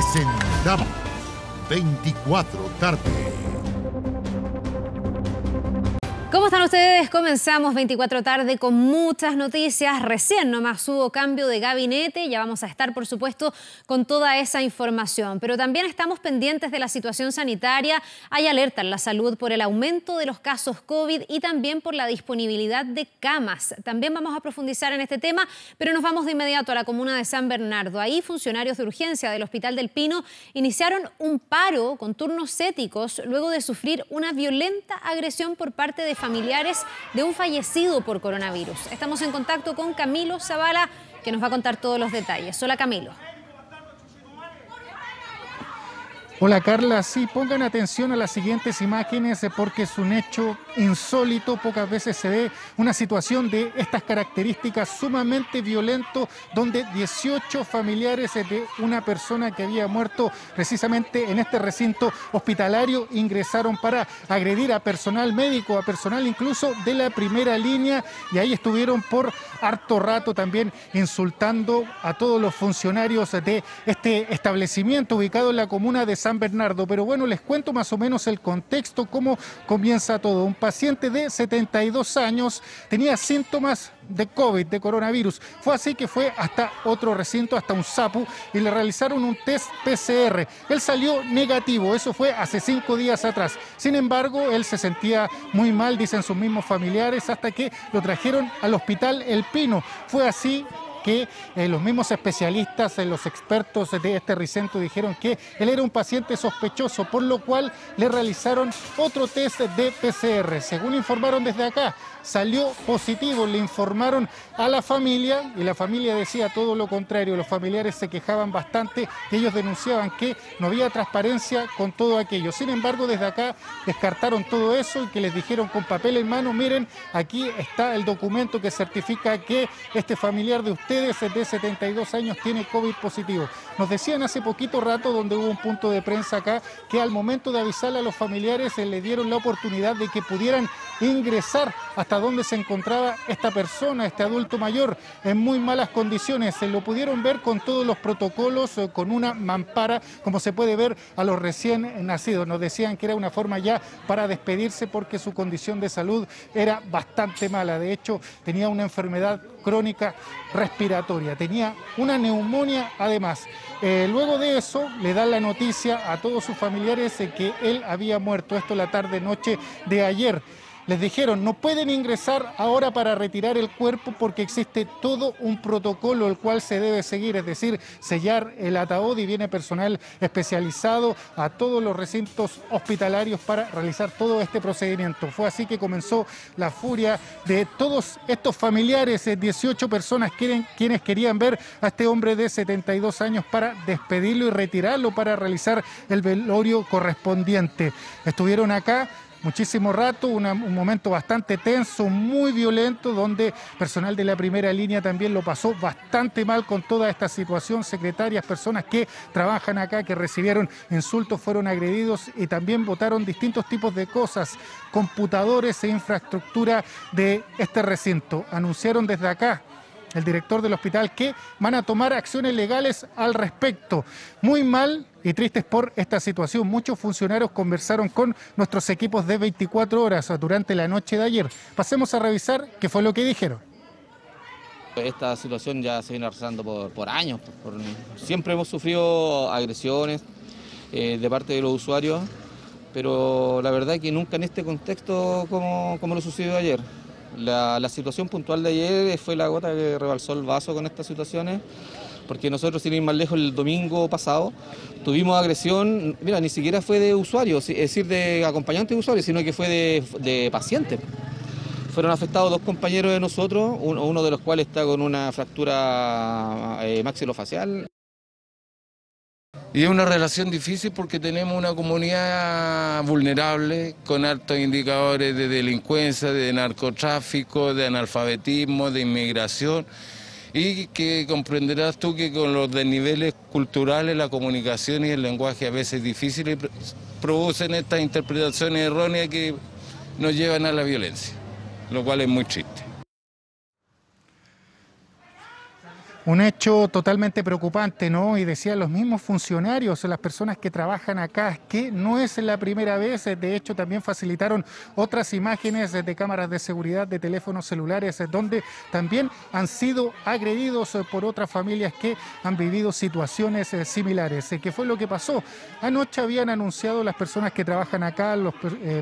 presentamos 24 Tarde. ¿Cómo están ustedes? Comenzamos 24 tarde con muchas noticias. Recién nomás hubo cambio de gabinete. Ya vamos a estar, por supuesto, con toda esa información. Pero también estamos pendientes de la situación sanitaria. Hay alerta en la salud por el aumento de los casos COVID y también por la disponibilidad de camas. También vamos a profundizar en este tema, pero nos vamos de inmediato a la comuna de San Bernardo. Ahí funcionarios de urgencia del Hospital del Pino iniciaron un paro con turnos éticos luego de sufrir una violenta agresión por parte de familiares de un fallecido por coronavirus. Estamos en contacto con Camilo Zavala, que nos va a contar todos los detalles. Hola, Camilo. Hola, Carla. Sí, pongan atención a las siguientes imágenes porque es un hecho insólito. Pocas veces se ve una situación de estas características sumamente violento, donde 18 familiares de una persona que había muerto precisamente en este recinto hospitalario ingresaron para agredir a personal médico, a personal incluso de la primera línea, y ahí estuvieron por harto rato también insultando a todos los funcionarios de este establecimiento ubicado en la comuna de San Bernardo. Pero bueno, les cuento más o menos el contexto, cómo comienza todo. Un paciente de 72 años tenía síntomas de COVID, de coronavirus. Fue así que fue hasta otro recinto, hasta un sapu, y le realizaron un test PCR. Él salió negativo, eso fue hace 5 días atrás. Sin embargo, él se sentía muy mal, dicen sus mismos familiares, hasta que lo trajeron al Hospital El Pino. Fue así que los mismos especialistas, los expertos de este recinto dijeron que él era un paciente sospechoso, por lo cual le realizaron otro test de PCR. Según informaron desde acá, salió positivo, le informaron a la familia y la familia decía todo lo contrario. Los familiares se quejaban bastante y ellos denunciaban que no había transparencia con todo aquello. Sin embargo, desde acá descartaron todo eso y que les dijeron con papel en mano: miren, aquí está el documento que certifica que este familiar de usted de 72 años tiene COVID positivo. Nos decían hace poquito rato, donde hubo un punto de prensa acá, que al momento de avisarle a los familiares le dieron la oportunidad de que pudieran ingresar hasta donde se encontraba esta persona, este adulto mayor, en muy malas condiciones. Se lo pudieron ver con todos los protocolos, con una mampara, como se puede ver a los recién nacidos. Nos decían que era una forma ya para despedirse porque su condición de salud era bastante mala. De hecho, tenía una enfermedad crónica respiratoria, tenía una neumonía además. Luego de eso le dan la noticia a todos sus familiares que él había muerto, esto la tarde-noche de ayer. Les dijeron: no pueden ingresar ahora para retirar el cuerpo porque existe todo un protocolo el cual se debe seguir, es decir, sellar el ataúd, y viene personal especializado a todos los recintos hospitalarios para realizar todo este procedimiento. Fue así que comenzó la furia de todos estos familiares, 18 personas quienes querían ver a este hombre de 72 años para despedirlo y retirarlo para realizar el velorio correspondiente. Estuvieron acá muchísimo rato, un momento bastante tenso, muy violento, donde personal de la primera línea también lo pasó bastante mal con toda esta situación. Secretarias, personas que trabajan acá, que recibieron insultos, fueron agredidos y también botaron distintos tipos de cosas, computadores e infraestructura de este recinto. Anunciaron desde acá, el director del hospital, que van a tomar acciones legales al respecto. Muy mal y tristes por esta situación. Muchos funcionarios conversaron con nuestros equipos de 24 horas durante la noche de ayer. Pasemos a revisar qué fue lo que dijeron. Esta situación ya se viene arrastrando por años. Siempre hemos sufrido agresiones de parte de los usuarios, pero la verdad es que nunca en este contexto como lo sucedió ayer. La situación puntual de ayer fue la gota que rebalsó el vaso con estas situaciones, porque nosotros, sin ir más lejos, el domingo pasado tuvimos agresión, mira, ni siquiera fue de usuarios, es decir, de acompañantes de usuarios, sino que fue de pacientes. Fueron afectados 2 compañeros de nosotros, uno de los cuales está con una fractura maxilofacial. Y es una relación difícil porque tenemos una comunidad vulnerable con altos indicadores de delincuencia, de narcotráfico, de analfabetismo, de inmigración, y que comprenderás tú que con los desniveles culturales, la comunicación y el lenguaje a veces difíciles producen estas interpretaciones erróneas que nos llevan a la violencia, lo cual es muy triste. Un hecho totalmente preocupante, ¿no? Y decían los mismos funcionarios, las personas que trabajan acá, que no es la primera vez. De hecho, también facilitaron otras imágenes de cámaras de seguridad, de teléfonos celulares, donde también han sido agredidos por otras familias que han vivido situaciones similares. ¿Qué fue lo que pasó? Anoche habían anunciado las personas que trabajan acá, los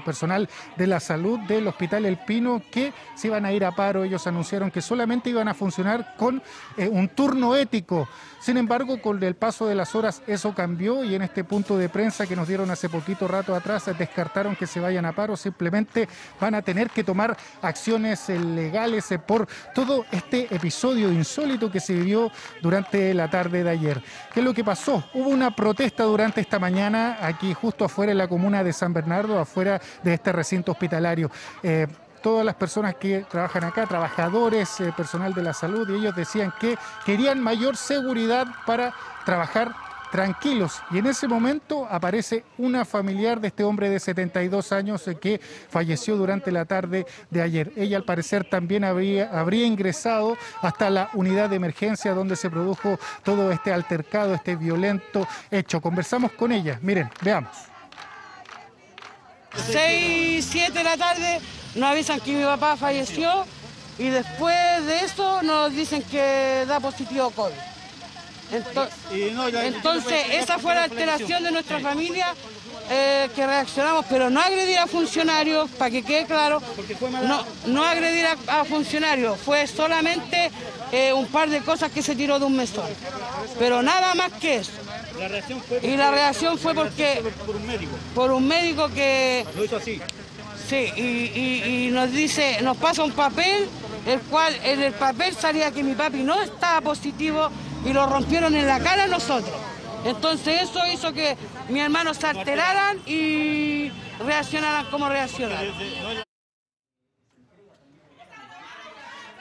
personal de la salud del Hospital El Pino, que se iban a ir a paro. Ellos anunciaron que solamente iban a funcionar con un turno ético. Sin embargo, con el paso de las horas eso cambió, y en este punto de prensa que nos dieron hace poquito rato atrás descartaron que se vayan a paro, simplemente van a tener que tomar acciones legales por todo este episodio insólito que se vivió durante la tarde de ayer. ¿Qué es lo que pasó? Hubo una protesta durante esta mañana aquí justo afuera en la comuna de San Bernardo, afuera de este recinto hospitalario. Todas las personas que trabajan acá, trabajadores, personal de la salud, y ellos decían que querían mayor seguridad para trabajar tranquilos. Y en ese momento aparece una familiar de este hombre de 72 años que falleció durante la tarde de ayer. Ella al parecer también habría ingresado hasta la unidad de emergencia donde se produjo todo este altercado, este violento hecho. Conversamos con ella, miren, veamos. 6, 7 de la tarde nos avisan que mi papá falleció, y después de eso nos dicen que da positivo COVID. Entonces esa fue la alteración de nuestra familia, que reaccionamos, pero no agredir a funcionarios, para que quede claro, no agredir a funcionarios, fue solamente un par de cosas que se tiró de un mesón, pero nada más que eso. Y la reacción fue porque por un médico que lo hizo así. Sí, y nos dice, nos pasa un papel, el cual en el papel salía que mi papi no estaba positivo, y lo rompieron en la cara a nosotros. Entonces eso hizo que mis hermanos se alteraran y reaccionaran como reaccionaron.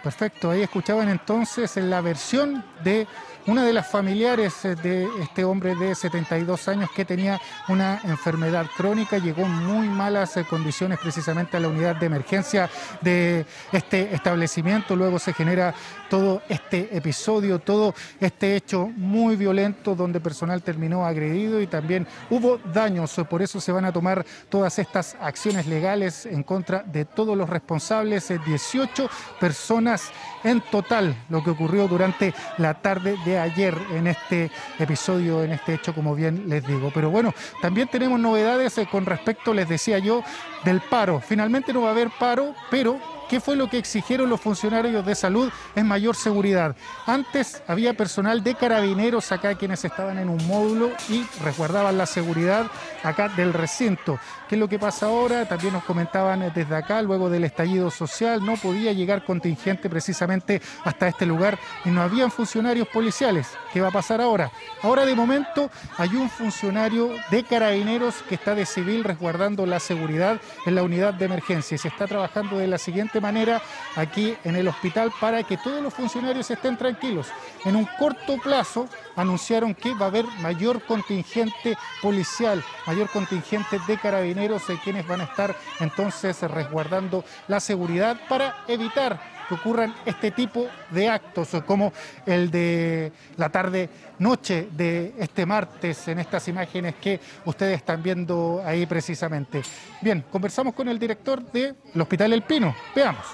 Perfecto, ahí escuchaban entonces la versión de una de las familiares de este hombre de 72 años que tenía una enfermedad crónica, llegó en muy malas condiciones precisamente a la unidad de emergencia de este establecimiento. Luego se genera todo este episodio, todo este hecho muy violento donde personal terminó agredido y también hubo daños. Por eso se van a tomar todas estas acciones legales en contra de todos los responsables, 18 personas en total, lo que ocurrió durante la tarde de ayer en este episodio, en este hecho, como bien les digo. Pero bueno, también tenemos novedades con respecto, les decía yo, del paro. Finalmente no va a haber paro, pero ¿qué fue lo que exigieron los funcionarios de salud? Es mayor seguridad. Antes había personal de carabineros acá, quienes estaban en un módulo y resguardaban la seguridad acá del recinto. ¿Qué es lo que pasa ahora? También nos comentaban desde acá, luego del estallido social, no podía llegar contingente precisamente hasta este lugar y no habían funcionarios policiales. ¿Qué va a pasar ahora? Ahora de momento hay un funcionario de carabineros que está de civil resguardando la seguridad en la unidad de emergencia y se está trabajando de la siguiente manera aquí en el hospital para que todos los funcionarios estén tranquilos. En un corto plazo anunciaron que va a haber mayor contingente policial, mayor contingente de carabineros, quienes van a estar entonces resguardando la seguridad para evitar que ocurran este tipo de actos como el de la tarde-noche de este martes en estas imágenes que ustedes están viendo ahí precisamente. Bien, conversamos con el director del Hospital El Pino. Veamos.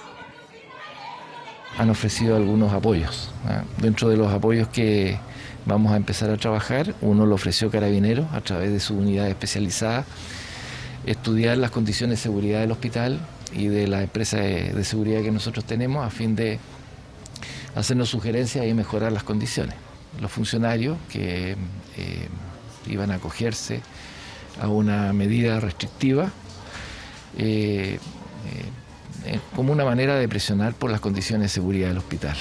Han ofrecido algunos apoyos. Dentro de los apoyos que vamos a empezar a trabajar, uno lo ofreció Carabineros a través de su unidad especializada, estudiar las condiciones de seguridad del hospital y de la empresa de seguridad que nosotros tenemos a fin de hacernos sugerencias y mejorar las condiciones. Los funcionarios que iban a acogerse a una medida restrictiva como una manera de presionar por las condiciones de seguridad del hospital.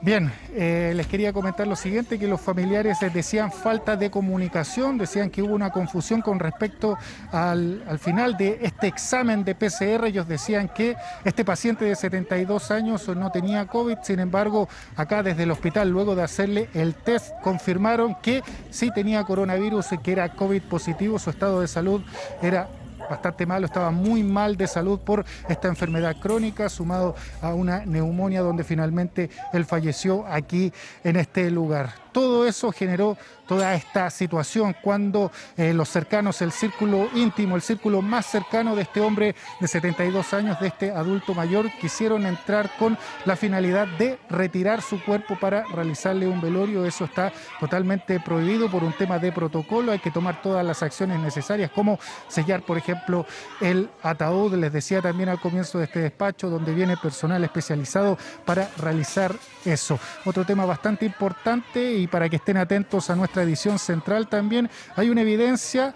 Bien, les quería comentar lo siguiente, que los familiares decían falta de comunicación, decían que hubo una confusión con respecto al final de este examen de PCR. Ellos decían que este paciente de 72 años no tenía COVID, sin embargo, acá desde el hospital, luego de hacerle el test, confirmaron que sí tenía coronavirus, que era COVID positivo, su estado de salud era bastante malo, estaba muy mal de salud por esta enfermedad crónica, sumado a una neumonía, donde finalmente él falleció aquí en este lugar. Todo eso generó toda esta situación cuando los cercanos, el círculo íntimo, el círculo más cercano de este hombre de 72 años, de este adulto mayor, quisieron entrar con la finalidad de retirar su cuerpo para realizarle un velorio. Eso está totalmente prohibido por un tema de protocolo. Hay que tomar todas las acciones necesarias, como sellar, por ejemplo, el ataúd. Les decía también al comienzo de este despacho, donde viene personal especializado para realizar eso. Otro tema bastante importante, y para que estén atentos a nuestra edición central también, hay una evidencia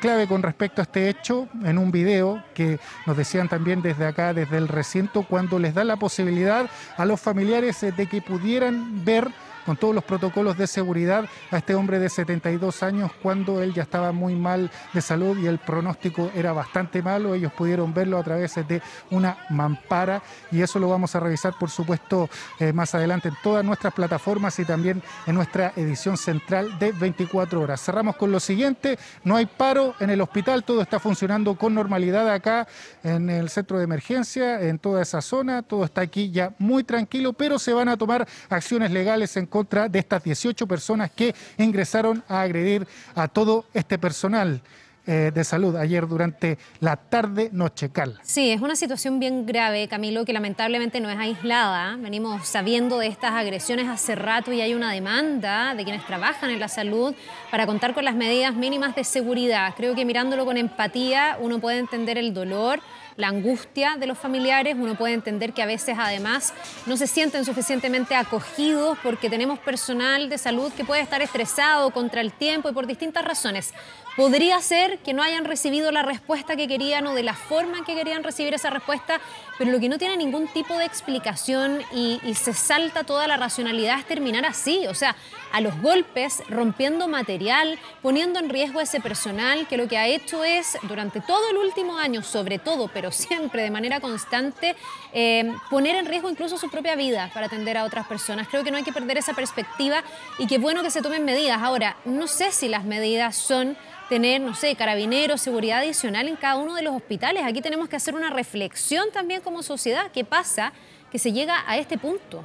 clave con respecto a este hecho en un video que nos decían también desde acá, desde el recinto, cuando les da la posibilidad a los familiares de que pudieran ver con todos los protocolos de seguridad a este hombre de 72 años cuando él ya estaba muy mal de salud y el pronóstico era bastante malo. Ellos pudieron verlo a través de una mampara, y eso lo vamos a revisar, por supuesto, más adelante en todas nuestras plataformas y también en nuestra edición central de 24 horas. Cerramos con lo siguiente: no hay paro en el hospital, todo está funcionando con normalidad acá en el centro de emergencia, en toda esa zona, todo está aquí ya muy tranquilo, pero se van a tomar acciones legales en contra de estas 18 personas que ingresaron a agredir a todo este personal de salud ayer durante la tarde-noche, Carla. Sí, es una situación bien grave, Camilo, que lamentablemente no es aislada. Venimos sabiendo de estas agresiones hace rato y hay una demanda de quienes trabajan en la salud para contar con las medidas mínimas de seguridad. Creo que mirándolo con empatía uno puede entender el dolor, la angustia de los familiares, uno puede entender que a veces además no se sienten suficientemente acogidos porque tenemos personal de salud que puede estar estresado contra el tiempo y por distintas razones. Podría ser que no hayan recibido la respuesta que querían o de la forma en que querían recibir esa respuesta, pero lo que no tiene ningún tipo de explicación y se salta toda la racionalidad es terminar así, o sea, a los golpes, rompiendo material, poniendo en riesgo a ese personal que lo que ha hecho es, durante todo el último año, sobre todo, pero siempre de manera constante, poner en riesgo incluso su propia vida para atender a otras personas. Creo que no hay que perder esa perspectiva y qué bueno que se tomen medidas. Ahora, no sé si las medidas son tener, no sé, carabineros, seguridad adicional en cada uno de los hospitales. Aquí tenemos que hacer una reflexión también como sociedad. ¿Qué pasa que se llega a este punto?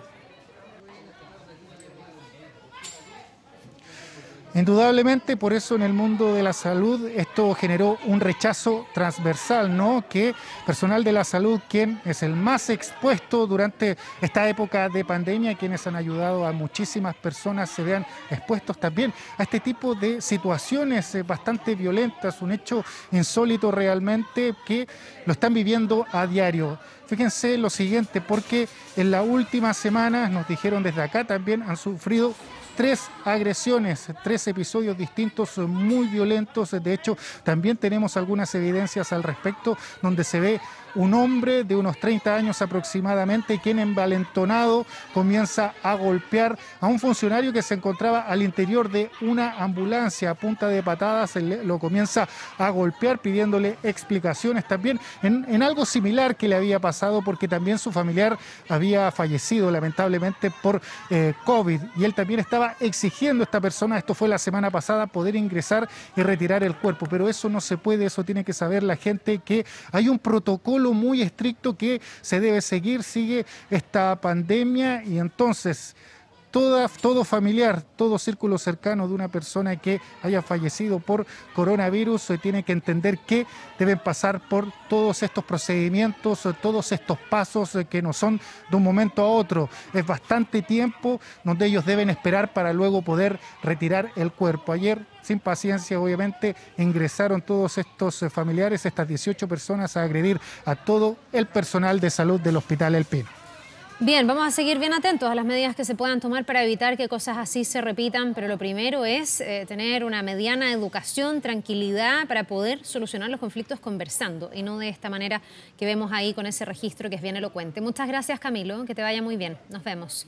Indudablemente, por eso en el mundo de la salud esto generó un rechazo transversal, ¿no? Que personal de la salud, quien es el más expuesto durante esta época de pandemia, quienes han ayudado a muchísimas personas, se vean expuestos también a este tipo de situaciones bastante violentas, un hecho insólito realmente que lo están viviendo a diario. Fíjense lo siguiente, porque en las últimas semanas, nos dijeron desde acá también, han sufrido 3 agresiones, 3 episodios distintos muy violentos. De hecho, también tenemos algunas evidencias al respecto, donde se ve un hombre de unos 30 años aproximadamente, quien envalentonado comienza a golpear a un funcionario que se encontraba al interior de una ambulancia. A punta de patadas lo comienza a golpear, pidiéndole explicaciones también en algo similar que le había pasado, porque también su familiar había fallecido lamentablemente por COVID, y él también estaba exigiendo a esta persona, esto fue la semana pasada, poder ingresar y retirar el cuerpo, pero eso no se puede. Eso tiene que saber la gente, que hay un protocolo muy estricto que se debe seguir, sigue esta pandemia, y entonces todo familiar, todo círculo cercano de una persona que haya fallecido por coronavirus tiene que entender que deben pasar por todos estos procedimientos, todos estos pasos que no son de un momento a otro. Es bastante tiempo donde ellos deben esperar para luego poder retirar el cuerpo. Ayer, sin paciencia, obviamente, ingresaron todos estos familiares, estas 18 personas, a agredir a todo el personal de salud del Hospital El Pino. Bien, vamos a seguir bien atentos a las medidas que se puedan tomar para evitar que cosas así se repitan, pero lo primero es tener una mediana educación, tranquilidad, para poder solucionar los conflictos conversando y no de esta manera que vemos ahí con ese registro que es bien elocuente. Muchas gracias, Camilo, que te vaya muy bien. Nos vemos.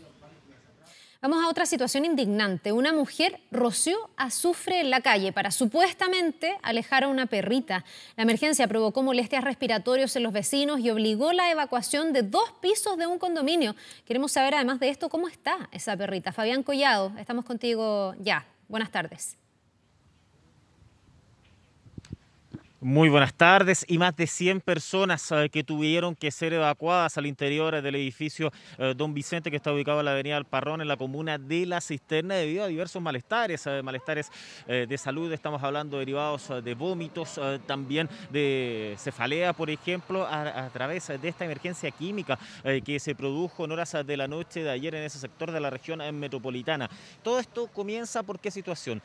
Vamos a otra situación indignante. Una mujer roció azufre en la calle para supuestamente alejar a una perrita. La emergencia provocó molestias respiratorias en los vecinos y obligó la evacuación de 2 pisos de un condominio. Queremos saber, además de esto, cómo está esa perrita. Fabián Collado, estamos contigo ya. Buenas tardes. Muy buenas tardes. Y más de 100 personas que tuvieron que ser evacuadas al interior del edificio Don Vicente, que está ubicado en la Avenida El Parrón, en la comuna de La Cisterna, debido a diversos malestares, de salud. Estamos hablando derivados de vómitos, también de cefalea, por ejemplo, a través de esta emergencia química que se produjo en horas de la noche de ayer en ese sector de la región metropolitana. Todo esto comienza por qué situación.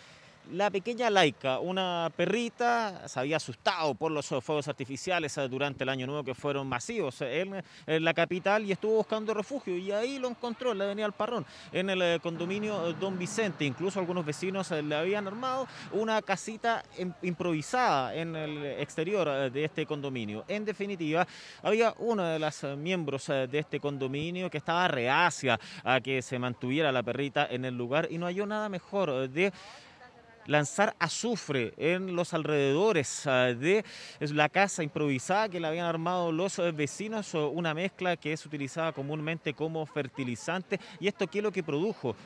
La pequeña Laika, una perrita, se había asustado por los fuegos artificiales durante el año nuevo, que fueron masivos en la capital, y estuvo buscando refugio, y ahí lo encontró en la Avenida El Parrón, en el condominio Don Vicente. Incluso algunos vecinos le habían armado una casita improvisada en el exterior de este condominio. En definitiva, había una de las miembros de este condominio que estaba reacia a que se mantuviera la perrita en el lugar, y no halló nada mejor de lanzar azufre en los alrededores de la casa improvisada que le habían armado los vecinos, una mezcla que es utilizada comúnmente como fertilizante. ¿Y esto qué es lo que produjo?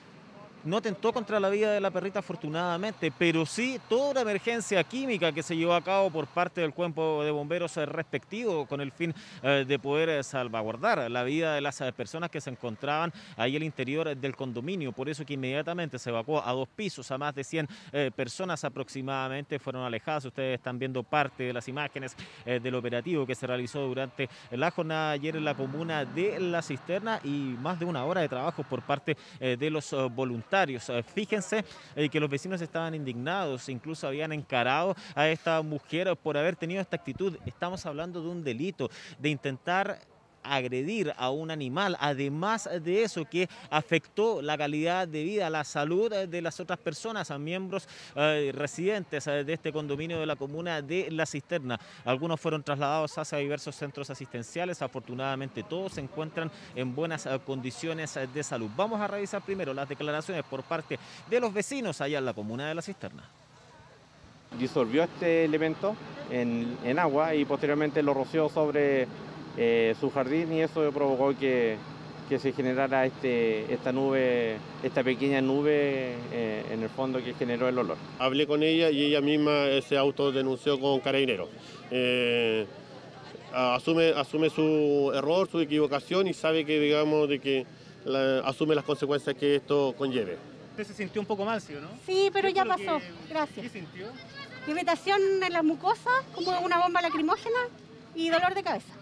No atentó contra la vida de la perrita, afortunadamente, pero sí toda una emergencia química que se llevó a cabo por parte del Cuerpo de Bomberos respectivo, con el fin de poder salvaguardar la vida de las personas que se encontraban ahí al interior del condominio. Por eso que inmediatamente se evacuó a 2 pisos a más de 100 personas aproximadamente. Fueron alejadas. Ustedes están viendo parte de las imágenes del operativo que se realizó durante la jornada de ayer en la comuna de La Cisterna, y más de una hora de trabajo por parte de los voluntarios. Fíjense que los vecinos estaban indignados, incluso habían encarado a esta mujer por haber tenido esta actitud. Estamos hablando de un delito, de intentar agredir a un animal, además de eso que afectó la calidad de vida, la salud de las otras personas, a miembros residentes de este condominio de la comuna de La Cisterna. Algunos fueron trasladados hacia diversos centros asistenciales. Afortunadamente todos se encuentran en buenas condiciones de salud. Vamos a revisar primero las declaraciones por parte de los vecinos allá en la comuna de La Cisterna. Disolvió este elemento en agua y posteriormente lo roció sobre su jardín, y eso provocó que se generara esta nube, esta pequeña nube en el fondo, que generó el olor. Hablé con ella y ella misma se autodenunció con Carabineros. Asume su error, su equivocación, y sabe que, digamos, de que asume las consecuencias que esto conlleve. ¿Usted se sintió un poco mal, sí o no? Sí, pero ya pasó, gracias. ¿Qué sintió? Irritación en las mucosas, como una bomba lacrimógena, y dolor de cabeza.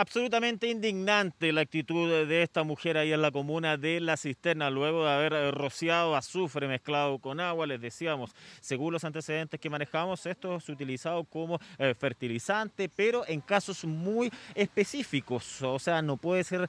Absolutamente indignante la actitud de esta mujer ahí en la comuna de La Cisterna, luego de haber rociado azufre mezclado con agua. Les decíamos, según los antecedentes que manejamos, esto es utilizado como fertilizante, pero en casos muy específicos. O sea, no puede ser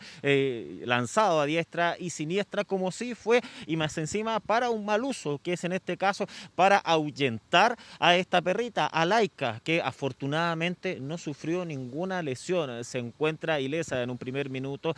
lanzado a diestra y siniestra, como sí fue, y más encima para un mal uso, que es en este caso para ahuyentar a esta perrita, a Laika, que afortunadamente no sufrió ninguna lesión. Se encuentra ilesa. En un primer minuto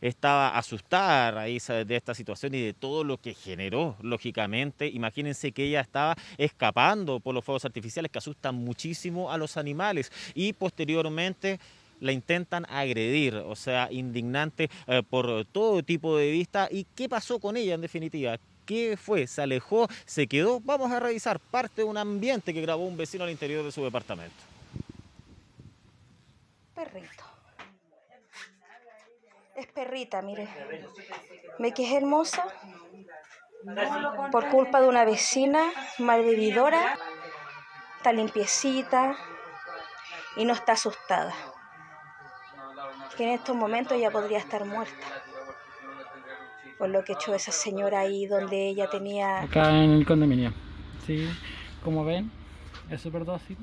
estaba asustada a raíz de esta situación y de todo lo que generó, lógicamente. Imagínense que ella estaba escapando por los fuegos artificiales, que asustan muchísimo a los animales, y posteriormente la intentan agredir. O sea, indignante por todo tipo de vista. ¿Y qué pasó con ella en definitiva? ¿Qué fue? ¿Se alejó? ¿Se quedó? Vamos a revisar parte de un ambiente que grabó un vecino al interior de su departamento. Perrito. Es perrita, mire. ¿Ve que es hermosa? Por culpa de una vecina malbebidora, está limpiecita y no está asustada. Que en estos momentos ya podría estar muerta. Por lo que echó esa señora ahí donde ella tenía. Acá en el condominio. Sí, como ven, es superdosis.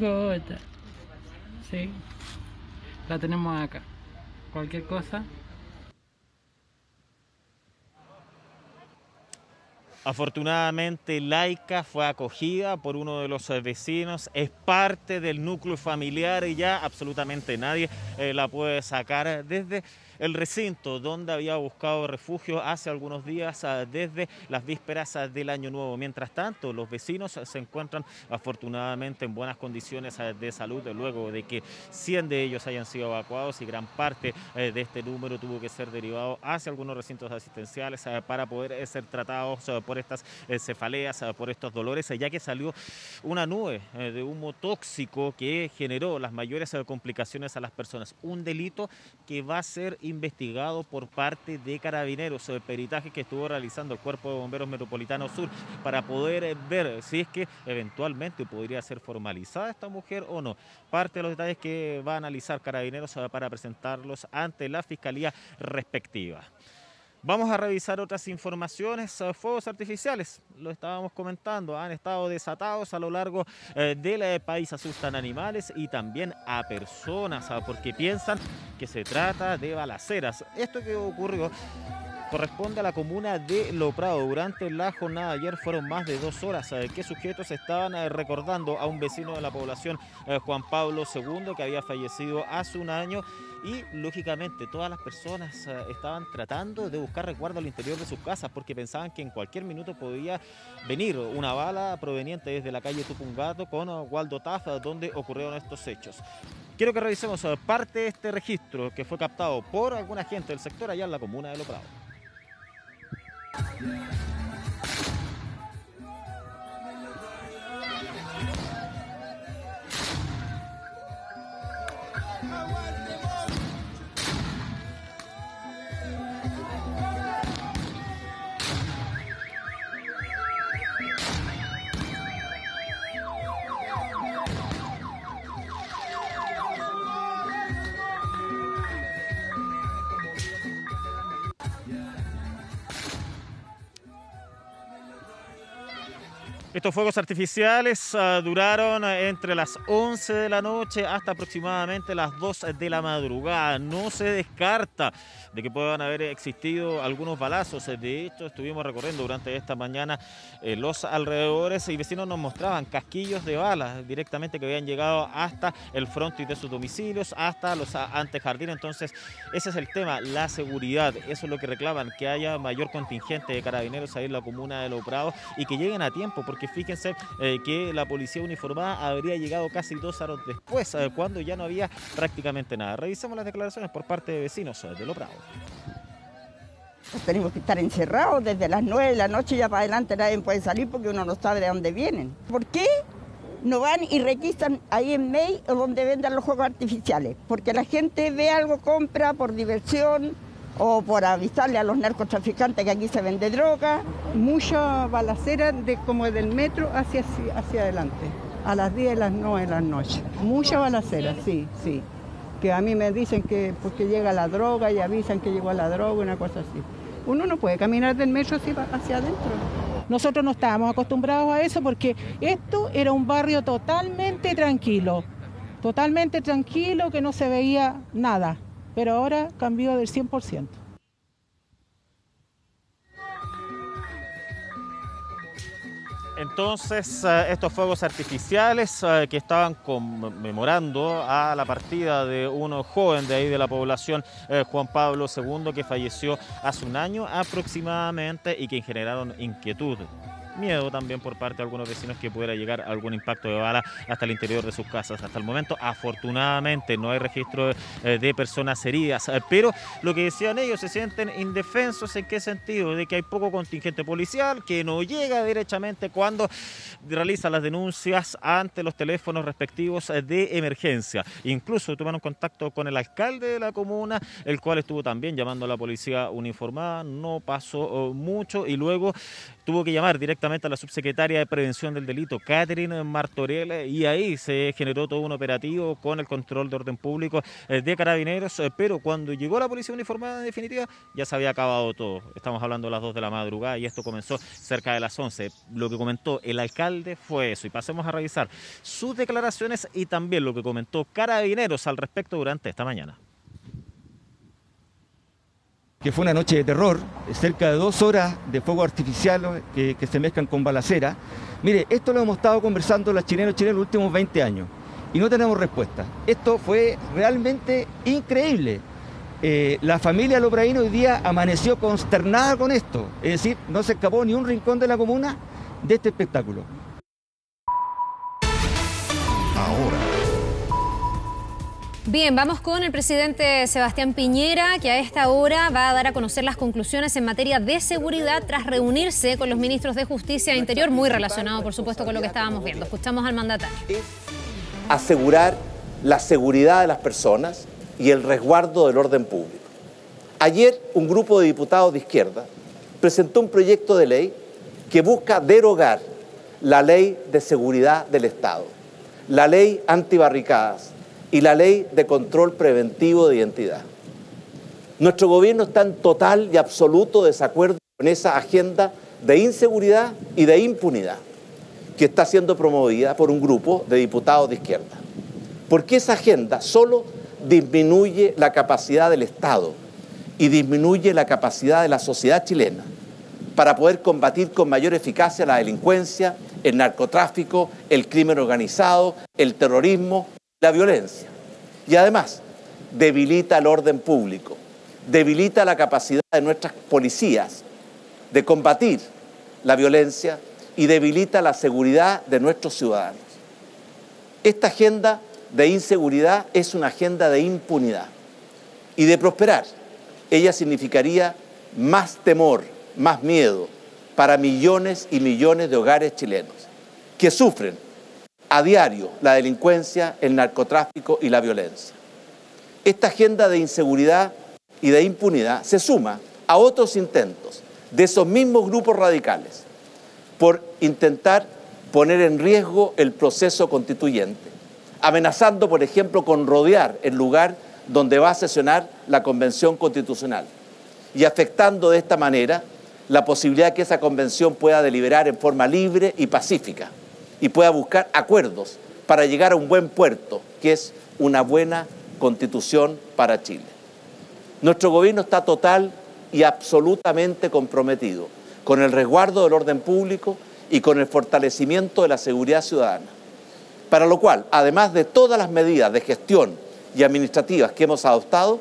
Gota. Sí, la tenemos acá. Cualquier cosa. Afortunadamente Laika fue acogida por uno de los vecinos, es parte del núcleo familiar, y ya absolutamente nadie la puede sacar desde el recinto donde había buscado refugio hace algunos días, desde las vísperas del año nuevo. Mientras tanto, los vecinos se encuentran afortunadamente en buenas condiciones de salud, luego de que 100 de ellos hayan sido evacuados, y gran parte de este número tuvo que ser derivado hacia algunos recintos asistenciales para poder ser tratados por por estas cefaleas, por estos dolores, ya que salió una nube de humo tóxico que generó las mayores complicaciones a las personas. Un delito que va a ser investigado por parte de Carabineros, el peritaje que estuvo realizando el Cuerpo de Bomberos Metropolitano Sur para poder ver si es que eventualmente podría ser formalizada esta mujer o no. Parte de los detalles que va a analizar Carabineros para presentarlos ante la Fiscalía respectiva. Vamos a revisar otras informaciones. Fuegos artificiales, lo estábamos comentando, han estado desatados a lo largo del país. Asustan animales y también a personas porque piensan que se trata de balaceras. Esto que ocurrió corresponde a la comuna de Lo Prado. Durante la jornada de ayer fueron más de 2 horas que sujetos estaban recordando a un vecino de la población, Juan Pablo II, que había fallecido hace un año, y lógicamente todas las personas estaban tratando de buscar resguardo al interior de sus casas porque pensaban que en cualquier minuto podía venir una bala proveniente desde la calle Tupungato con Waldo Tafa, donde ocurrieron estos hechos. Quiero que revisemos parte de este registro que fue captado por alguna gente del sector allá en la comuna de Lo Prado. Estos fuegos artificiales duraron entre las 11 de la noche hasta aproximadamente las 2 de la madrugada. No se descarta de que puedan haber existido algunos balazos. De hecho, estuvimos recorriendo durante esta mañana los alrededores y vecinos nos mostraban casquillos de balas directamente que habían llegado hasta el frontis de sus domicilios, hasta los antejardines. Entonces, ese es el tema, la seguridad. Eso es lo que reclaman, que haya mayor contingente de carabineros ahí en la comuna de Lo Prado y que lleguen a tiempo, porque fíjense que la policía uniformada habría llegado casi 2 horas después, cuando ya no había prácticamente nada. Revisemos las declaraciones por parte de vecinos de Lo Prado. Tenemos que estar encerrados desde las 9 de la noche ya para adelante, nadie puede salir porque uno no sabe de dónde vienen. ¿Por qué no van y requisan ahí en May o donde vendan los juegos artificiales? Porque la gente ve algo, compra por diversión o por avisarle a los narcotraficantes que aquí se vende droga. Muchas balaceras de, como del metro hacia adelante, a las 10 de las 9 de la noche. Muchas balaceras, sí. Que a mí me dicen que porque llega la droga y avisan que llegó la droga, una cosa así. Uno no puede caminar del metro así hacia adentro. Nosotros no estábamos acostumbrados a eso porque esto era un barrio totalmente tranquilo que no se veía nada. Pero ahora cambió del 100%. Entonces, estos fuegos artificiales que estaban conmemorando a la partida de un joven de ahí de la población, Juan Pablo II, que falleció hace un año aproximadamente y que generaron inquietud. Miedo también por parte de algunos vecinos que pudiera llegar algún impacto de bala hasta el interior de sus casas. Hasta el momento, afortunadamente, no hay registro de personas heridas, pero lo que decían ellos, se sienten indefensos. ¿En qué sentido? De que hay poco contingente policial, que no llega derechamente cuando realiza las denuncias ante los teléfonos respectivos de emergencia. Incluso tomaron contacto con el alcalde de la comuna, el cual estuvo también llamando a la policía uniformada, no pasó mucho y luego tuvo que llamar directamente a la subsecretaria de Prevención del Delito, Catherine Martorell, y ahí se generó todo un operativo con el control de orden público de Carabineros, pero cuando llegó la policía uniformada en definitiva ya se había acabado todo. Estamos hablando de las 2 de la madrugada y esto comenzó cerca de las 11. Lo que comentó el alcalde fue eso y pasemos a revisar sus declaraciones y también lo que comentó Carabineros al respecto durante esta mañana. Que fue una noche de terror, cerca de 2 horas de fuego artificial que se mezclan con balacera. Mire, esto lo hemos estado conversando las chilenas y chilenos los últimos 20 años y no tenemos respuesta. Esto fue realmente increíble. La familia Lo Prado hoy día amaneció consternada con esto, es decir, no se escapó ni un rincón de la comuna de este espectáculo. Ahora, Bien, vamos con el presidente Sebastián Piñera, que a esta hora va a dar a conocer las conclusiones en materia de seguridad tras reunirse con los ministros de Justicia e Interior, muy relacionado, por supuesto, con lo que estábamos viendo. Escuchamos al mandatario. Es asegurar la seguridad de las personas y el resguardo del orden público. Ayer, un grupo de diputados de izquierda presentó un proyecto de ley que busca derogar la ley de seguridad del Estado, la ley antibarricadas y la ley de control preventivo de identidad. Nuestro gobierno está en total y absoluto desacuerdo con esa agenda de inseguridad y de impunidad que está siendo promovida por un grupo de diputados de izquierda. Porque esa agenda solo disminuye la capacidad del Estado y disminuye la capacidad de la sociedad chilena para poder combatir con mayor eficacia la delincuencia, el narcotráfico, el crimen organizado, el terrorismo, la violencia. Y además, debilita el orden público, debilita la capacidad de nuestras policías de combatir la violencia y debilita la seguridad de nuestros ciudadanos. Esta agenda de inseguridad es una agenda de impunidad. Y de prosperar, ella significaría más temor, más miedo para millones y millones de hogares chilenos que sufren a diario la delincuencia, el narcotráfico y la violencia. Esta agenda de inseguridad y de impunidad se suma a otros intentos de esos mismos grupos radicales por intentar poner en riesgo el proceso constituyente, amenazando, por ejemplo, con rodear el lugar donde va a sesionar la Convención Constitucional y afectando de esta manera la posibilidad de que esa convención pueda deliberar en forma libre y pacífica y pueda buscar acuerdos para llegar a un buen puerto, que es una buena constitución para Chile. Nuestro gobierno está total y absolutamente comprometido con el resguardo del orden público y con el fortalecimiento de la seguridad ciudadana, para lo cual, además de todas las medidas de gestión y administrativas que hemos adoptado,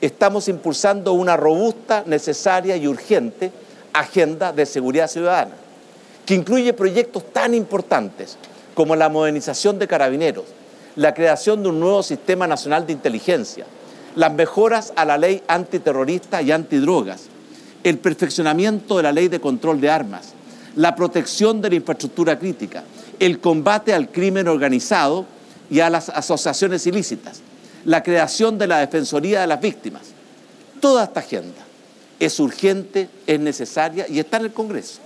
estamos impulsando una robusta, necesaria y urgente agenda de seguridad ciudadana, que incluye proyectos tan importantes como la modernización de carabineros, la creación de un nuevo sistema nacional de inteligencia, las mejoras a la ley antiterrorista y antidrogas, el perfeccionamiento de la ley de control de armas, la protección de la infraestructura crítica, el combate al crimen organizado y a las asociaciones ilícitas, la creación de la Defensoría de las Víctimas. Toda esta agenda es urgente, es necesaria y está en el Congreso.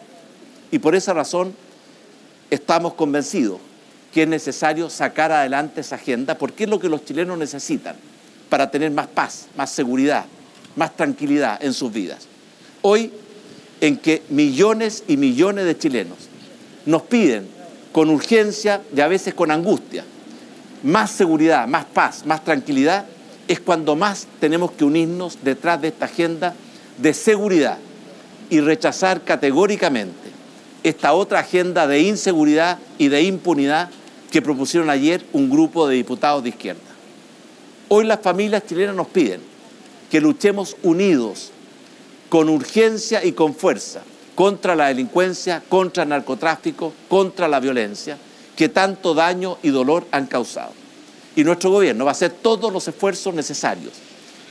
Y por esa razón estamos convencidos que es necesario sacar adelante esa agenda porque es lo que los chilenos necesitan para tener más paz, más seguridad, más tranquilidad en sus vidas. Hoy, en que millones y millones de chilenos nos piden con urgencia y a veces con angustia más seguridad, más paz, más tranquilidad, es cuando más tenemos que unirnos detrás de esta agenda de seguridad y rechazar categóricamente esta otra agenda de inseguridad y de impunidad que propusieron ayer un grupo de diputados de izquierda. Hoy las familias chilenas nos piden que luchemos unidos, con urgencia y con fuerza, contra la delincuencia, contra el narcotráfico, contra la violencia, que tanto daño y dolor han causado. Y nuestro gobierno va a hacer todos los esfuerzos necesarios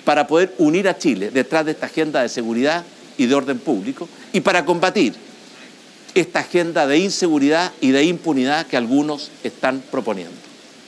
para poder unir a Chile detrás de esta agenda de seguridad y de orden público y para combatir esta agenda de inseguridad y de impunidad que algunos están proponiendo.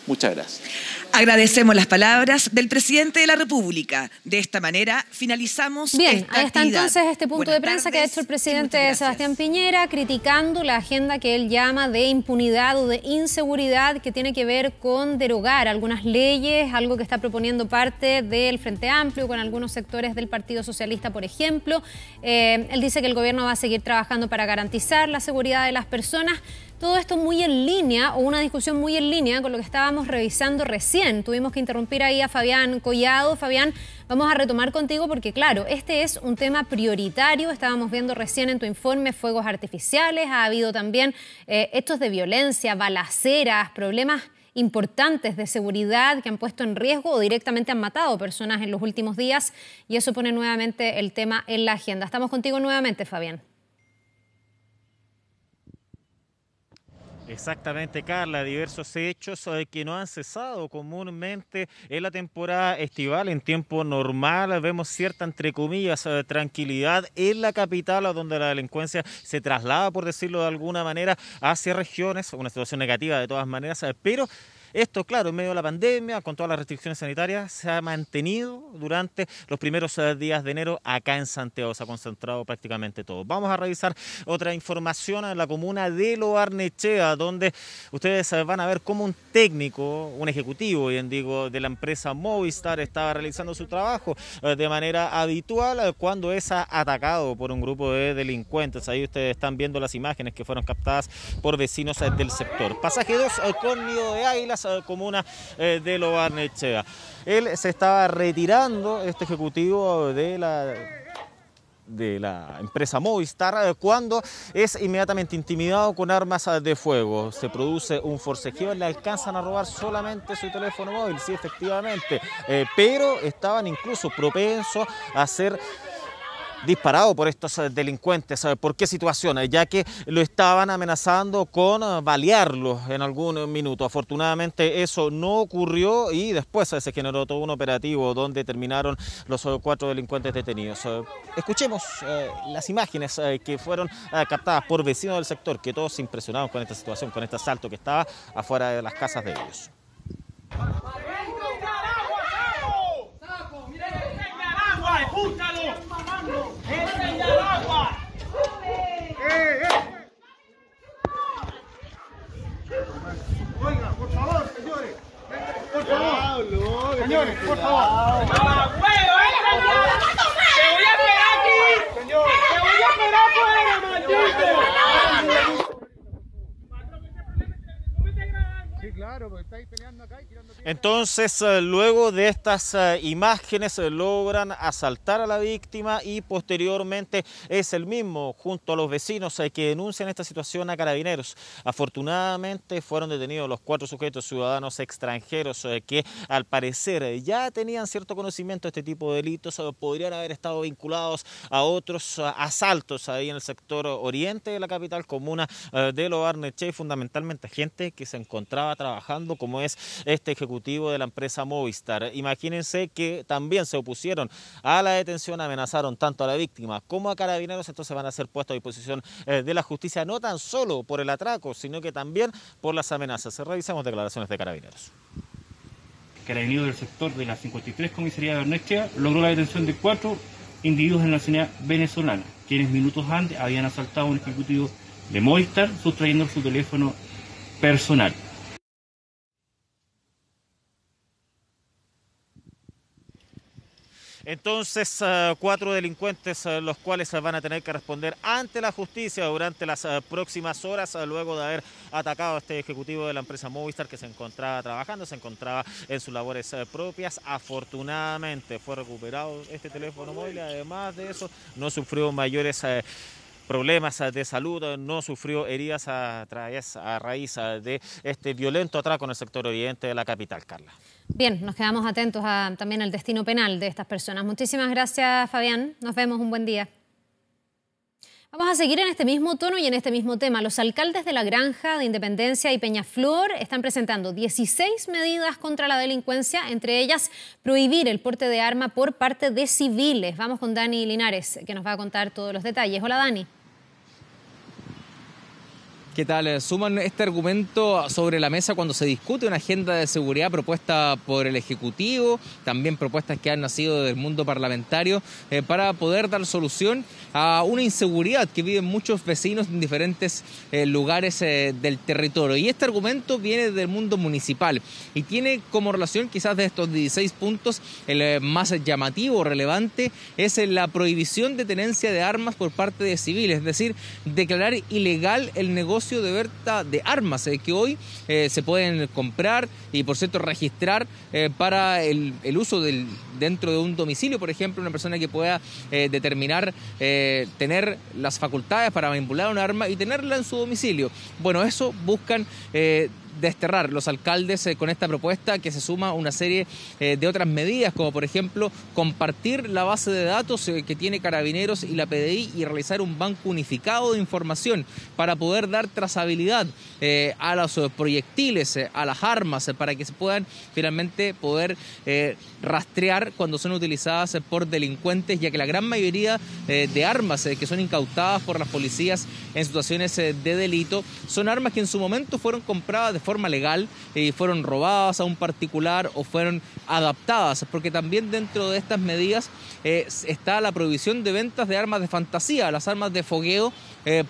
Muchas gracias. Agradecemos las palabras del presidente de la República. De esta manera finalizamos bien, esta actividad. Bien, ahí está entonces este punto de prensa que ha hecho el presidente Sebastián Piñera, criticando la agenda que él llama de impunidad o de inseguridad, que tiene que ver con derogar algunas leyes, algo que está proponiendo parte del Frente Amplio con algunos sectores del Partido Socialista, por ejemplo. Él dice que el gobierno va a seguir trabajando para garantizar la seguridad de las personas. Todo esto muy en línea, o una discusión muy en línea con lo que estábamos revisando recién. Tuvimos que interrumpir ahí a Fabián Collado. Fabián, vamos a retomar contigo porque, claro, este es un tema prioritario. Estábamos viendo recién en tu informe fuegos artificiales, ha habido también hechos de violencia, balaceras, problemas importantes de seguridad que han puesto en riesgo o directamente han matado personas en los últimos días, y eso pone nuevamente el tema en la agenda. Estamos contigo nuevamente, Fabián. Exactamente, Carla, diversos hechos que no han cesado comúnmente en la temporada estival, en tiempo normal, vemos cierta, entre comillas, tranquilidad en la capital, donde la delincuencia se traslada, por decirlo de alguna manera, hacia regiones, una situación negativa de todas maneras, pero esto, claro, en medio de la pandemia, con todas las restricciones sanitarias, se ha mantenido durante los primeros días de enero acá en Santiago. Se ha concentrado prácticamente todo. Vamos a revisar otra información en la comuna de Lo Barnechea, donde ustedes van a ver cómo un técnico, un ejecutivo, bien digo, de la empresa Movistar estaba realizando su trabajo de manera habitual cuando es atacado por un grupo de delincuentes. Ahí ustedes están viendo las imágenes que fueron captadas por vecinos del sector. Pasaje 2 con nido de águilas, comuna de Lo Barnechea. Él se estaba retirando, este ejecutivo de la empresa Movistar, cuando es inmediatamente intimidado con armas de fuego. Se produce un forcejeo, le alcanzan a robar solamente su teléfono móvil, sí, efectivamente, pero estaban incluso propensos a ser disparado por estos delincuentes. ¿Por qué situación? Ya que lo estaban amenazando con balearlo en algún minuto. Afortunadamente eso no ocurrió y después se generó todo un operativo donde terminaron los 4 delincuentes detenidos. Escuchemos las imágenes que fueron captadas por vecinos del sector, que todos se impresionaron con esta situación, con este asalto que estaba afuera de las casas de ellos. Oiga, por favor, señores. Por favor, señores, por favor. Te voy a esperar aquí. Señor, te voy a esperar fuera, maldito. Sí, claro, porque estáis peleando acá y tirando piedras. Entonces, luego de estas imágenes, logran asaltar a la víctima y posteriormente es el mismo, junto a los vecinos que denuncian esta situación a Carabineros. Afortunadamente fueron detenidos los 4 sujetos ciudadanos extranjeros que al parecer ya tenían cierto conocimiento de este tipo de delitos, podrían haber estado vinculados a otros asaltos ahí en el sector oriente de la capital, comuna de Lo Barnechea, fundamentalmente gente que se encontraba trabajando, como es este ejecutivo de la empresa Movistar. Imagínense que también se opusieron a la detención, amenazaron tanto a la víctima como a Carabineros, entonces van a ser puestos a disposición de la justicia, no tan solo por el atraco, sino que también por las amenazas. Revisemos declaraciones de Carabineros. Carabineros del sector de la 53 Comisaría de Barnechea logró la detención de 4 individuos en la nacionalidad venezolana, quienes minutos antes habían asaltado a un ejecutivo de Movistar, sustrayendo su teléfono personal. Entonces, 4 delincuentes, los cuales van a tener que responder ante la justicia durante las próximas horas, luego de haber atacado a este ejecutivo de la empresa Movistar que se encontraba trabajando, se encontraba en sus labores propias. Afortunadamente fue recuperado este teléfono móvil, además de eso no sufrió mayores problemas de salud, no sufrió heridas a raíz de este violento atraco en el sector oriente de la capital, Carla. Bien, nos quedamos atentos también al destino penal de estas personas. Muchísimas gracias, Fabián. Nos vemos, un buen día. Vamos a seguir en este mismo tono y en este mismo tema. Los alcaldes de La Granja, de Independencia y Peñaflor están presentando 16 medidas contra la delincuencia, entre ellas prohibir el porte de arma por parte de civiles. Vamos con Dani Linares, que nos va a contar todos los detalles. Hola, Dani. ¿Qué tal? Suman este argumento sobre la mesa cuando se discute una agenda de seguridad propuesta por el Ejecutivo, también propuestas que han nacido del mundo parlamentario, para poder dar solución a una inseguridad que viven muchos vecinos en diferentes lugares del territorio. Y este argumento viene del mundo municipal y tiene como relación, quizás de estos 16 puntos, el más llamativo, relevante, es la prohibición de tenencia de armas por parte de civiles, es decir, declarar ilegal el negocio de venta de armas que hoy se pueden comprar y, por cierto, registrar para el uso dentro de un domicilio, por ejemplo, una persona que pueda determinar tener las facultades para manipular un arma y tenerla en su domicilio. Bueno, eso buscan desterrar los alcaldes con esta propuesta, que se suma a una serie de otras medidas, como por ejemplo compartir la base de datos que tiene Carabineros y la PDI y realizar un banco unificado de información para poder dar trazabilidad a los proyectiles, a las armas, para que se puedan finalmente poder rastrear cuando son utilizadas por delincuentes, ya que la gran mayoría de armas que son incautadas por las policías en situaciones de delito son armas que en su momento fueron compradas de forma legal y fueron robadas a un particular o fueron adaptadas, porque también dentro de estas medidas está la prohibición de ventas de armas de fantasía, las armas de fogueo,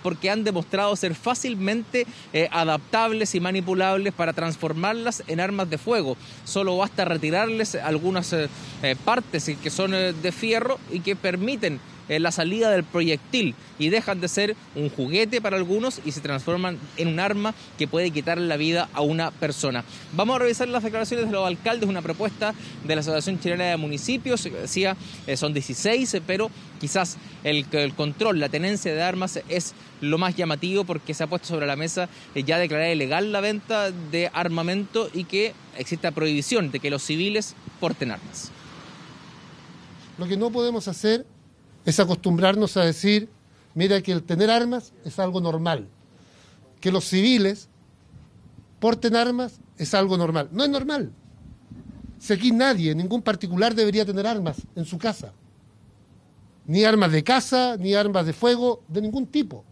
porque han demostrado ser fácilmente adaptables y manipulables para transformarlas en armas de fuego. Solo basta retirarles algunas partes que son de fierro y que permiten la salida del proyectil, y dejan de ser un juguete para algunos y se transforman en un arma que puede quitarle la vida a una persona. Vamos a revisar las declaraciones de los alcaldes, una propuesta de la Asociación Chilena de Municipios, decía, son 16, pero quizás el control, la tenencia de armas es lo más llamativo, porque se ha puesto sobre la mesa ya declarar ilegal la venta de armamento y que exista prohibición de que los civiles porten armas. Lo que no podemos hacer es acostumbrarnos a decir, mira, que el tener armas es algo normal, que los civiles porten armas es algo normal. No es normal. Si aquí nadie, ningún particular debería tener armas en su casa, ni armas de caza, ni armas de fuego, de ningún tipo.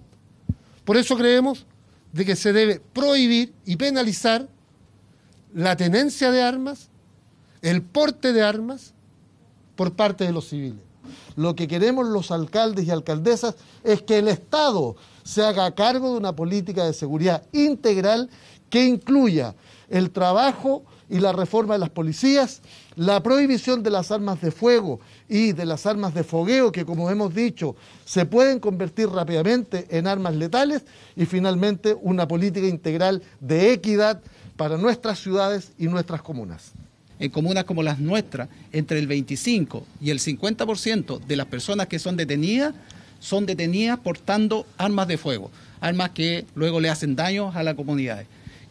Por eso creemos de que se debe prohibir y penalizar la tenencia de armas, el porte de armas por parte de los civiles. Lo que queremos los alcaldes y alcaldesas es que el Estado se haga cargo de una política de seguridad integral que incluya el trabajo y la reforma de las policías, la prohibición de las armas de fuego y de las armas de fogueo, que como hemos dicho, se pueden convertir rápidamente en armas letales, y finalmente una política integral de equidad para nuestras ciudades y nuestras comunas. En comunas como las nuestras, entre el 25 y el 50% de las personas que son detenidas portando armas de fuego, armas que luego le hacen daño a la comunidad.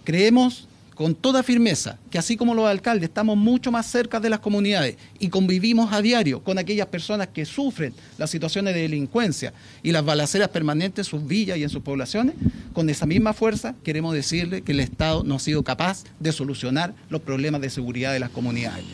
Creemos con toda firmeza que así como los alcaldes estamos mucho más cerca de las comunidades y convivimos a diario con aquellas personas que sufren las situaciones de delincuencia y las balaceras permanentes en sus villas y en sus poblaciones, con esa misma fuerza queremos decirle que el Estado no ha sido capaz de solucionar los problemas de seguridad de las comunidades.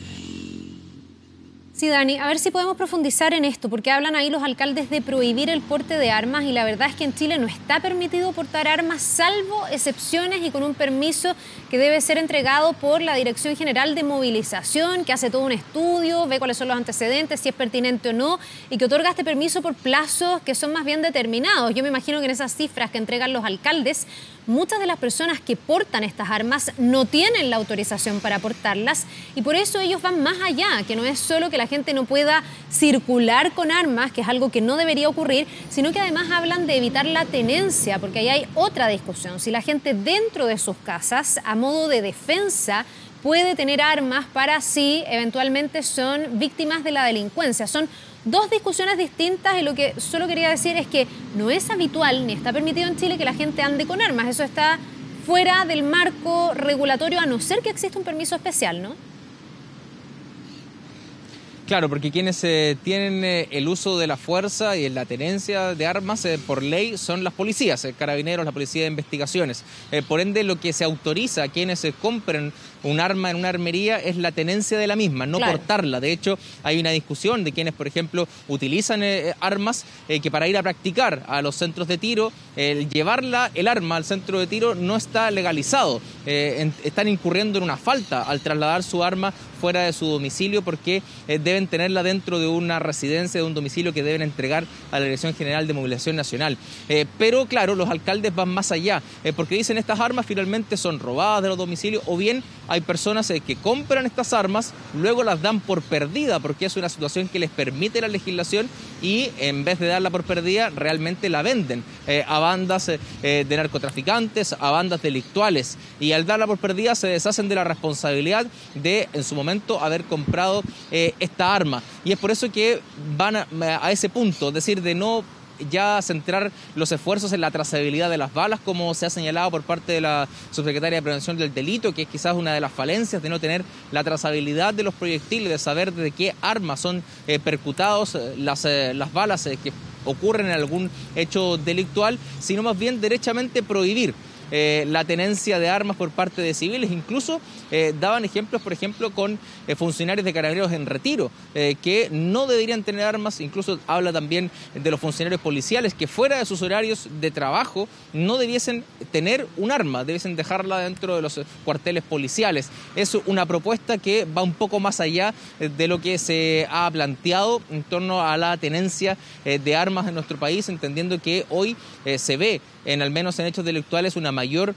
Sí, Dani, a ver si podemos profundizar en esto, porque hablan ahí los alcaldes de prohibir el porte de armas, y la verdad es que en Chile no está permitido portar armas, salvo excepciones y con un permiso que debe ser entregado por la Dirección General de Movilización, que hace todo un estudio, ve cuáles son los antecedentes, si es pertinente o no, y que otorga este permiso por plazos que son más bien determinados. Yo me imagino que en esas cifras que entregan los alcaldes, muchas de las personas que portan estas armas no tienen la autorización para portarlas, y por eso ellos van más allá, que no es solo que la gente no pueda circular con armas, que es algo que no debería ocurrir, sino que además hablan de evitar la tenencia, porque ahí hay otra discusión. Si la gente dentro de sus casas, a modo de defensa, puede tener armas para si eventualmente son víctimas de la delincuencia. Son dos discusiones distintas, y lo que solo quería decir es que no es habitual ni está permitido en Chile que la gente ande con armas. Eso está fuera del marco regulatorio, a no ser que exista un permiso especial, ¿no? Claro, porque quienes tienen el uso de la fuerza y la tenencia de armas por ley son las policías, carabineros, la policía de investigaciones. Por ende, lo que se autoriza a quienes compren un arma en una armería es la tenencia de la misma, no claro. Portarla. De hecho, hay una discusión de quienes, por ejemplo, utilizan armas que para ir a practicar a los centros de tiro, el llevarla, el arma al centro de tiro no está legalizado. Están incurriendo en una falta al trasladar su arma fuera de su domicilio, porque deben tenerla dentro de una residencia, de un domicilio que deben entregar a la Dirección General de Movilización Nacional. Pero claro, los alcaldes van más allá, porque dicen estas armas finalmente son robadas de los domicilios, o bien hay personas que compran estas armas, luego las dan por perdida, porque es una situación que les permite la legislación, y en vez de darla por perdida, realmente la venden a bandas de narcotraficantes, a bandas delictuales, y al darla por perdida se deshacen de la responsabilidad de, en su momento, haber comprado esta arma. Y es por eso que van a ese punto, es decir, de no ya centrar los esfuerzos en la trazabilidad de las balas, como se ha señalado por parte de la subsecretaria de Prevención del Delito, que es quizás una de las falencias de no tener la trazabilidad de los proyectiles, de saber de qué armas son percutados las balas que ocurren en algún hecho delictual, sino más bien derechamente prohibir la tenencia de armas por parte de civiles. Incluso daban ejemplos, por ejemplo, con funcionarios de Carabineros en retiro, que no deberían tener armas. Incluso habla también de los funcionarios policiales, que fuera de sus horarios de trabajo no debiesen tener un arma, debiesen dejarla dentro de los cuarteles policiales. Es una propuesta que va un poco más allá de lo que se ha planteado en torno a la tenencia de armas en nuestro país, entendiendo que hoy se ve, al menos en hechos delictuales, una mayor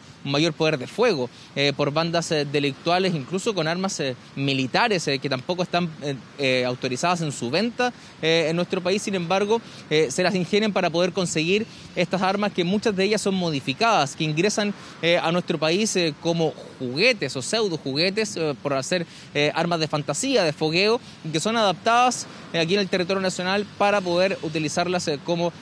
poder de fuego por bandas delictuales, incluso con armas militares que tampoco están autorizadas en su venta en nuestro país. Sin embargo, se las ingenian para poder conseguir estas armas, que muchas de ellas son modificadas, que ingresan a nuestro país como juguetes o pseudo juguetes por hacer armas de fantasía, de fogueo, que son adaptadas aquí en el territorio nacional para poder utilizarlas como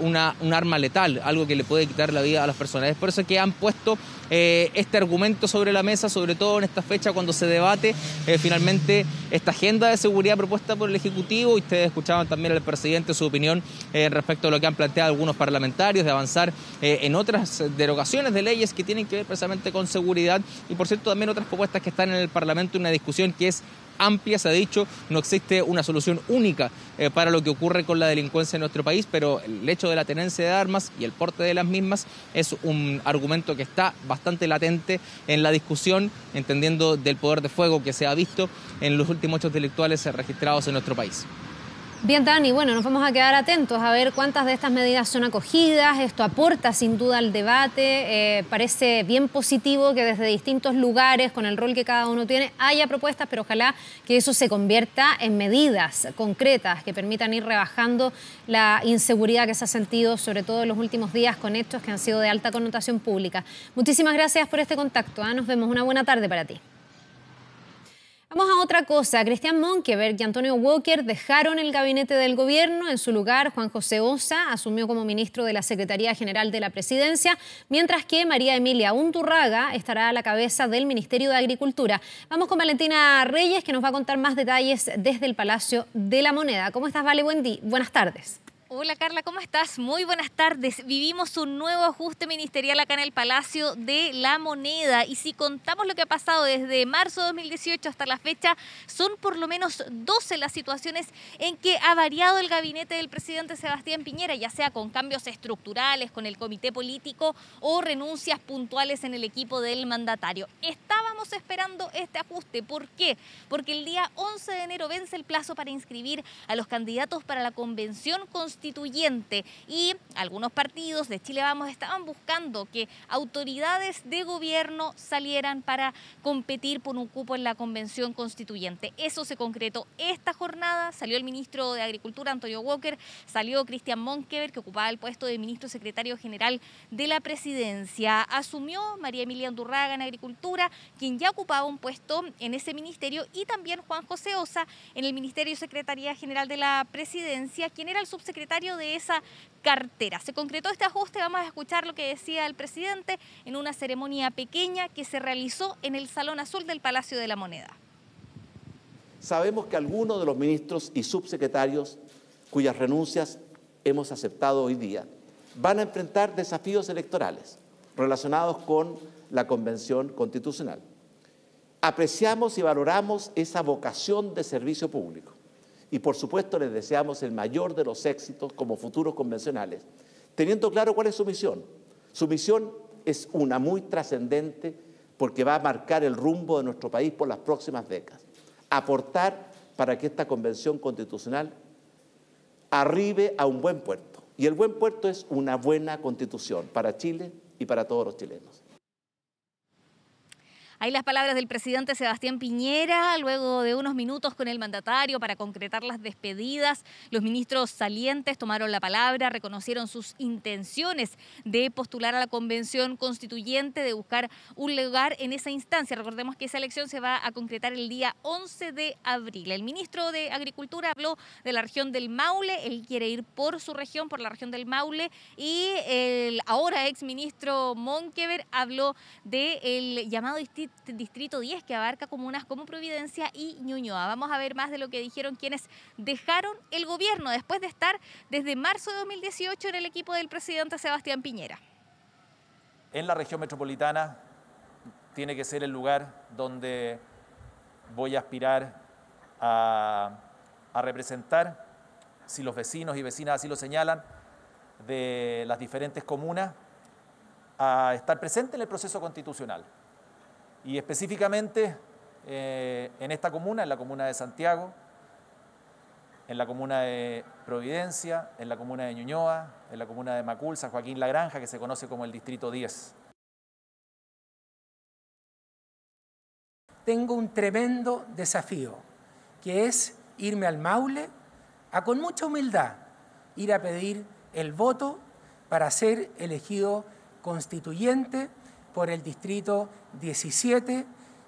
un arma letal, algo que le puede quitar la vida a las personas. Es por eso que han puesto este argumento sobre la mesa, sobre todo en esta fecha cuando se debate finalmente esta agenda de seguridad propuesta por el Ejecutivo. Y ustedes escuchaban también al presidente su opinión respecto a lo que han planteado algunos parlamentarios de avanzar en otras derogaciones de leyes que tienen que ver precisamente con seguridad. Y por cierto, también otras propuestas que están en el Parlamento, una discusión que es amplia. Se ha dicho, no existe una solución única para lo que ocurre con la delincuencia en nuestro país, pero el hecho de la tenencia de armas y el porte de las mismas es un argumento que está bastante latente en la discusión, entendiendo del poder de fuego que se ha visto en los últimos hechos delictuales registrados en nuestro país. Bien, Dani, bueno, nos vamos a quedar atentos a ver cuántas de estas medidas son acogidas. Esto aporta sin duda al debate. Parece bien positivo que desde distintos lugares, con el rol que cada uno tiene, haya propuestas, pero ojalá que eso se convierta en medidas concretas que permitan ir rebajando la inseguridad que se ha sentido, sobre todo en los últimos días, con hechos que han sido de alta connotación pública. Muchísimas gracias por este contacto, nos vemos. Una buena tarde para ti. Vamos a otra cosa. Cristián Monckeberg y Antonio Walker dejaron el gabinete del gobierno. En su lugar, Juan José Osa asumió como ministro de la Secretaría General de la Presidencia, mientras que María Emilia Undurraga estará a la cabeza del Ministerio de Agricultura. Vamos con Valentina Reyes, que nos va a contar más detalles desde el Palacio de la Moneda. ¿Cómo estás, Vale? Buenas tardes. Hola Carla, ¿cómo estás? Muy buenas tardes. Vivimos un nuevo ajuste ministerial acá en el Palacio de la Moneda, y si contamos lo que ha pasado desde marzo de 2018 hasta la fecha, son por lo menos 12 las situaciones en que ha variado el gabinete del presidente Sebastián Piñera, ya sea con cambios estructurales, con el comité político o renuncias puntuales en el equipo del mandatario. Estábamos esperando este ajuste. ¿Por qué? Porque el día 11 de enero vence el plazo para inscribir a los candidatos para la convención constitucional y algunos partidos de Chile Vamos estaban buscando que autoridades de gobierno salieran para competir por un cupo en la convención constituyente. Eso se concretó esta jornada. Salió el ministro de Agricultura, Antonio Walker, salió Cristián Monckeberg, que ocupaba el puesto de ministro secretario general de la presidencia. Asumió María Emilia Undurraga en Agricultura, quien ya ocupaba un puesto en ese ministerio, y también Juan José Osa en el Ministerio y Secretaría General de la Presidencia, quien era el subsecretario de esa cartera. Se concretó este ajuste. Vamos a escuchar lo que decía el presidente en una ceremonia pequeña que se realizó en el Salón Azul del Palacio de la Moneda. Sabemos que algunos de los ministros y subsecretarios cuyas renuncias hemos aceptado hoy día van a enfrentar desafíos electorales relacionados con la Convención Constitucional. Apreciamos y valoramos esa vocación de servicio público. Y por supuesto les deseamos el mayor de los éxitos como futuros convencionales, teniendo claro cuál es su misión. Su misión es una muy trascendente, porque va a marcar el rumbo de nuestro país por las próximas décadas. Aportar para que esta convención constitucional arribe a un buen puerto. Y el buen puerto es una buena constitución para Chile y para todos los chilenos. Ahí las palabras del presidente Sebastián Piñera, luego de unos minutos con el mandatario para concretar las despedidas. Los ministros salientes tomaron la palabra, reconocieron sus intenciones de postular a la Convención Constituyente, de buscar un lugar en esa instancia. Recordemos que esa elección se va a concretar el día 11 de abril. El ministro de Agricultura habló de la región del Maule, él quiere ir por su región, por la región del Maule, y el ahora exministro Monckeberg habló del llamado Distrito 10, que abarca comunas como Providencia y Ñuñoa. Vamos a ver más de lo que dijeron quienes dejaron el gobierno después de estar desde marzo de 2018 en el equipo del presidente Sebastián Piñera. En la región metropolitana tiene que ser el lugar donde voy a aspirar a representar, si los vecinos y vecinas así lo señalan, de las diferentes comunas, a estar presente en el proceso constitucional. Y específicamente en esta comuna, en la comuna de Santiago, en la comuna de Providencia, en la comuna de Ñuñoa, en la comuna de Macul, San Joaquín La Granja, que se conoce como el Distrito 10. Tengo un tremendo desafío, que es irme al Maule a, con mucha humildad, ir a pedir el voto para ser elegido constituyente por el Distrito 17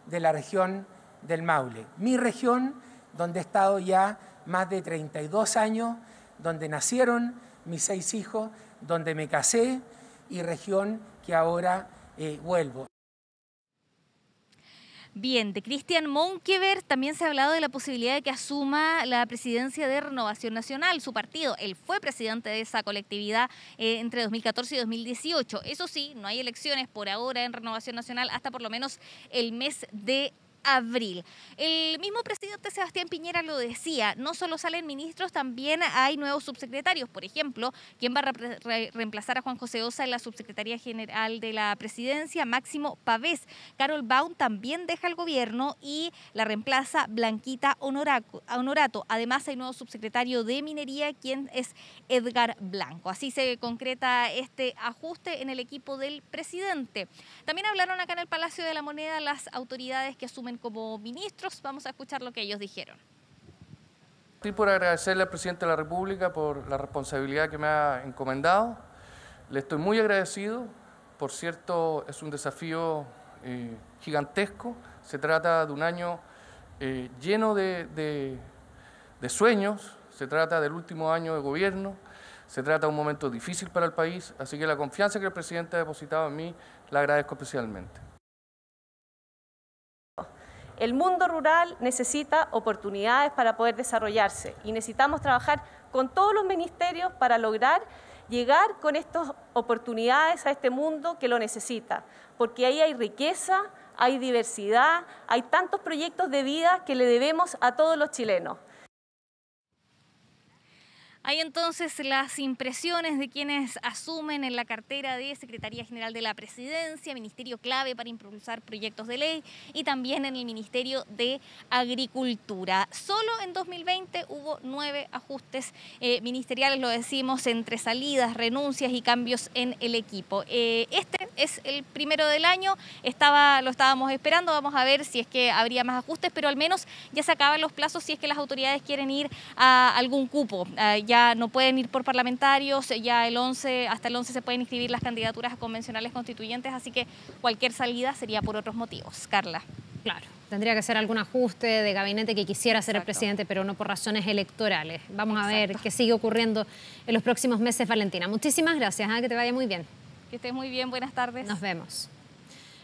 de la región del Maule. Mi región, donde he estado ya más de 32 años, donde nacieron mis 6 hijos, donde me casé, y región que ahora vuelvo. Bien, de Cristián Monckeberg también se ha hablado de la posibilidad de que asuma la presidencia de Renovación Nacional, su partido. Él fue presidente de esa colectividad entre 2014 y 2018. Eso sí, no hay elecciones por ahora en Renovación Nacional hasta por lo menos el mes de abril. El mismo presidente Sebastián Piñera lo decía, no solo salen ministros, también hay nuevos subsecretarios. Por ejemplo, ¿quién va a reemplazar a Juan José Osa en la Subsecretaría General de la Presidencia? Máximo Pavés. Carol Baum también deja el gobierno y la reemplaza Blanquita Honorato. Además hay nuevo subsecretario de Minería, quien es Edgar Blanco. Así se concreta este ajuste en el equipo del presidente. También hablaron acá en el Palacio de la Moneda las autoridades que asumen como ministros. Vamos a escuchar lo que ellos dijeron. Estoy por agradecerle al presidente de la República por la responsabilidad que me ha encomendado. Le estoy muy agradecido. Por cierto, es un desafío gigantesco. Se trata de un año lleno de sueños. Se trata del último año de gobierno. Se trata de un momento difícil para el país. Así que la confianza que el presidente ha depositado en mí la agradezco especialmente. El mundo rural necesita oportunidades para poder desarrollarse y necesitamos trabajar con todos los ministerios para lograr llegar con estas oportunidades a este mundo que lo necesita, porque ahí hay riqueza, hay diversidad, hay tantos proyectos de vida que le debemos a todos los chilenos. Hay entonces las impresiones de quienes asumen en la cartera de Secretaría General de la Presidencia, ministerio clave para impulsar proyectos de ley, y también en el Ministerio de Agricultura. Solo en 2020 hubo 9 ajustes ministeriales, lo decimos, entre salidas, renuncias y cambios en el equipo. Este es el primero del año, lo estábamos esperando, vamos a ver si es que habría más ajustes, pero al menos ya se acaban los plazos si es que las autoridades quieren ir a algún cupo. Ya no pueden ir por parlamentarios, ya hasta el 11 se pueden inscribir las candidaturas a convencionales constituyentes, así que cualquier salida sería por otros motivos. Carla. Claro, tendría que hacer algún ajuste de gabinete que quisiera hacer el presidente, pero no por razones electorales. Vamos a ver qué sigue ocurriendo en los próximos meses, Valentina. Muchísimas gracias, que te vaya muy bien. Que estés muy bien, buenas tardes. Nos vemos.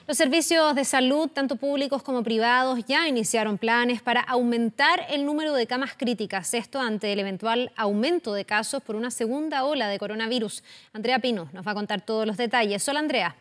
Los servicios de salud, tanto públicos como privados, ya iniciaron planes para aumentar el número de camas críticas. Esto ante el eventual aumento de casos por una segunda ola de coronavirus. Andrea Pino nos va a contar todos los detalles. Hola, Andrea.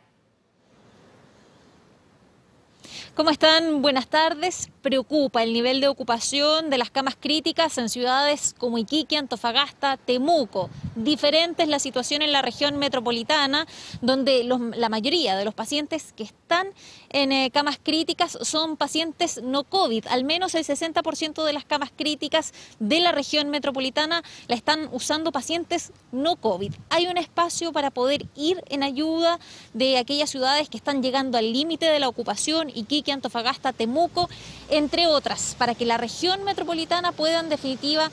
¿Cómo están? Buenas tardes. Preocupa el nivel de ocupación de las camas críticas en ciudades como Iquique, Antofagasta, Temuco. Diferente es la situación en la región metropolitana, donde la mayoría de los pacientes que están en camas críticas son pacientes no COVID. Al menos el 60% de las camas críticas de la región metropolitana la están usando pacientes no COVID. Hay un espacio para poder ir en ayuda de aquellas ciudades que están llegando al límite de la ocupación. Iquique, Iquique, Antofagasta, Temuco, entre otras, para que la región metropolitana pueda en definitiva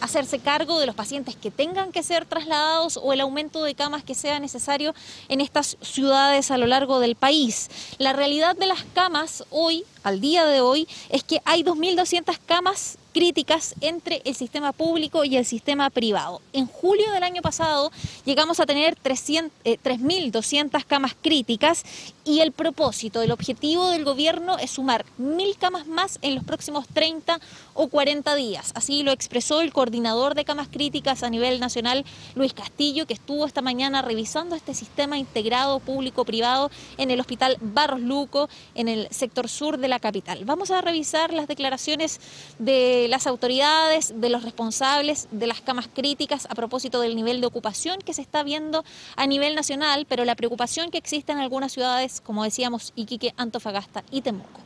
hacerse cargo de los pacientes que tengan que ser trasladados o el aumento de camas que sea necesario en estas ciudades a lo largo del país. La realidad de las camas hoy, al día de hoy, es que hay 2.200 camas críticas entre el sistema público y el sistema privado. En julio del año pasado llegamos a tener 3.200 camas críticas y el propósito, el objetivo del gobierno es sumar 1.000 camas más en los próximos 30 o 40 días. Así lo expresó el coordinador de camas críticas a nivel nacional, Luis Castillo, que estuvo esta mañana revisando este sistema integrado público-privado en el Hospital Barros Luco, en el sector sur de la capital. Vamos a revisar las declaraciones de las autoridades, de los responsables de las camas críticas a propósito del nivel de ocupación que se está viendo a nivel nacional, pero la preocupación que existe en algunas ciudades, como decíamos, Iquique, Antofagasta y Temuco.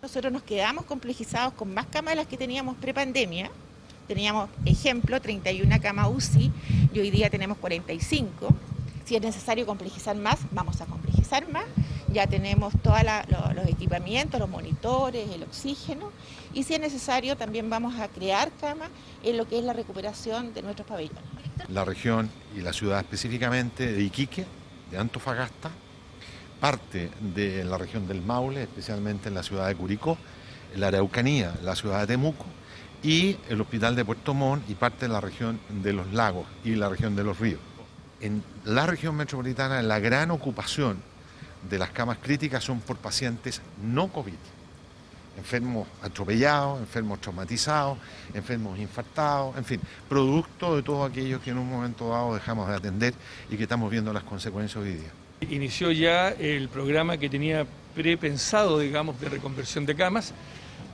Nosotros nos quedamos complejizados con más camas de las que teníamos prepandemia. Teníamos, ejemplo, 31 camas UCI y hoy día tenemos 45. Si es necesario complejizar más, vamos a complejizar más. Ya tenemos todos los equipamientos, los monitores, el oxígeno, y si es necesario también vamos a crear camas en lo que es la recuperación de nuestros pabellones. La región y la ciudad específicamente de Iquique, de Antofagasta, parte de la región del Maule, especialmente en la ciudad de Curicó, la Araucanía, la ciudad de Temuco, y el hospital de Puerto Montt y parte de la región de los lagos y la región de los ríos. En la región metropolitana la gran ocupación de las camas críticas son por pacientes no COVID, enfermos atropellados, enfermos traumatizados, enfermos infartados, en fin, producto de todos aquellos que en un momento dado dejamos de atender y que estamos viendo las consecuencias hoy día. Inició ya el programa que tenía prepensado, digamos, de reconversión de camas,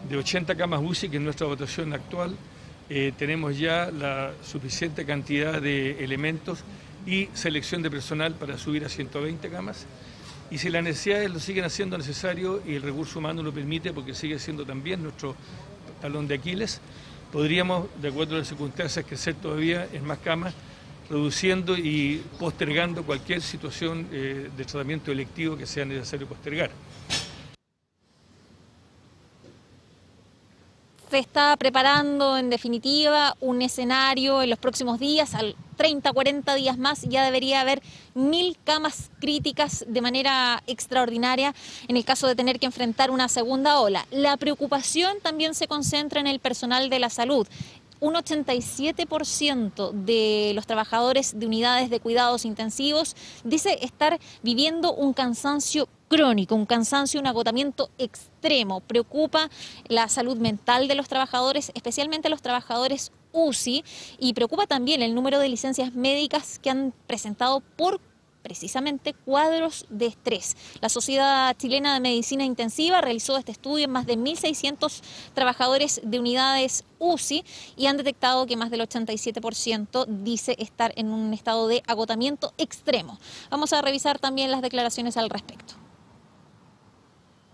de 80 camas UCI, que en nuestra votación actual tenemos ya la suficiente cantidad de elementos y selección de personal para subir a 120 camas. Y si las necesidades lo siguen haciendo necesario y el recurso humano lo permite, porque sigue siendo también nuestro talón de Aquiles, podríamos, de acuerdo a las circunstancias, crecer todavía en más camas, reduciendo y postergando cualquier situación de tratamiento electivo que sea necesario postergar. Se está preparando, en definitiva, un escenario en los próximos días, 30, 40 días más, ya debería haber 1.000 camas críticas de manera extraordinaria en el caso de tener que enfrentar una segunda ola. La preocupación también se concentra en el personal de la salud. Un 87% de los trabajadores de unidades de cuidados intensivos dice estar viviendo un cansancio crónico, un cansancio, un agotamiento extremo. Preocupa la salud mental de los trabajadores, especialmente los trabajadores UCI, y preocupa también el número de licencias médicas que han presentado por precisamente cuadros de estrés. La Sociedad Chilena de Medicina Intensiva realizó este estudio en más de 1.600 trabajadores de unidades UCI y han detectado que más del 87% dice estar en un estado de agotamiento extremo. Vamos a revisar también las declaraciones al respecto.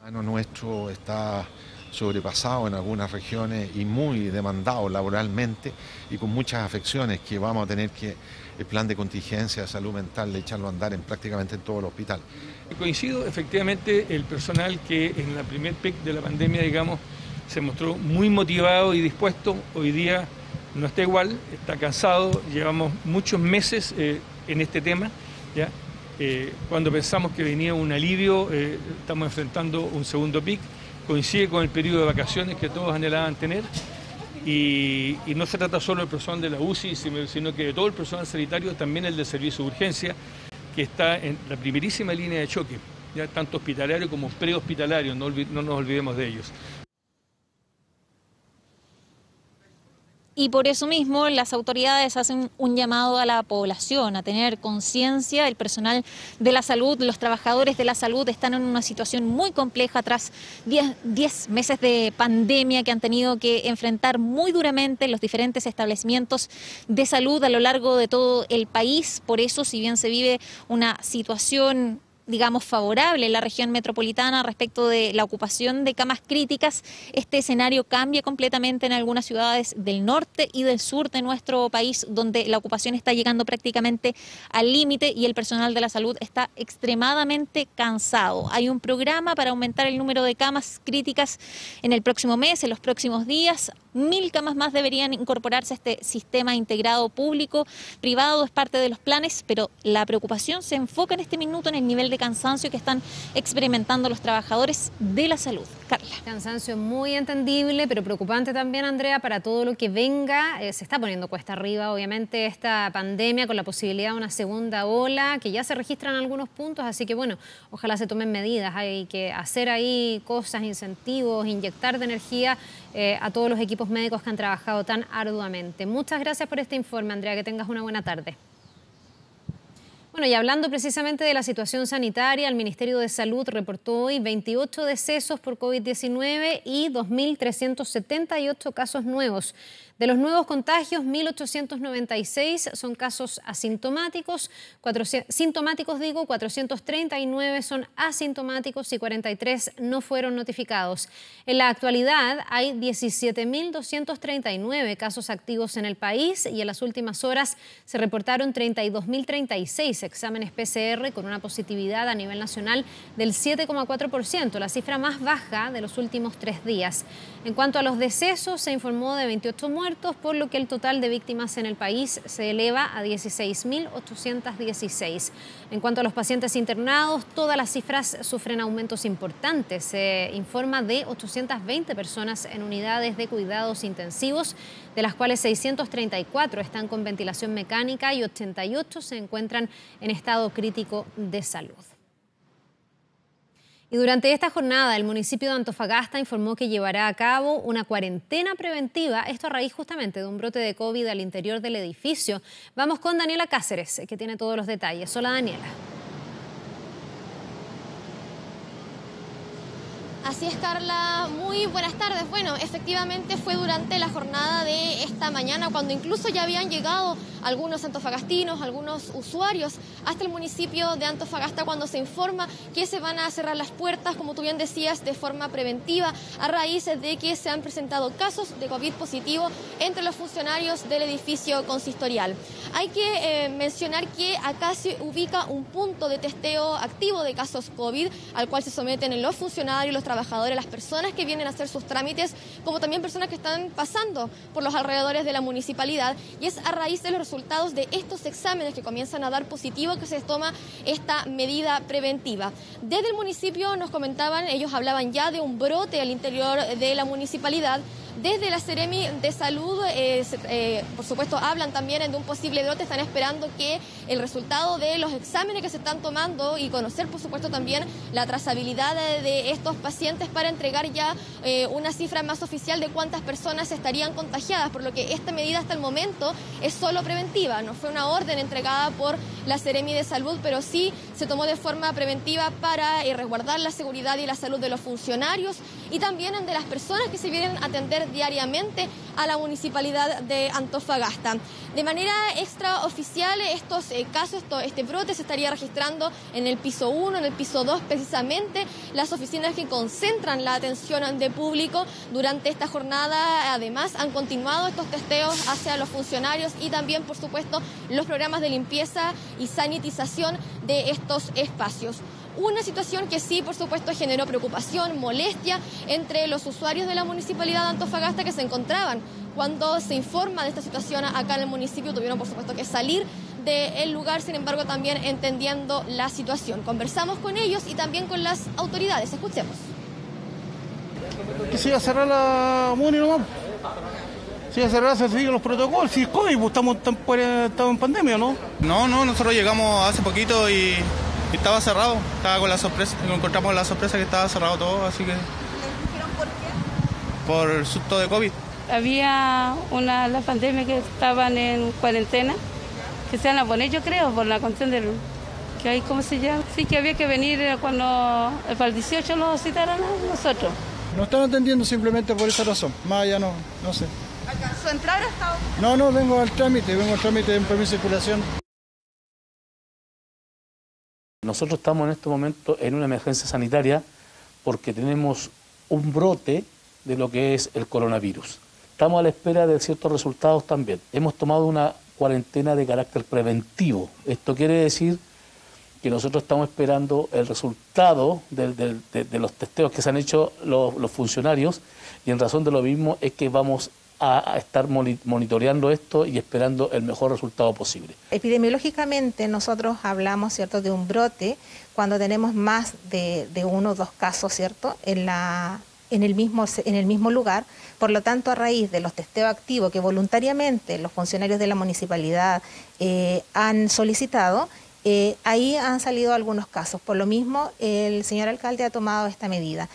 Bueno, nuestro está sobrepasado en algunas regiones y muy demandado laboralmente y con muchas afecciones que vamos a tener que el plan de contingencia de salud mental de echarlo a andar en prácticamente en todo el hospital. Coincido, efectivamente, el personal que en la primer pic de la pandemia, digamos, se mostró muy motivado y dispuesto, hoy día no está igual, está cansado, llevamos muchos meses en este tema, ¿ya? Cuando pensamos que venía un alivio, estamos enfrentando un segundo pic. Coincide con el periodo de vacaciones que todos anhelaban tener y no se trata solo del personal de la UCI, sino que de todo el personal sanitario, también el de servicio de urgencia, que está en la primerísima línea de choque, ya tanto hospitalario como prehospitalario, no nos olvidemos de ellos. Y por eso mismo las autoridades hacen un llamado a la población, a tener conciencia. El personal de la salud, los trabajadores de la salud están en una situación muy compleja tras 10 meses de pandemia que han tenido que enfrentar muy duramente los diferentes establecimientos de salud a lo largo de todo el país. Por eso, si bien se vive una situación digamos, favorable en la región metropolitana respecto de la ocupación de camas críticas, este escenario cambia completamente en algunas ciudades del norte y del sur de nuestro país, donde la ocupación está llegando prácticamente al límite y el personal de la salud está extremadamente cansado. Hay un programa para aumentar el número de camas críticas en el próximo mes, en los próximos días. 1000 camas más deberían incorporarse a este sistema integrado público-privado, es parte de los planes, pero la preocupación se enfoca en este minuto en el nivel de cansancio que están experimentando los trabajadores de la salud. Carla. Cansancio muy entendible, pero preocupante también, Andrea, para todo lo que venga. Se está poniendo cuesta arriba, obviamente, esta pandemia con la posibilidad de una segunda ola, que ya se registran algunos puntos, así que bueno, ojalá se tomen medidas. Hay que hacer ahí cosas, incentivos, inyectar de energía a todos los equipos médicos que han trabajado tan arduamente. Muchas gracias por este informe, Andrea, que tengas una buena tarde. Bueno, y hablando precisamente de la situación sanitaria, el Ministerio de Salud reportó hoy 28 decesos por COVID-19 y 2.378 casos nuevos. De los nuevos contagios, 1.896 son casos asintomáticos, 439 son asintomáticos y 43 no fueron notificados. En la actualidad hay 17.239 casos activos en el país y en las últimas horas se reportaron 32.036 exámenes PCR con una positividad a nivel nacional del 7,4%, la cifra más baja de los últimos 3 días. En cuanto a los decesos, se informó de 28 muertos, por lo que el total de víctimas en el país se eleva a 16.816. En cuanto a los pacientes internados, todas las cifras sufren aumentos importantes. Se informa de 820 personas en unidades de cuidados intensivos, de las cuales 634 están con ventilación mecánica y 88 se encuentran en estado crítico de salud. Y durante esta jornada el municipio de Antofagasta informó que llevará a cabo una cuarentena preventiva, esto a raíz justamente de un brote de COVID al interior del edificio. Vamos con Daniela Cáceres, que tiene todos los detalles. Hola, Daniela. Así es, Carla. Muy buenas tardes. Bueno, efectivamente fue durante la jornada de esta mañana cuando incluso ya habían llegado algunos antofagastinos, algunos usuarios hasta el municipio de Antofagasta cuando se informa que se van a cerrar las puertas, como tú bien decías, de forma preventiva a raíz de que se han presentado casos de COVID positivo entre los funcionarios del edificio consistorial. Hay que mencionar que acá se ubica un punto de testeo activo de casos COVID al cual se someten los funcionarios, los trabajadores, las personas que vienen a hacer sus trámites, como también personas que están pasando por los alrededores de la municipalidad, y es a raíz de los resultados de estos exámenes que comienzan a dar positivo que se toma esta medida preventiva. Desde el municipio nos comentaban, ellos hablaban ya de un brote al interior de la municipalidad. Desde la Seremi de Salud, por supuesto, hablan también de un posible brote, están esperando que el resultado de los exámenes que se están tomando y conocer, por supuesto, también la trazabilidad de estos pacientes para entregar ya una cifra más oficial de cuántas personas estarían contagiadas, por lo que esta medida hasta el momento es solo preventiva, no fue una orden entregada por la Seremi de Salud, pero sí se tomó de forma preventiva para resguardar la seguridad y la salud de los funcionarios y también de las personas que se vienen a atender diariamente a la municipalidad de Antofagasta. De manera extraoficial, estos casos, este brote se estaría registrando en el piso 1, en el piso 2, precisamente las oficinas que concentran la atención de público. Durante esta jornada, además, han continuado estos testeos hacia los funcionarios y también, por supuesto, los programas de limpieza y sanitización de estos espacios. Una situación que sí, por supuesto, generó preocupación, molestia entre los usuarios de la municipalidad de Antofagasta que se encontraban cuando se informa de esta situación acá en el municipio. Tuvieron, por supuesto, que salir del lugar, sin embargo, también entendiendo la situación. Conversamos con ellos y también con las autoridades. Escuchemos. Que se iba a cerrar la muni nomás. Se iba a cerrar, se siguen los protocolos. Si es COVID, pues estamos en pandemia, ¿no? No, nosotros llegamos hace poquito y... estaba cerrado, estaba con la sorpresa, nos encontramos con la sorpresa que estaba cerrado todo, así que... ¿Les dijeron por qué? Por el susto de COVID. Había la pandemia que estaban en cuarentena, que se van a poner, yo creo, por la cuestión de luz. Que ahí, ¿cómo se llama? Sí, que había que venir cuando, para el 18 lo citaron a nosotros. No están atendiendo simplemente por esa razón, más allá no sé. ¿Alcanzó a entrar hasta ahora? No, vengo al trámite de un permiso de circulación. Nosotros estamos en este momento en una emergencia sanitaria porque tenemos un brote de lo que es el coronavirus. Estamos a la espera de ciertos resultados también. Hemos tomado una cuarentena de carácter preventivo. Esto quiere decir que nosotros estamos esperando el resultado de los testeos que se han hecho los funcionarios, y en razón de lo mismo es que vamos a estar monitoreando esto y esperando el mejor resultado posible. Epidemiológicamente nosotros hablamos, ¿cierto?, de un brote cuando tenemos más de uno o dos casos, ¿cierto?, en el mismo lugar. Por lo tanto, a raíz de los testeos activos que voluntariamente los funcionarios de la municipalidad han solicitado, ahí han salido algunos casos. Por lo mismo, el señor alcalde ha tomado esta medida.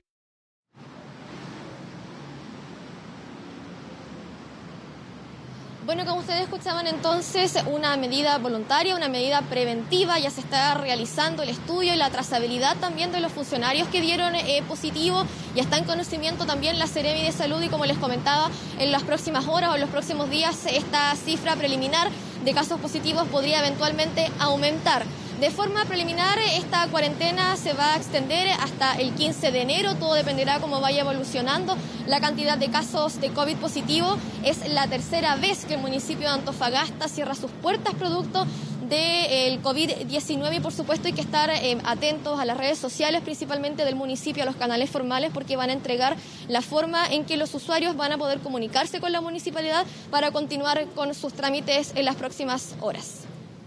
Bueno, como ustedes escuchaban entonces, una medida voluntaria, una medida preventiva, ya se está realizando el estudio y la trazabilidad también de los funcionarios que dieron positivo, ya está en conocimiento también la Seremi de Salud, y como les comentaba, en las próximas horas o en los próximos días esta cifra preliminar de casos positivos podría eventualmente aumentar. De forma preliminar, esta cuarentena se va a extender hasta el 15 de enero. Todo dependerá cómo vaya evolucionando la cantidad de casos de COVID positivo. Es la tercera vez que el municipio de Antofagasta cierra sus puertas producto del COVID-19, y por supuesto hay que estar atentos a las redes sociales, principalmente del municipio, a los canales formales, porque van a entregar la forma en que los usuarios van a poder comunicarse con la municipalidad para continuar con sus trámites en las próximas horas.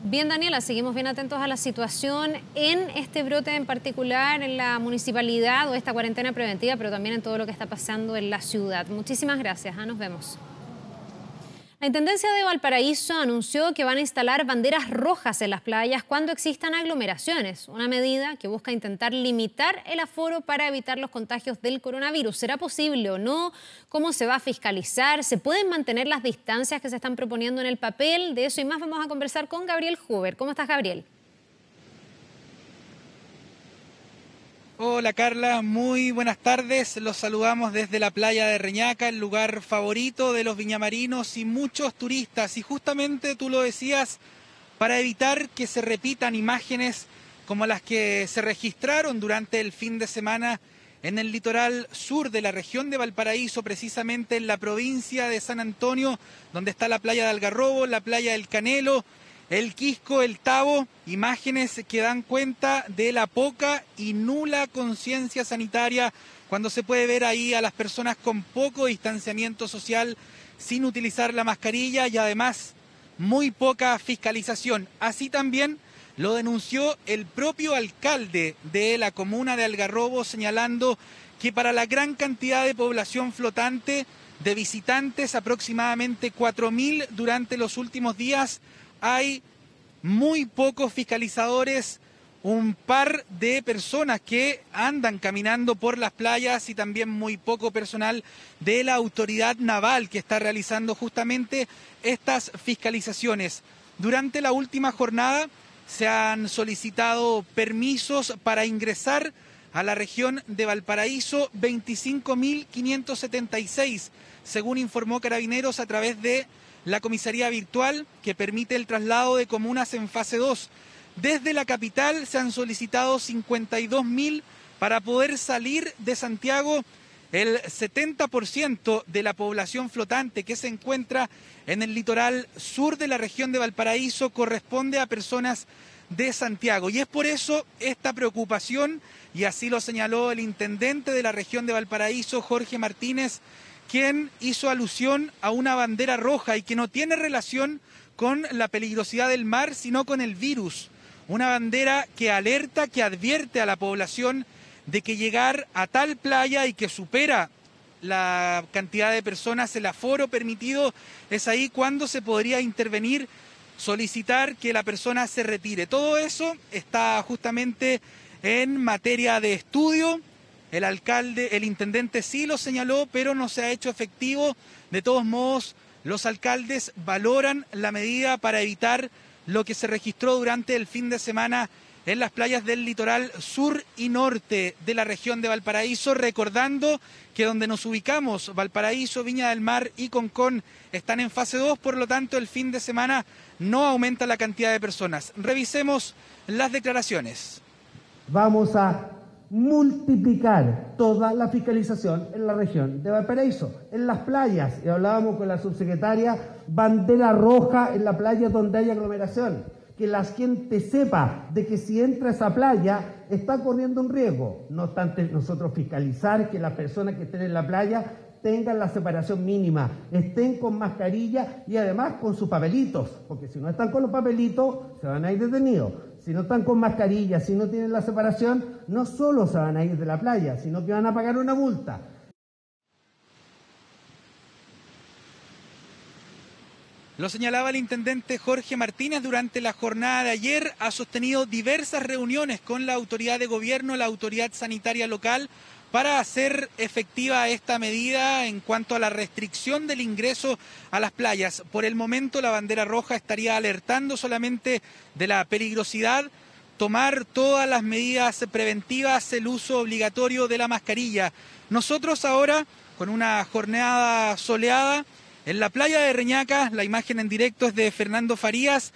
Bien, Daniela, seguimos bien atentos a la situación en este brote en particular, en la municipalidad o esta cuarentena preventiva, pero también en todo lo que está pasando en la ciudad. Muchísimas gracias, nos vemos. La Intendencia de Valparaíso anunció que van a instalar banderas rojas en las playas cuando existan aglomeraciones, una medida que busca intentar limitar el aforo para evitar los contagios del coronavirus. ¿Será posible o no? ¿Cómo se va a fiscalizar? ¿Se pueden mantener las distancias que se están proponiendo en el papel? De eso y más vamos a conversar con Gabriel Huber. ¿Cómo estás, Gabriel? Hola Carla, muy buenas tardes. Los saludamos desde la playa de Reñaca, el lugar favorito de los viñamarinos y muchos turistas. Y justamente tú lo decías, para evitar que se repitan imágenes como las que se registraron durante el fin de semana en el litoral sur de la región de Valparaíso, precisamente en la provincia de San Antonio, donde está la playa de Algarrobo, la playa del Canelo, el Quisco, el Tabo, imágenes que dan cuenta de la poca y nula conciencia sanitaria cuando se puede ver ahí a las personas con poco distanciamiento social, sin utilizar la mascarilla y además muy poca fiscalización. Así también lo denunció el propio alcalde de la comuna de Algarrobo, señalando que para la gran cantidad de población flotante, de visitantes, aproximadamente 4.000 durante los últimos días, hay muy pocos fiscalizadores, un par de personas que andan caminando por las playas y también muy poco personal de la autoridad naval que está realizando justamente estas fiscalizaciones. Durante la última jornada se han solicitado permisos para ingresar a la región de Valparaíso, 25.576, según informó Carabineros a través de la comisaría virtual, que permite el traslado de comunas en fase 2. Desde la capital se han solicitado 52.000 para poder salir de Santiago. El 70% de la población flotante que se encuentra en el litoral sur de la región de Valparaíso corresponde a personas de Santiago. Y es por eso esta preocupación, y así lo señaló el intendente de la región de Valparaíso, Jorge Martínez, quien hizo alusión a una bandera roja y que no tiene relación con la peligrosidad del mar, sino con el virus. Una bandera que alerta, que advierte a la población de que llegar a tal playa y que supera la cantidad de personas, el aforo permitido, es ahí cuando se podría intervenir, solicitar que la persona se retire. Todo eso está justamente en materia de estudio. El alcalde, el intendente sí lo señaló, pero no se ha hecho efectivo. De todos modos, los alcaldes valoran la medida para evitar lo que se registró durante el fin de semana en las playas del litoral sur y norte de la región de Valparaíso, recordando que donde nos ubicamos, Valparaíso, Viña del Mar y Concón, están en fase 2, por lo tanto el fin de semana no aumenta la cantidad de personas. Revisemos las declaraciones. Vamos a multiplicar toda la fiscalización en la región de Valparaíso, en las playas, y hablábamos con la subsecretaria, bandera roja en la playa donde hay aglomeración, que la gente sepa de que si entra a esa playa está corriendo un riesgo. No obstante, nosotros fiscalizar que las personas que estén en la playa tengan la separación mínima, estén con mascarilla y además con sus papelitos, porque si no están con los papelitos se van a ir detenidos. Si no están con mascarilla, si no tienen la separación, no solo se van a ir de la playa, sino que van a pagar una multa. Lo señalaba el intendente Jorge Martínez durante la jornada de ayer. Ha sostenido diversas reuniones con la autoridad de gobierno, la autoridad sanitaria local, para hacer efectiva esta medida en cuanto a la restricción del ingreso a las playas. Por el momento la bandera roja estaría alertando solamente de la peligrosidad, tomar todas las medidas preventivas, el uso obligatorio de la mascarilla. Nosotros ahora, con una jornada soleada, en la playa de Reñaca, la imagen en directo es de Fernando Farías,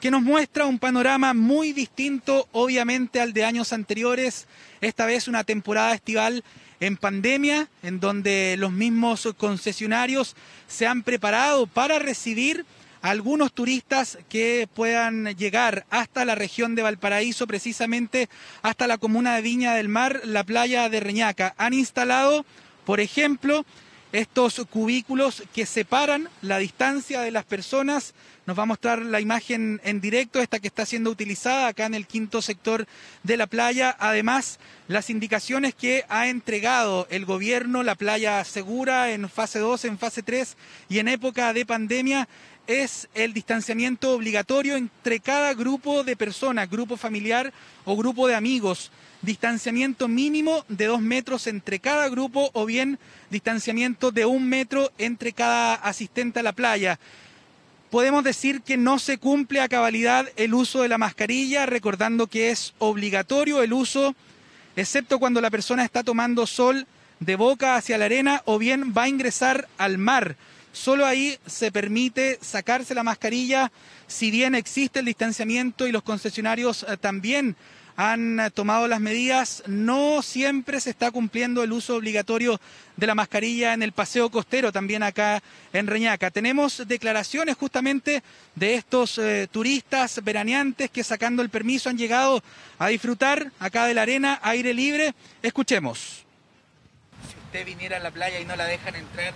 que nos muestra un panorama muy distinto, obviamente, al de años anteriores. Esta vez una temporada estival en pandemia, en donde los mismos concesionarios se han preparado para recibir a algunos turistas que puedan llegar hasta la región de Valparaíso, precisamente hasta la comuna de Viña del Mar, la playa de Reñaca. Han instalado, por ejemplo, estos cubículos que separan la distancia de las personas. Nos va a mostrar la imagen en directo, esta que está siendo utilizada acá en el quinto sector de la playa. Además, las indicaciones que ha entregado el gobierno, la playa segura en fase 2, en fase 3 y en época de pandemia, es el distanciamiento obligatorio entre cada grupo de personas, grupo familiar o grupo de amigos. Distanciamiento mínimo de 2 metros entre cada grupo o bien distanciamiento de 1 metro entre cada asistente a la playa. Podemos decir que no se cumple a cabalidad el uso de la mascarilla, recordando que es obligatorio el uso, excepto cuando la persona está tomando sol de boca hacia la arena o bien va a ingresar al mar. Solo ahí se permite sacarse la mascarilla, si bien existe el distanciamiento y los concesionarios también han tomado las medidas, no siempre se está cumpliendo el uso obligatorio de la mascarilla en el paseo costero, también acá en Reñaca. Tenemos declaraciones justamente de estos turistas veraneantes que, sacando el permiso, han llegado a disfrutar acá de la arena, aire libre. Escuchemos. Si usted viniera a la playa y no la dejan entrar,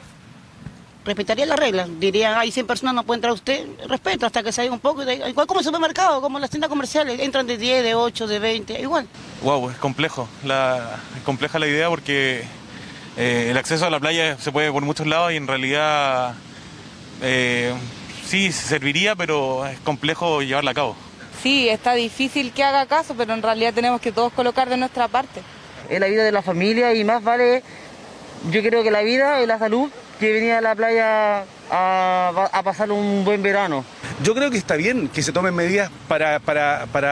respetaría las reglas. Diría, hay 100 personas, no puede entrar usted. Respeto hasta que salga un poco. Igual como el supermercado, como las tiendas comerciales. Entran de 10, de 8, de 20, igual. Wow, es complejo. Es compleja la idea porque el acceso a la playa se puede por muchos lados y en realidad sí serviría, pero es complejo llevarla a cabo. Sí, está difícil que haga caso, pero en realidad tenemos que todos colocar de nuestra parte. Es la vida de la familia y más vale, yo creo que la vida y la salud, que venía a la playa a pasar un buen verano. Yo creo que está bien que se tomen medidas para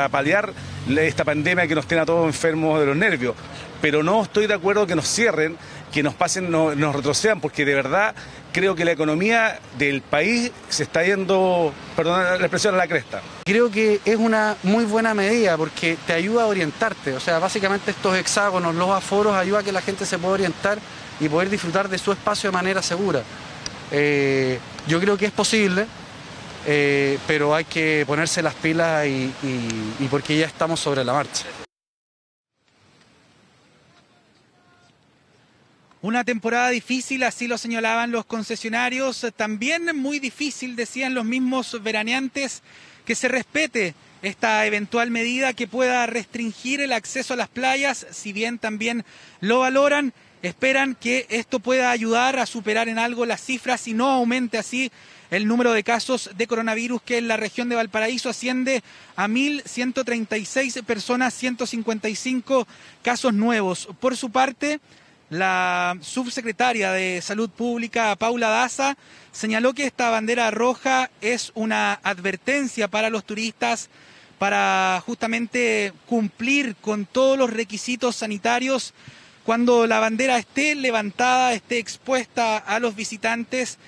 paliar esta pandemia que nos tiene a todos enfermos de los nervios, pero no estoy de acuerdo que nos cierren, que nos pasen, nos retrocedan, porque de verdad creo que la economía del país se está yendo, perdón la expresión, a la cresta. Creo que es una muy buena medida porque te ayuda a orientarte, o sea, básicamente estos hexágonos, los aforos, ayuda a que la gente se pueda orientar y poder disfrutar de su espacio de manera segura. Yo creo que es posible, pero hay que ponerse las pilas y porque ya estamos sobre la marcha. Una temporada difícil, así lo señalaban los concesionarios. También muy difícil, decían los mismos veraneantes, que se respete esta eventual medida que pueda restringir el acceso a las playas, si bien también lo valoran. Esperan que esto pueda ayudar a superar en algo las cifras y no aumente así el número de casos de coronavirus, que en la región de Valparaíso asciende a 1.136 personas, 155 casos nuevos. Por su parte, la subsecretaria de Salud Pública, Paula Daza, señaló que esta bandera roja es una advertencia para los turistas para justamente cumplir con todos los requisitos sanitarios. Cuando la bandera esté levantada, esté expuesta a los visitantes,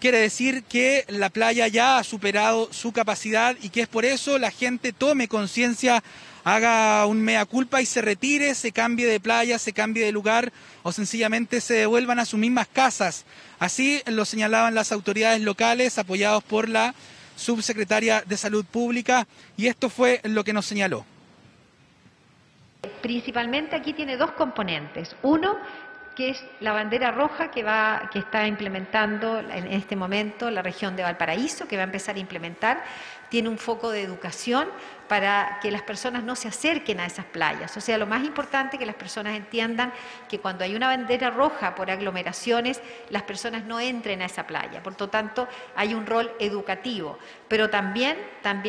Quiere decir que la playa ya ha superado su capacidad y que es por eso la gente tome conciencia, haga un mea culpa y se retire, se cambie de playa, se cambie de lugar o sencillamente se devuelvan a sus mismas casas. Así lo señalaban las autoridades locales apoyados por la subsecretaria de Salud Pública y esto fue lo que nos señaló. Principalmente aquí tiene dos componentes. Uno, que es la bandera roja que está implementando en este momento la región de Valparaíso, que va a empezar a implementar, tiene un foco de educación para que las personas no se acerquen a esas playas. O sea, lo más importante es que las personas entiendan que cuando hay una bandera roja por aglomeraciones, las personas no entren a esa playa. Por lo tanto, hay un rol educativo. Pero también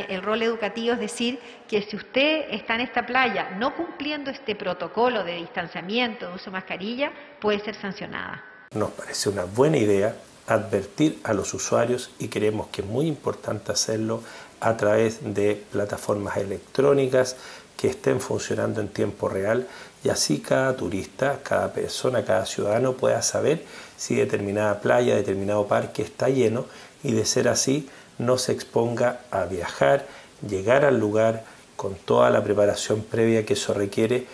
el rol educativo es decir que si usted está en esta playa no cumpliendo este protocolo de distanciamiento, de uso de mascarilla, puede ser sancionada. Nos parece una buena idea advertir a los usuarios y creemos que es muy importante hacerlo a través de plataformas electrónicas que estén funcionando en tiempo real y así cada turista, cada persona, cada ciudadano pueda saber si determinada playa, determinado parque está lleno y de ser así no se exponga a viajar, llegar al lugar con toda la preparación previa que eso requiere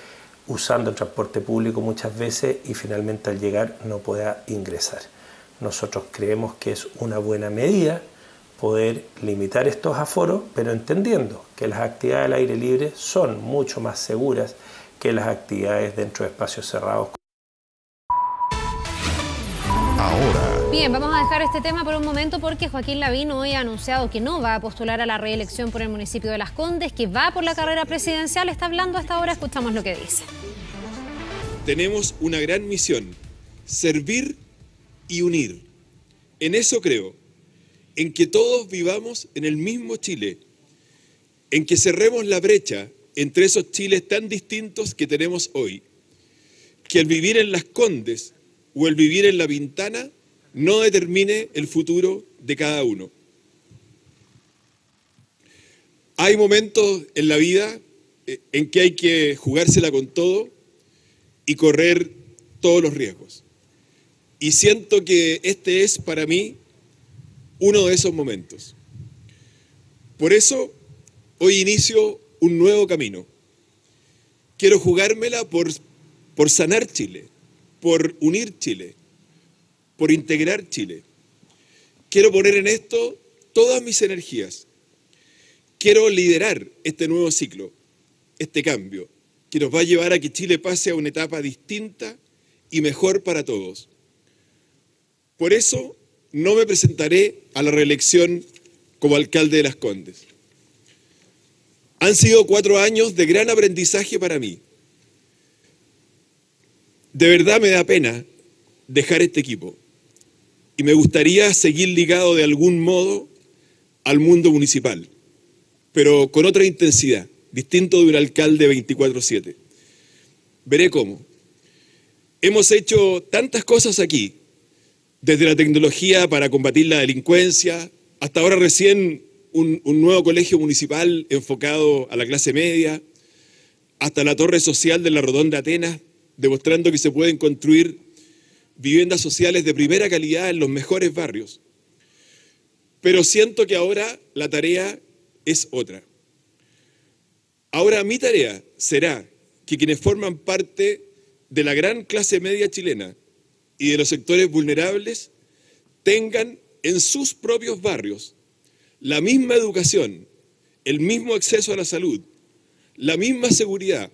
usando el transporte público muchas veces y finalmente al llegar no pueda ingresar. Nosotros creemos que es una buena medida poder limitar estos aforos, pero entendiendo que las actividades al aire libre son mucho más seguras que las actividades dentro de espacios cerrados. Ahora. Bien, vamos a dejar este tema por un momento porque Joaquín Lavín hoy ha anunciado que no va a postular a la reelección por el municipio de Las Condes, que va por la carrera presidencial. Está hablando hasta ahora, escuchamos lo que dice. Tenemos una gran misión, servir y unir. En eso creo, en que todos vivamos en el mismo Chile, en que cerremos la brecha entre esos Chiles tan distintos que tenemos hoy, que el vivir en Las Condes o el vivir en La Pintana no determine el futuro de cada uno. Hay momentos en la vida en que hay que jugársela con todo y correr todos los riesgos. Y siento que este es para mí uno de esos momentos. Por eso hoy inicio un nuevo camino. Quiero jugármela por sanar Chile, por unir Chile, por integrar Chile. Quiero poner en esto todas mis energías. Quiero liderar este nuevo ciclo, este cambio, que nos va a llevar a que Chile pase a una etapa distinta y mejor para todos. Por eso no me presentaré a la reelección como alcalde de Las Condes. Han sido 4 años de gran aprendizaje para mí. De verdad me da pena dejar este equipo y me gustaría seguir ligado de algún modo al mundo municipal, pero con otra intensidad, distinto de un alcalde 24/7. Veré cómo. Hemos hecho tantas cosas aquí, desde la tecnología para combatir la delincuencia, hasta ahora recién un nuevo colegio municipal enfocado a la clase media, hasta la torre social de la Rotonda Atenas, demostrando que se pueden construir viviendas sociales de primera calidad en los mejores barrios. Pero siento que ahora la tarea es otra. Ahora mi tarea será que quienes forman parte de la gran clase media chilena y de los sectores vulnerables tengan en sus propios barrios la misma educación, el mismo acceso a la salud, la misma seguridad,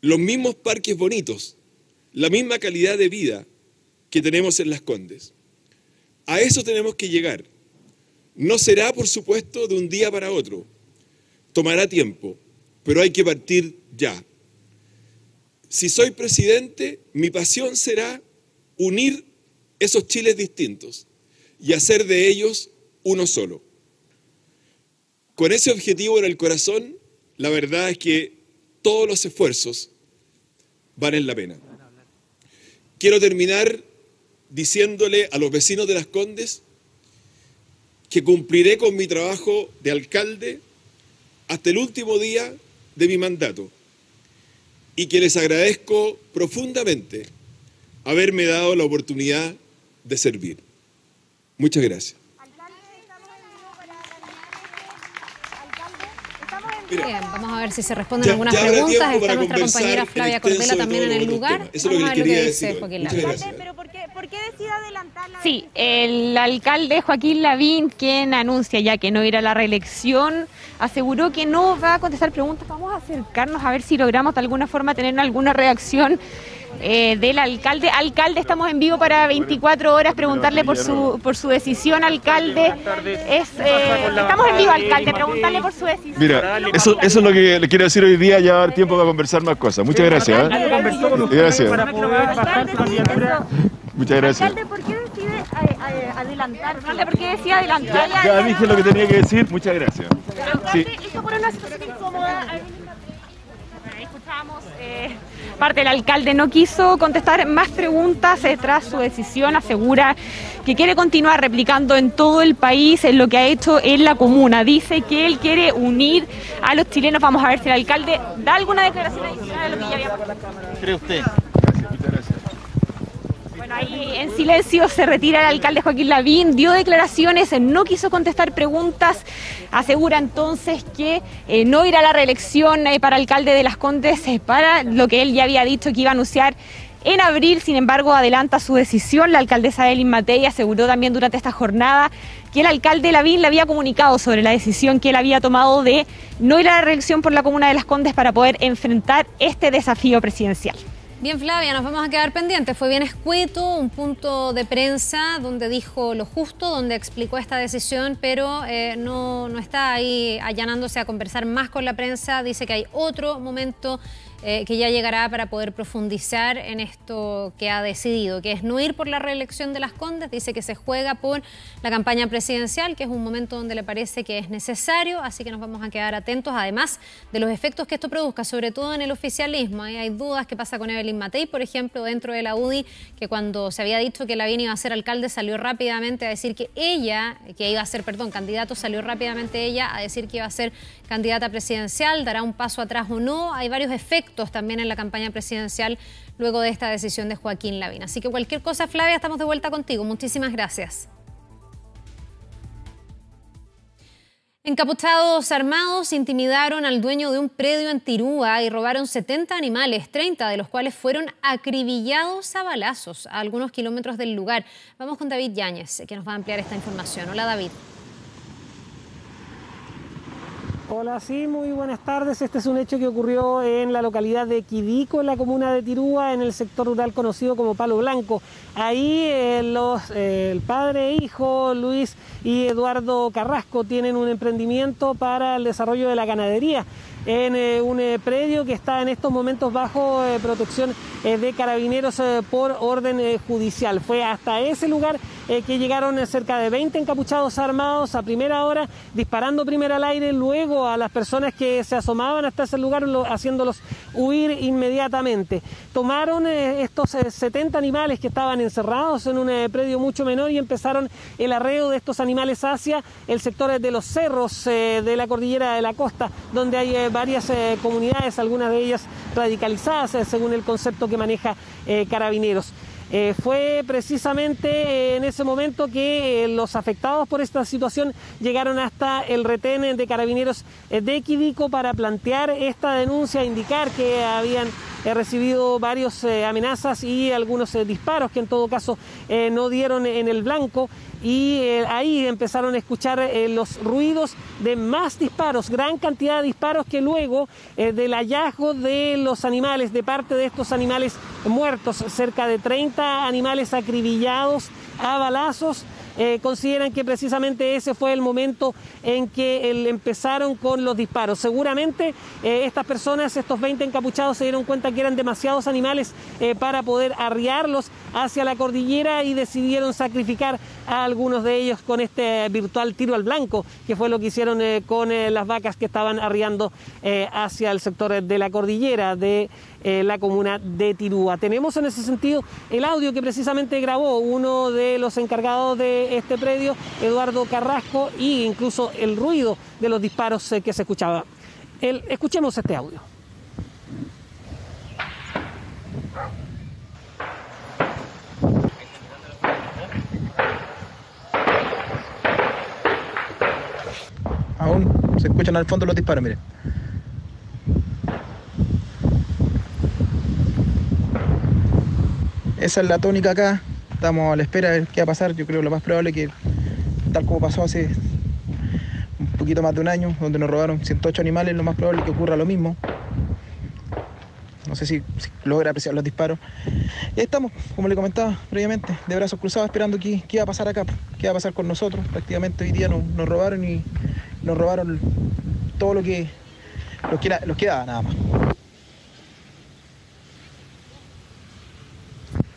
los mismos parques bonitos, la misma calidad de vida que tenemos en Las Condes. A eso tenemos que llegar. No será, por supuesto, de un día para otro. Tomará tiempo, pero hay que partir ya. Si soy presidente, mi pasión será unir esos Chiles distintos y hacer de ellos uno solo. Con ese objetivo en el corazón, la verdad es que todos los esfuerzos valen la pena. Quiero terminar diciéndole a los vecinos de Las Condes que cumpliré con mi trabajo de alcalde hasta el último día de mi mandato y que les agradezco profundamente haberme dado la oportunidad de servir. Muchas gracias. Bien, vamos a ver si se responden algunas preguntas. Está nuestra compañera Flavia Cordela también en el lugar. Eso es lo que quería decir. Pero ¿por qué decide adelantar la... Sí, el alcalde Joaquín Lavín, quien anuncia ya que no irá a la reelección, aseguró que no va a contestar preguntas. Vamos a acercarnos a ver si logramos de alguna forma tener alguna reacción del alcalde. Alcalde, estamos en vivo para 24 horas, preguntarle por su decisión, alcalde. Estamos en vivo, alcalde, preguntarle por su decisión. Mira, eso es lo que le quiero decir hoy día, ya va a haber tiempo para conversar más cosas. Muchas gracias. Gracias. Muchas gracias. Alcalde, ¿por qué decide adelantar? Alcalde, ¿por qué decide adelantar? Ya dije lo que tenía que decir, muchas gracias. Alcalde, esto por una situación incómoda. Escuchamos... parte del alcalde no quiso contestar más preguntas tras su decisión, asegura que quiere continuar replicando en todo el país en lo que ha hecho en la comuna. Dice que él quiere unir a los chilenos. Vamos a ver si el alcalde da alguna declaración adicional a lo que ya había puesto. ¿Cree usted? Gracias, muchas gracias. Bueno, ahí en silencio se retira el alcalde Joaquín Lavín, dio declaraciones, no quiso contestar preguntas, asegura entonces que no irá a la reelección para alcalde de Las Condes, para lo que él ya había dicho que iba a anunciar en abril. Sin embargo, adelanta su decisión. La alcaldesa Evelyn Matei aseguró también durante esta jornada que el alcalde Lavín le había comunicado sobre la decisión que él había tomado de no ir a la reelección por la comuna de Las Condes para poder enfrentar este desafío presidencial. Bien, Flavia, nos vamos a quedar pendientes. Fue bien escueto, un punto de prensa donde dijo lo justo, donde explicó esta decisión, pero no está ahí allanándose a conversar más con la prensa. Dice que hay otro momento que ya llegará para poder profundizar en esto que ha decidido, que es no ir por la reelección de Las Condes. Dice que se juega por la campaña presidencial, que es un momento donde le parece que es necesario, así que nos vamos a quedar atentos, además de los efectos que esto produzca, sobre todo en el oficialismo. Ahí hay dudas que pasa con Evelyn Matei, por ejemplo, dentro de la UDI, que cuando se había dicho que Lavín iba a ser alcalde salió rápidamente a decir que ella, que iba a ser, perdón, candidato, salió rápidamente ella a decir que iba a ser candidata presidencial. ¿Dará un paso atrás o no? Hay varios efectos también en la campaña presidencial luego de esta decisión de Joaquín Lavín. Así que cualquier cosa, Flavia, estamos de vuelta contigo. Muchísimas gracias. Encapuchados armados intimidaron al dueño de un predio en Tirúa y robaron 70 animales, 30 de los cuales fueron acribillados a balazos a algunos kilómetros del lugar. Vamos con David Yáñez, que nos va a ampliar esta información. Hola, David. Hola, sí, muy buenas tardes. Este es un hecho que ocurrió en la localidad de Quibico, en la comuna de Tirúa, en el sector rural conocido como Palo Blanco. Ahí el padre e hijo, Luis y Eduardo Carrasco, tienen un emprendimiento para el desarrollo de la ganadería en un predio que está en estos momentos bajo protección de carabineros por orden judicial. Fue hasta ese lugar que llegaron cerca de 20 encapuchados armados a primera hora, disparando primero al aire, luego a las personas que se asomaban hasta ese lugar, haciéndolos huir inmediatamente. Tomaron estos 70 animales que estaban encerrados en un predio mucho menor y empezaron el arreo de estos animales hacia el sector de los cerros de la cordillera de la costa, donde hay varias comunidades, algunas de ellas radicalizadas según el concepto que maneja Carabineros. Fue precisamente en ese momento que los afectados por esta situación llegaron hasta el retén de Carabineros de Quibico para plantear esta denuncia, indicar que habían recibido varias amenazas y algunos disparos que en todo caso no dieron en el blanco, y ahí empezaron a escuchar los ruidos de más disparos, gran cantidad de disparos que luego del hallazgo de los animales, de parte de estos animales muertos, cerca de 30 animales acribillados a balazos. Consideran que precisamente ese fue el momento en que empezaron con los disparos. Seguramente estas personas, estos 20 encapuchados, se dieron cuenta que eran demasiados animales para poder arriarlos hacia la cordillera y decidieron sacrificar a algunos de ellos con este virtual tiro al blanco, que fue lo que hicieron con las vacas que estaban arriando hacia el sector de la cordillera de la comuna de Tirúa. Tenemos en ese sentido el audio que precisamente grabó uno de los encargados de este predio, Eduardo Carrasco, e incluso el ruido de los disparos que se escuchaba. Escuchemos este audio. aún se escuchan al fondo los disparos, miren. Esa es la tónica acá, estamos a la espera de ver qué va a pasar. Yo creo que lo más probable es que, tal como pasó hace un poquito más de un año, donde nos robaron 108 animales, lo más probable es que ocurra lo mismo. No sé si logra apreciar los disparos. Y ahí estamos, como le comentaba previamente, de brazos cruzados, esperando qué va a pasar acá, qué va a pasar con nosotros. Prácticamente hoy día nos robaron y nos robaron todo lo que nos quedaba, nada más.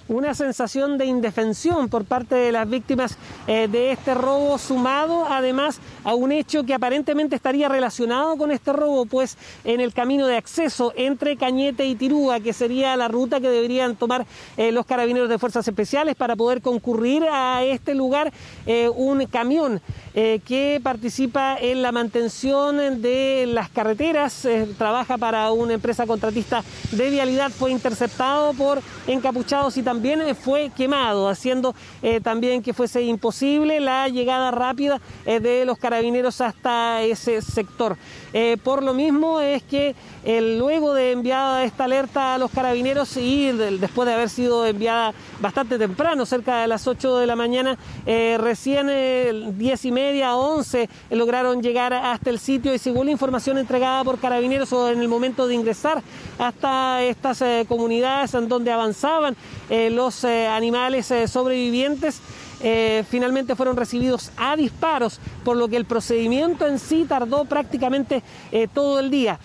Una sensación de indefensión por parte de las víctimas de este robo, sumado además a un hecho que aparentemente estaría relacionado con este robo, pues en el camino de acceso entre Cañete y Tirúa, que sería la ruta que deberían tomar los carabineros de fuerzas especiales para poder concurrir a este lugar, un camión que participa en la mantención de las carreteras, trabaja para una empresa contratista de vialidad, fue interceptado por encapuchados y también fue quemado, haciendo también que fuese imposible la llegada rápida de los carabineros hasta ese sector. Por lo mismo es que luego de enviada esta alerta a los carabineros y después de haber sido enviada bastante temprano, cerca de las 8 de la mañana, recién 10:30, 11, lograron llegar hasta el sitio y según la información entregada por carabineros o en el momento de ingresar hasta estas comunidades en donde avanzaban los animales sobrevivientes, finalmente fueron recibidos a disparos, por lo que el procedimiento en sí tardó prácticamente todo el día.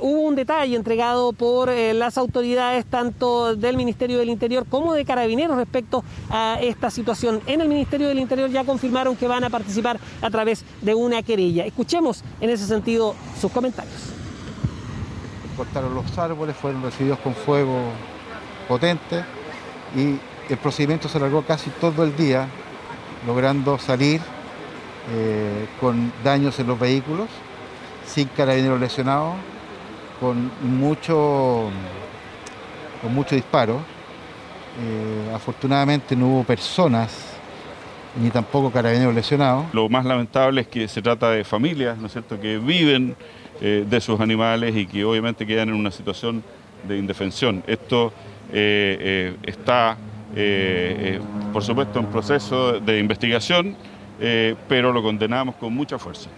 Hubo un detalle entregado por las autoridades tanto del Ministerio del Interior como de Carabineros respecto a esta situación. En el Ministerio del Interior ya confirmaron que van a participar a través de una querella. Escuchemos en ese sentido sus comentarios. Cortaron los árboles, fueron recibidos con fuego potente y el procedimiento se alargó casi todo el día, logrando salir con daños en los vehículos, sin carabineros lesionados, con mucho disparo. Afortunadamente no hubo personas, ni tampoco carabineros lesionados. Lo más lamentable es que se trata de familias, ¿no es cierto?, que viven de sus animales y que obviamente quedan en una situación de indefensión. Esto está... por supuesto en proceso de investigación, pero lo condenamos con mucha fuerza.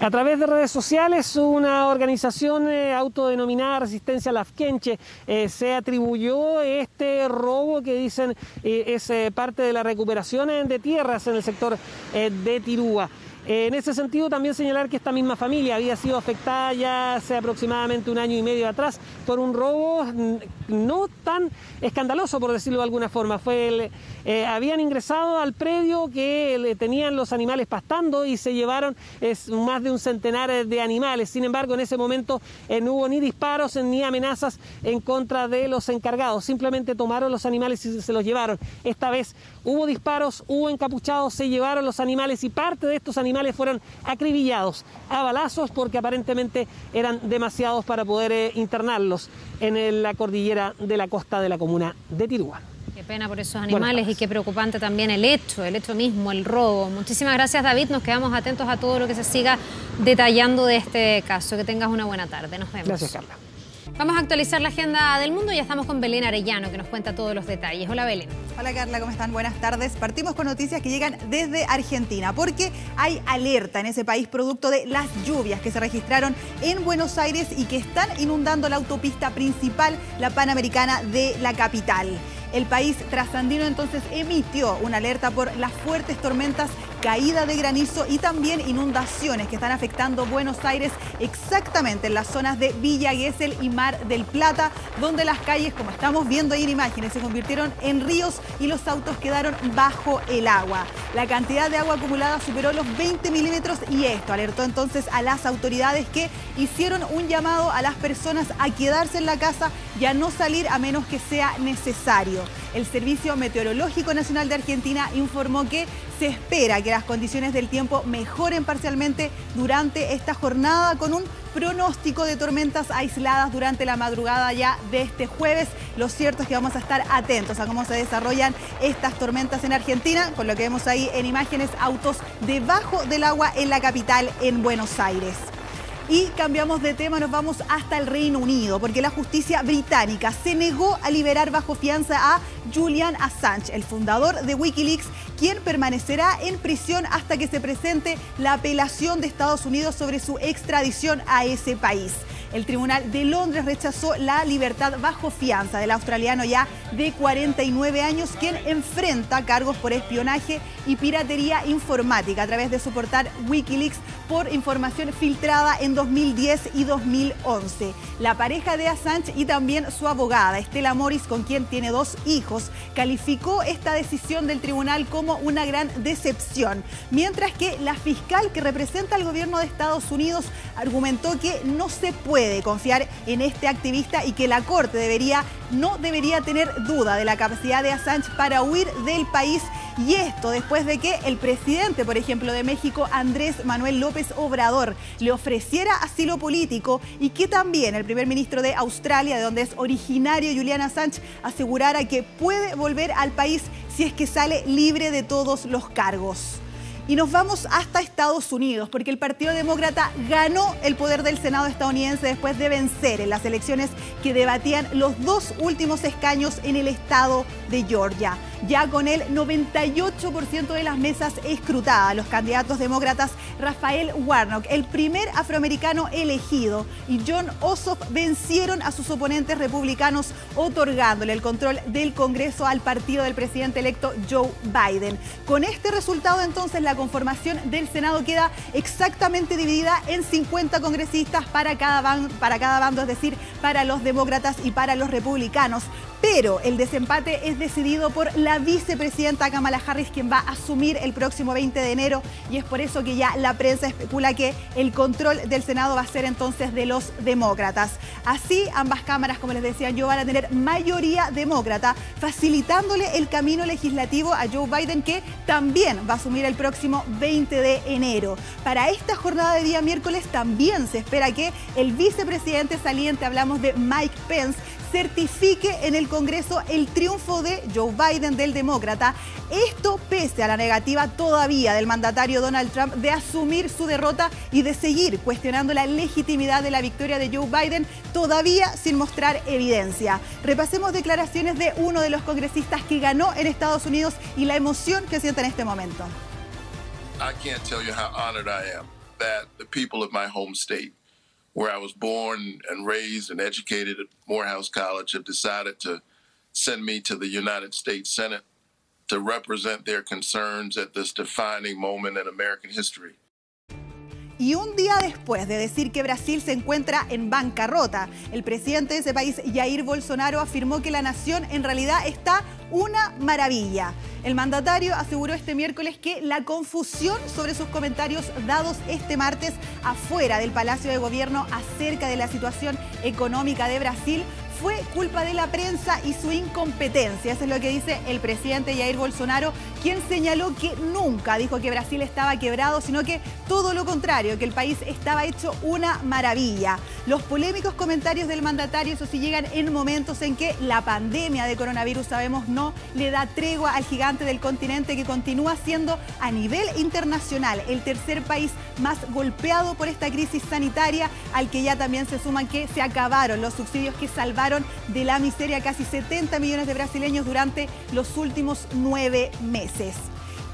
A través de redes sociales, una organización autodenominada Resistencia Lafkenche se atribuyó este robo que dicen es parte de la recuperación de tierras en el sector de Tirúa. En ese sentido, también señalar que esta misma familia había sido afectada ya hace aproximadamente un año y medio atrás por un robo no tan escandaloso, por decirlo de alguna forma. Habían ingresado al predio que tenían los animales pastando y se llevaron más de un centenar de animales. Sin embargo, en ese momento no hubo ni disparos ni amenazas en contra de los encargados. Simplemente tomaron los animales y se los llevaron. Esta vez hubo disparos, hubo encapuchados, se llevaron los animales y parte de estos animales fueron acribillados a balazos porque aparentemente eran demasiados para poder internarlos en la cordillera de la costa de la comuna de Tirúa. Qué pena por esos animales y qué preocupante también el hecho mismo, el robo. Muchísimas gracias, David, nos quedamos atentos a todo lo que se siga detallando de este caso. Que tengas una buena tarde, nos vemos. Gracias, Carla. Vamos a actualizar la agenda del mundo y ya estamos con Belén Arellano, que nos cuenta todos los detalles. Hola, Belén. Hola, Carla, ¿cómo están? Buenas tardes. Partimos con noticias que llegan desde Argentina, porque hay alerta en ese país producto de las lluvias que se registraron en Buenos Aires y que están inundando la autopista principal, la Panamericana, de la capital. El país trasandino entonces emitió una alerta por las fuertes tormentas, caída de granizo y también inundaciones que están afectando Buenos Aires, exactamente en las zonas de Villa Gesell y Mar del Plata, donde las calles, como estamos viendo ahí en imágenes, se convirtieron en ríos y los autos quedaron bajo el agua. La cantidad de agua acumulada superó los 20 milímetros y esto alertó entonces a las autoridades, que hicieron un llamado a las personas a quedarse en la casa y a no salir a menos que sea necesario. el Servicio Meteorológico Nacional de Argentina informó que se espera que las condiciones del tiempo mejoren parcialmente durante esta jornada, con un pronóstico de tormentas aisladas durante la madrugada ya de este jueves. Lo cierto es que vamos a estar atentos a cómo se desarrollan estas tormentas en Argentina, con lo que vemos ahí en imágenes, autos debajo del agua en la capital, en Buenos Aires. Y cambiamos de tema, nos vamos hasta el Reino Unido, porque la justicia británica se negó a liberar bajo fianza a Julian Assange, el fundador de WikiLeaks, quien permanecerá en prisión hasta que se presente la apelación de Estados Unidos sobre su extradición a ese país. El Tribunal de Londres rechazó la libertad bajo fianza del australiano ya de 49 años, quien enfrenta cargos por espionaje y piratería informática a través de su portal WikiLeaks por información filtrada en 2010 y 2011. La pareja de Assange y también su abogada, Stella Morris, con quien tiene dos hijos, calificó esta decisión del tribunal como una gran decepción, mientras que la fiscal que representa al gobierno de Estados Unidos argumentó que no se puede confiar en este activista y que la Corte no debería tener duda de la capacidad de Assange para huir del país, y esto después de que el presidente, por ejemplo, de México, Andrés Manuel López Obrador, le ofreciera asilo político, y que también el primer ministro de Australia, de donde es originario Julian Assange, asegurara que puede volver al país si es que sale libre de todos los cargos. Y nos vamos hasta Estados Unidos, porque el Partido Demócrata ganó el poder del Senado estadounidense después de vencer en las elecciones que debatían los dos últimos escaños en el estado de Georgia. Ya con el 98% de las mesas escrutadas, los candidatos demócratas Raphael Warnock, el primer afroamericano elegido, y John Ossoff vencieron a sus oponentes republicanos, otorgándole el control del Congreso al partido del presidente electo Joe Biden. Con este resultado, entonces, la conformación del Senado queda exactamente dividida en 50 congresistas para cada bando, es decir, para los demócratas y para los republicanos. Pero el desempate es decidido por la vicepresidenta Kamala Harris, quien va a asumir el próximo 20 de enero, y es por eso que ya la prensa especula que el control del Senado va a ser entonces de los demócratas. Así, ambas cámaras, como les decía yo, van a tener mayoría demócrata, facilitándole el camino legislativo a Joe Biden, que también va a asumir el próximo 20 de enero. Para esta jornada de día miércoles también se espera que el vicepresidente saliente, hablamos de Mike Pence, certifique en el Congreso el triunfo de Joe Biden, del demócrata. Esto pese a la negativa todavía del mandatario Donald Trump de asumir su derrota y de seguir cuestionando la legitimidad de la victoria de Joe Biden, todavía sin mostrar evidencia. Repasemos declaraciones de uno de los congresistas que ganó en Estados Unidos y la emoción que siente en este momento. I can't tell you how honored I am that the people of my home state, where I was born and raised and educated at Morehouse College, have decided to send me to the United States Senate to represent their concerns at this defining moment in American history. Y un día después de decir que Brasil se encuentra en bancarrota, el presidente de ese país, Jair Bolsonaro, afirmó que la nación en realidad está una maravilla. El mandatario aseguró este miércoles que la confusión sobre sus comentarios dados este martes afuera del Palacio de Gobierno acerca de la situación económica de Brasil fue culpa de la prensa y su incompetencia. Eso es lo que dice el presidente Jair Bolsonaro, quien señaló que nunca dijo que Brasil estaba quebrado, sino que todo lo contrario, que el país estaba hecho una maravilla. Los polémicos comentarios del mandatario, eso sí, llegan en momentos en que la pandemia de coronavirus, sabemos, no le da tregua al gigante del continente, que continúa siendo a nivel internacional el tercer país más golpeado por esta crisis sanitaria, al que ya también se suman que se acabaron los subsidios que salvaron de la miseria casi 70 millones de brasileños durante los últimos 9 meses.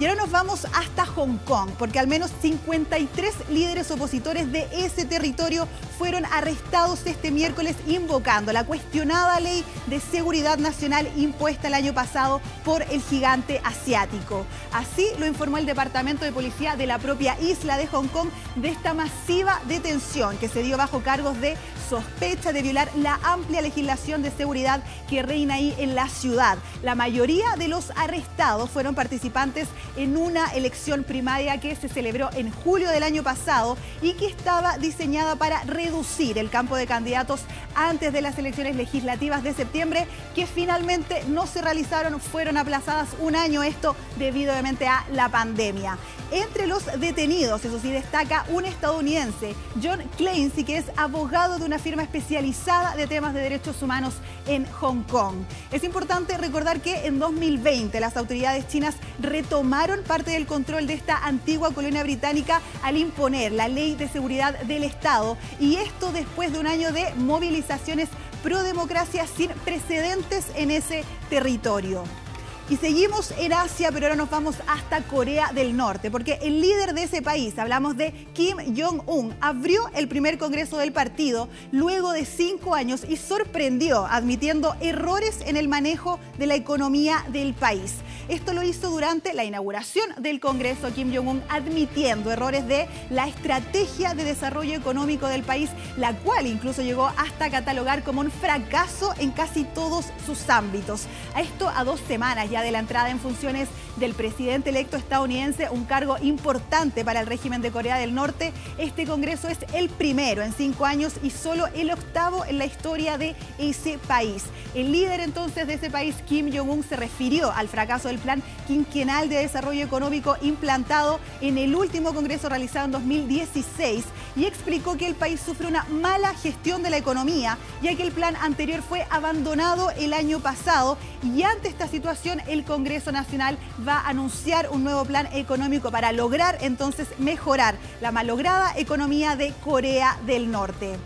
Y ahora nos vamos hasta Hong Kong, porque al menos 53 líderes opositores de ese territorio fueron arrestados este miércoles, invocando la cuestionada ley de seguridad nacional impuesta el año pasado por el gigante asiático. Así lo informó el Departamento de Policía de la propia isla de Hong Kong de esta masiva detención que se dio bajo cargos de sospecha de violar la amplia legislación de seguridad que reina ahí en la ciudad. La mayoría de los arrestados fueron participantes en una elección primaria que se celebró en julio del año pasado y que estaba diseñada para reducir el campo de candidatos antes de las elecciones legislativas de septiembre, que finalmente no se realizaron, fueron aplazadas un año, esto debido obviamente a la pandemia. Entre los detenidos, eso sí, destaca un estadounidense, John Clancy, que es abogado de una firma especializada de temas de derechos humanos en Hong Kong. Es importante recordar que en 2020 las autoridades chinas retomaron parte del control de esta antigua colonia británica al imponer la Ley de Seguridad del Estado, y esto después de un año de movilizaciones pro-democracia sin precedentes en ese territorio. Y seguimos en Asia, pero ahora nos vamos hasta Corea del Norte, porque el líder de ese país, hablamos de Kim Jong-un, abrió el primer congreso del partido luego de 5 años y sorprendió admitiendo errores en el manejo de la economía del país. Esto lo hizo durante la inauguración del congreso, Kim Jong-un admitiendo errores de la estrategia de desarrollo económico del país, la cual incluso llegó hasta catalogar como un fracaso en casi todos sus ámbitos. A esto a 2 semanas ya de la entrada en funciones del presidente electo estadounidense, un cargo importante para el régimen de Corea del Norte. Este congreso es el primero en 5 años y solo el 8º en la historia de ese país. El líder entonces de ese país, Kim Jong-un, se refirió al fracaso del plan quinquenal de desarrollo económico implantado en el último congreso realizado en 2016 y explicó que el país sufre una mala gestión de la economía, ya que el plan anterior fue abandonado el año pasado, y ante esta situación el Congreso Nacional va a anunciar un nuevo plan económico para lograr entonces mejorar la malograda economía de Corea del Norte.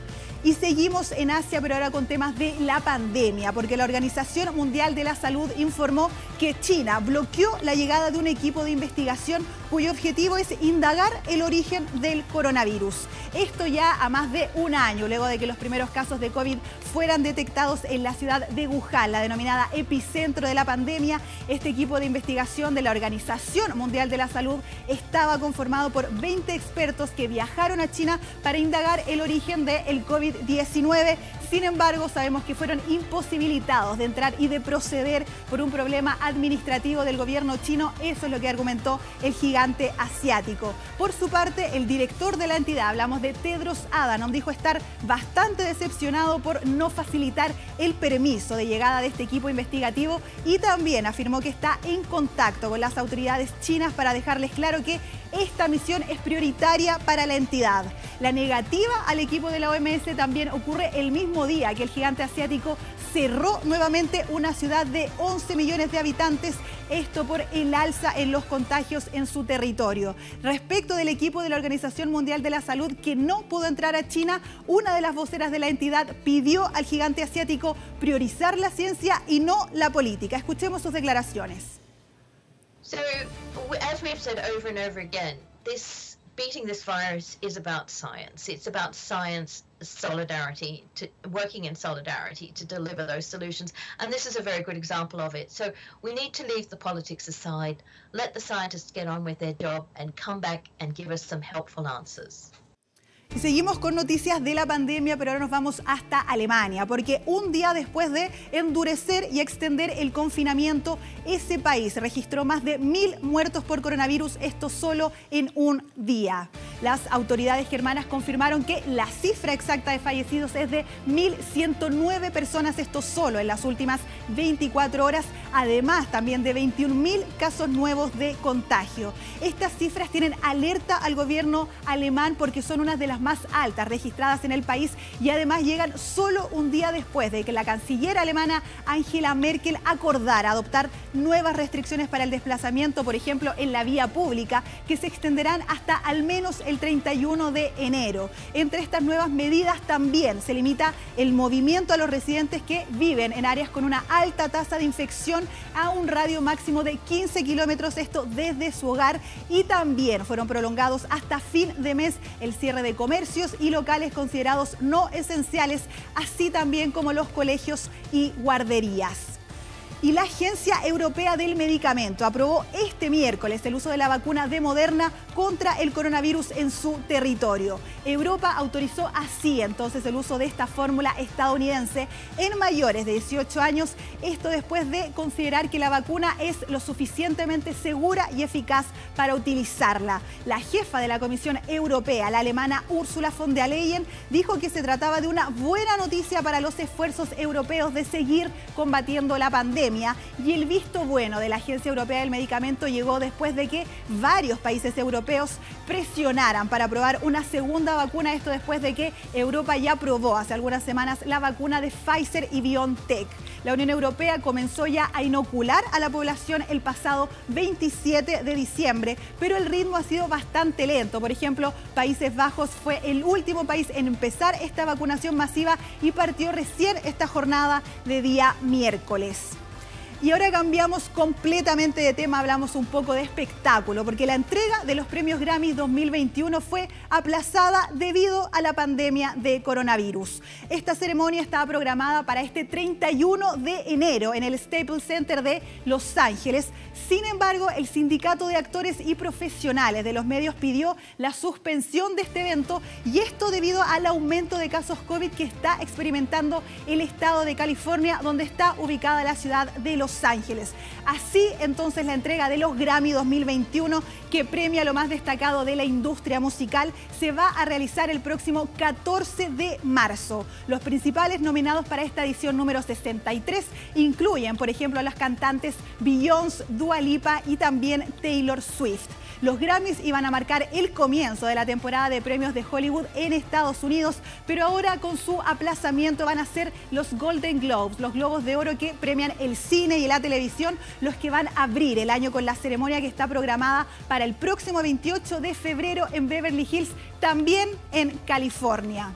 Y seguimos en Asia, pero ahora con temas de la pandemia, porque la Organización Mundial de la Salud informó que China bloqueó la llegada de un equipo de investigación cuyo objetivo es indagar el origen del coronavirus. Esto ya a más de un año, luego de que los primeros casos de COVID fueran detectados en la ciudad de Wuhan, la denominada epicentro de la pandemia. Este equipo de investigación de la Organización Mundial de la Salud estaba conformado por 20 expertos que viajaron a China para indagar el origen del COVID-19. Sin embargo, sabemos que fueron imposibilitados de entrar y de proceder por un problema administrativo del gobierno chino. Eso es lo que argumentó el gigante asiático. Por su parte, el director de la entidad, hablamos de Tedros Adhanom, dijo estar bastante decepcionado por no facilitar el permiso de llegada de este equipo investigativo, y también afirmó que está en contacto con las autoridades chinas para dejarles claro que esta misión es prioritaria para la entidad. La negativa al equipo de la OMS también ocurre el mismo día que el gigante asiático cerró nuevamente una ciudad de 11 millones de habitantes, esto por el alza en los contagios en su territorio. Respecto del equipo de la Organización Mundial de la Salud que no pudo entrar a China, una de las voceras de la entidad pidió al gigante asiático priorizar la ciencia y no la política. Escuchemos sus declaraciones. So, as we've said over and over again, beating this virus is about science. It's about science, solidarity, working in solidarity to deliver those solutions. And this is a very good example of it. So we need to leave the politics aside, let the scientists get on with their job and come back and give us some helpful answers. Y seguimos con noticias de la pandemia, pero ahora nos vamos hasta Alemania, porque un día después de endurecer y extender el confinamiento, ese país registró más de 1000 muertos por coronavirus, esto solo en un día. Las autoridades germanas confirmaron que la cifra exacta de fallecidos es de 1109 personas, esto solo en las últimas 24 horas, además también de 21.000 casos nuevos de contagio. Estas cifras tienen alerta al gobierno alemán porque son unas de las más altas registradas en el país y además llegan solo un día después de que la canciller alemana Angela Merkel acordara adoptar nuevas restricciones para el desplazamiento, por ejemplo en la vía pública, que se extenderán hasta al menos el 31 de enero. Entre estas nuevas medidas también se limita el movimiento a los residentes que viven en áreas con una alta tasa de infección a un radio máximo de 15 kilómetros, esto desde su hogar, y también fueron prolongados hasta fin de mes el cierre de comercios y locales considerados no esenciales, así también como los colegios y guarderías. y la Agencia Europea del Medicamento aprobó este miércoles el uso de la vacuna de Moderna contra el coronavirus en su territorio. Europa autorizó así entonces el uso de esta fórmula estadounidense en mayores de 18 años, esto después de considerar que la vacuna es lo suficientemente segura y eficaz para utilizarla. La jefa de la Comisión Europea, la alemana Ursula von der Leyen, dijo que se trataba de una buena noticia para los esfuerzos europeos de seguir combatiendo la pandemia, y el visto bueno de la Agencia Europea del Medicamento llegó después de que varios países europeos presionaran para aprobar una segunda vacuna, esto después de que Europa ya aprobó hace algunas semanas la vacuna de Pfizer y BioNTech. La Unión Europea comenzó ya a inocular a la población el pasado 27 de diciembre, pero el ritmo ha sido bastante lento. Por ejemplo, Países Bajos fue el último país en empezar esta vacunación masiva y partió recién esta jornada de día miércoles. Y ahora cambiamos completamente de tema, hablamos un poco de espectáculo, porque la entrega de los premios Grammy 2021 fue aplazada debido a la pandemia de coronavirus. Esta ceremonia estaba programada para este 31 de enero en el Staples Center de Los Ángeles. Sin embargo, el Sindicato de Actores y Profesionales de los Medios pidió la suspensión de este evento, y esto debido al aumento de casos COVID que está experimentando el estado de California, donde está ubicada la ciudad de Los Ángeles. Así entonces la entrega de los Grammy 2021, que premia lo más destacado de la industria musical, se va a realizar el próximo 14 de marzo. Los principales nominados para esta edición número 63 incluyen, por ejemplo, a las cantantes Beyoncé, Dua Lipa y también Taylor Swift. Los Grammys iban a marcar el comienzo de la temporada de premios de Hollywood en Estados Unidos, pero ahora con su aplazamiento van a ser los Golden Globes, los globos de oro que premian el cine y la televisión, los que van a abrir el año con la ceremonia que está programada para el próximo 28 de febrero en Beverly Hills, también en California.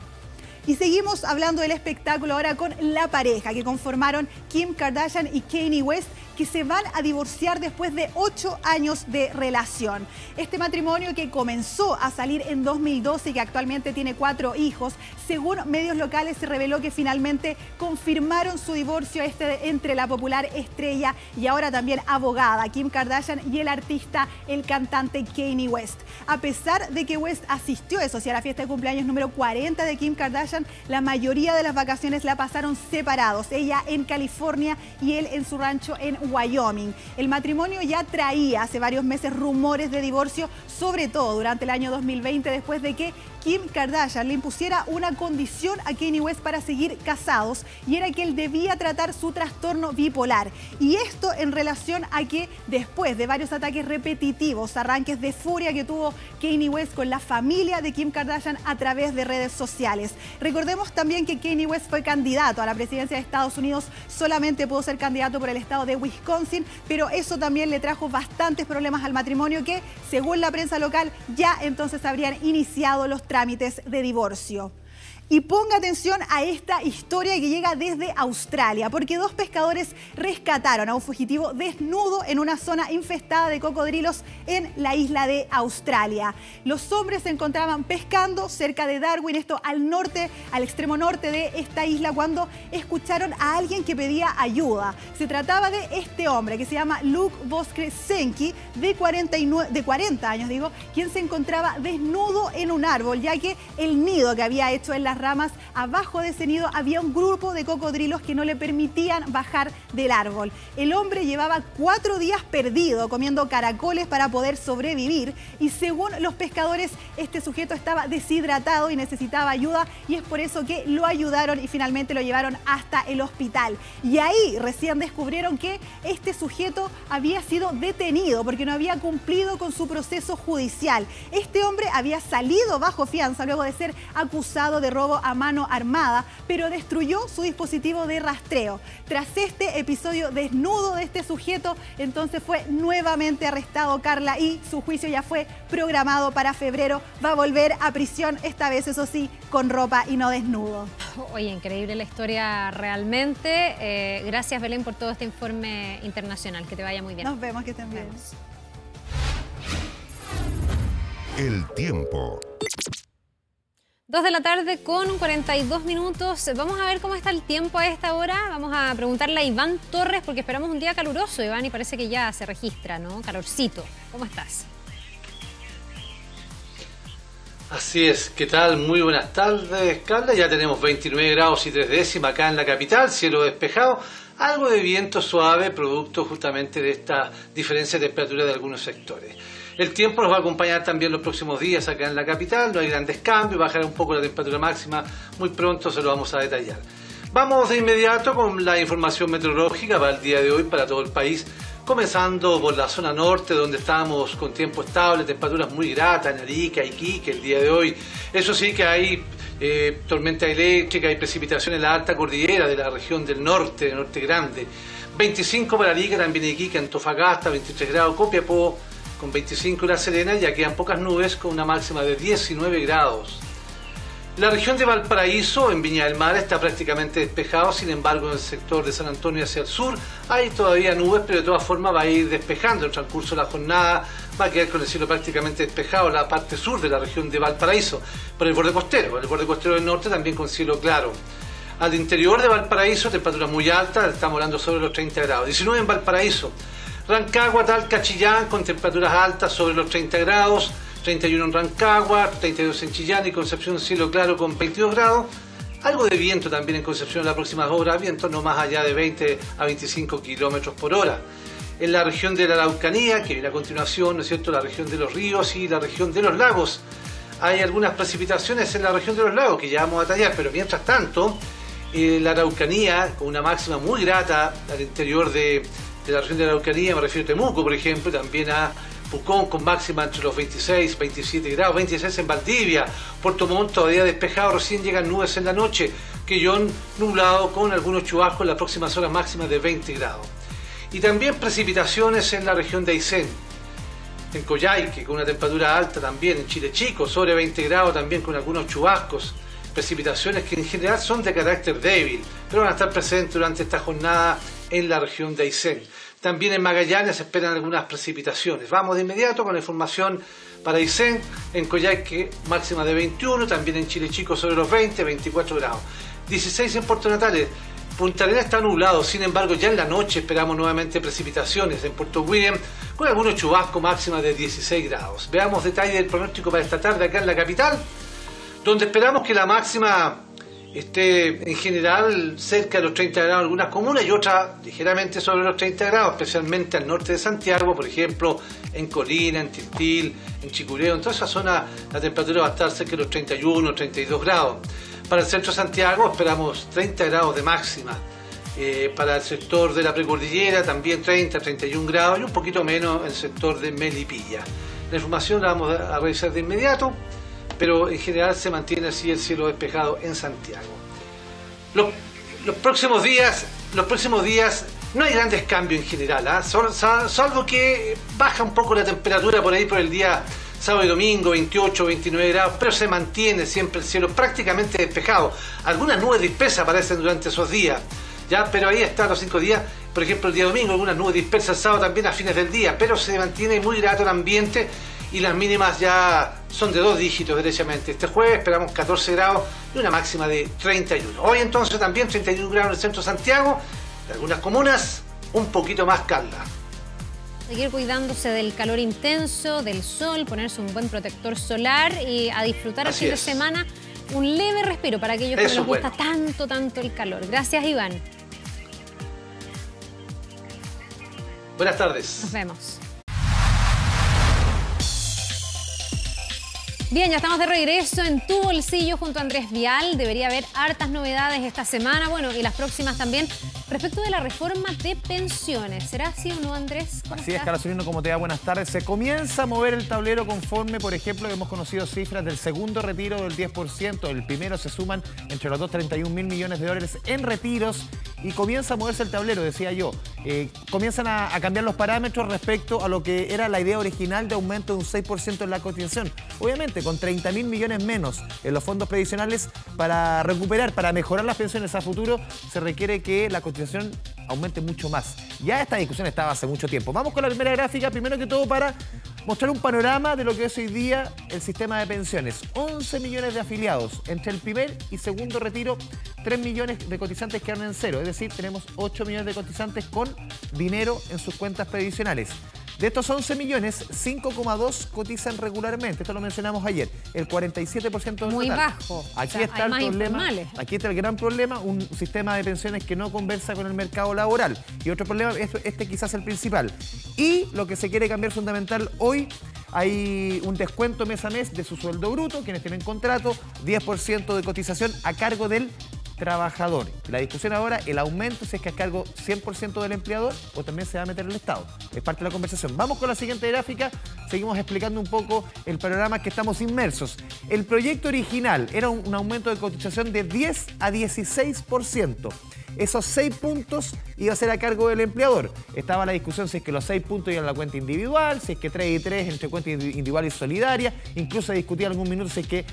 Y seguimos hablando del espectáculo ahora con la pareja que conformaron Kim Kardashian y Kanye West, que se van a divorciar después de 8 años de relación. Este matrimonio, que comenzó a salir en 2012 y que actualmente tiene 4 hijos, según medios locales se reveló que finalmente confirmaron su divorcio entre la popular estrella y ahora también abogada Kim Kardashian y el artista, el cantante Kanye West. A pesar de que West asistió, eso sí, a la fiesta de cumpleaños número 40 de Kim Kardashian, la mayoría de las vacaciones la pasaron separados, ella en California y él en su rancho en Wyoming. El matrimonio ya traía hace varios meses rumores de divorcio, sobre todo durante el año 2020, después de que Kim Kardashian le impusiera una condición a Kanye West para seguir casados, y era que él debía tratar su trastorno bipolar. Y esto en relación a que después de varios ataques repetitivos, arranques de furia que tuvo Kanye West con la familia de Kim Kardashian a través de redes sociales. Recordemos también que Kanye West fue candidato a la presidencia de Estados Unidos, solamente pudo ser candidato por el estado de Wisconsin, pero eso también le trajo bastantes problemas al matrimonio, que según la prensa local ya entonces habrían iniciado los trámites de divorcio. Y ponga atención a esta historia que llega desde Australia, porque 2 pescadores rescataron a un fugitivo desnudo en una zona infestada de cocodrilos en la isla de Australia. Los hombres se encontraban pescando cerca de Darwin, esto al norte, al extremo norte de esta isla, cuando escucharon a alguien que pedía ayuda. Se trataba de este hombre que se llama Luke Bosque Senki, de 40 años, quien se encontraba desnudo en un árbol, ya que el nido que había hecho en las ramas, abajo de ese nido había un grupo de cocodrilos que no le permitían bajar del árbol. El hombre llevaba 4 días perdido comiendo caracoles para poder sobrevivir, y según los pescadores este sujeto estaba deshidratado y necesitaba ayuda, y es por eso que lo ayudaron y finalmente lo llevaron hasta el hospital. Y ahí recién descubrieron que este sujeto había sido detenido porque no había cumplido con su proceso judicial. Este hombre había salido bajo fianza luego de ser acusado de robo a mano armada, pero destruyó su dispositivo de rastreo. Tras este episodio desnudo de este sujeto, entonces fue nuevamente arrestado, Carla, y su juicio ya fue programado para febrero. Va a volver a prisión, esta vez eso sí, con ropa y no desnudo. Oye, increíble la historia realmente. Gracias, Belén, por todo este informe internacional. Que te vaya muy bien. Nos vemos, que estén bien. El tiempo. 2 de la tarde con 42 minutos. Vamos a ver cómo está el tiempo a esta hora. Vamos a preguntarle a Iván Torres porque esperamos un día caluroso, Iván, y parece que ya se registra, ¿no? Calorcito. ¿Cómo estás? Así es, ¿qué tal? Muy buenas tardes, Carla. Ya tenemos 29 grados y 3 décimas acá en la capital, cielo despejado. Algo de viento suave, producto justamente de esta diferencia de temperatura de algunos sectores. El tiempo nos va a acompañar también los próximos días acá en la capital, no hay grandes cambios, bajará un poco la temperatura máxima, muy pronto se lo vamos a detallar. Vamos de inmediato con la información meteorológica para el día de hoy, para todo el país, comenzando por la zona norte, donde estábamos con tiempo estable, temperaturas muy gratas, en Arica, Iquique, el día de hoy. Eso sí que hay tormenta eléctrica y precipitación en la alta cordillera de la región del norte grande. 25 para Arica, también Iquique, Antofagasta, 23 grados, Copiapó, con 25 La Serena, ya quedan pocas nubes con una máxima de 19 grados. La región de Valparaíso, en Viña del Mar, está prácticamente despejado, sin embargo en el sector de San Antonio hacia el sur hay todavía nubes, pero de todas formas va a ir despejando el transcurso de la jornada, va a quedar con el cielo prácticamente despejado la parte sur de la región de Valparaíso, por el borde costero del norte también con cielo claro. Al interior de Valparaíso, temperatura muy alta, estamos hablando sobre los 30 grados, 19 en Valparaíso. Rancagua, Talca, Chillán con temperaturas altas sobre los 30 grados, 31 en Rancagua, 32 en Chillán y Concepción cielo claro con 22 grados. Algo de viento también en Concepción en las próximas horas, viento no más allá de 20 a 25 kilómetros por hora. En la región de la Araucanía, que viene a continuación, ¿no es cierto?, la región de los ríos y la región de los lagos. Hay algunas precipitaciones en la región de los lagos que ya vamos a detallar, pero mientras tanto, la Araucanía con una máxima muy grata al interior de la región de la Araucanía, me refiero a Temuco, por ejemplo, también a Pucón con máxima entre los 26, 27 grados, 26 en Valdivia, Puerto Montt todavía despejado, recién llegan nubes en la noche, Quellón nublado con algunos chubascos en las próximas horas máximas de 20 grados. Y también precipitaciones en la región de Aysén, en Coyhaique con una temperatura alta también, en Chile Chico sobre 20 grados también con algunos chubascos, precipitaciones que en general son de carácter débil, pero van a estar presentes durante esta jornada en la región de Aysén. También en Magallanes se esperan algunas precipitaciones. Vamos de inmediato con la información para Aysén. En Coyhaique máxima de 21, también en Chile Chico sobre los 20, 24 grados. 16 en Puerto Natales. Punta Arenas está nublado, sin embargo ya en la noche esperamos nuevamente precipitaciones en Puerto William con algunos chubascos máxima de 16 grados. Veamos detalle del pronóstico para esta tarde acá en la capital, donde esperamos que la máxima esté en general cerca de los 30 grados en algunas comunas y otras ligeramente sobre los 30 grados, especialmente al norte de Santiago, por ejemplo, en Colina, en Tiltil, en Chicureo. En toda esa zona la temperatura va a estar cerca de los 31, 32 grados. Para el centro de Santiago esperamos 30 grados de máxima. Para el sector de la precordillera también 30, 31 grados y un poquito menos en el sector de Melipilla. La información la vamos a revisar de inmediato, pero en general se mantiene así el cielo despejado en Santiago. Los próximos días no hay grandes cambios en general, ¿eh? Salvo que baja un poco la temperatura por ahí por el día sábado y domingo, 28, 29 grados, pero se mantiene siempre el cielo prácticamente despejado. Algunas nubes dispersas aparecen durante esos días, ¿ya? Pero ahí están los 5 días, por ejemplo el día domingo, algunas nubes dispersas, sábado también a fines del día, pero se mantiene muy grato el ambiente. Y las mínimas ya son de 2 dígitos derechamente. Este jueves esperamos 14 grados y una máxima de 31. Hoy entonces también 31 grados en el centro de Santiago. En algunas comunas un poquito más calda. Seguir cuidándose del calor intenso, del sol, ponerse un buen protector solar y a disfrutar el fin de semana un leve respiro para aquellos que no les gusta tanto el calor. Gracias, Iván. Buenas tardes. Nos vemos. Bien, ya estamos de regreso en Tu Bolsillo junto a Andrés Vial. Debería haber hartas novedades esta semana, bueno, y las próximas también, respecto de la reforma de pensiones. ¿Será así o no, Andrés? Así es, Carla Solino, como te da, buenas tardes. Se comienza a mover el tablero conforme, por ejemplo, hemos conocido cifras del segundo retiro del 10%. El primero se suman entre los dos 31.000 millones de dólares en retiros y comienza a moverse el tablero, decía yo. Comienzan a cambiar los parámetros respecto a lo que era la idea original de aumento de un 6% en la cotización. Obviamente, con 30.000 millones menos en los fondos previsionales, para recuperar, para mejorar las pensiones a futuro, se requiere que la cotización aumente mucho más. Ya esta discusión estaba hace mucho tiempo. Vamos con la primera gráfica, primero que todo para mostrar un panorama de lo que es hoy día el sistema de pensiones. 11 millones de afiliados, entre el primer y segundo retiro, 3 millones de cotizantes quedaron en cero, es decir, tenemos 8 millones de cotizantes con dinero en sus cuentas previsionales. De estos 11 millones, 5,2 cotizan regularmente. Esto lo mencionamos ayer. El 47% del muy total. Bajo. Aquí, o sea, está el problema. Informales. Aquí está el gran problema, un sistema de pensiones que no conversa con el mercado laboral. Y otro problema, este quizás el principal. Y lo que se quiere cambiar fundamental hoy, hay un descuento mes a mes de su sueldo bruto, quienes tienen contrato, 10% de cotización a cargo del trabajador. La discusión ahora, el aumento, si es que a cargo 100% del empleador o también se va a meter el Estado. Es parte de la conversación. Vamos con la siguiente gráfica. Seguimos explicando un poco el panorama que estamos inmersos. El proyecto original era un aumento de cotización de 10 a 16%. Esos 6 puntos iba a ser a cargo del empleador. Estaba la discusión si es que los 6 puntos iban a la cuenta individual, si es que 3 y 3 entre cuenta individual y solidaria. Incluso discutía algún minuto si es que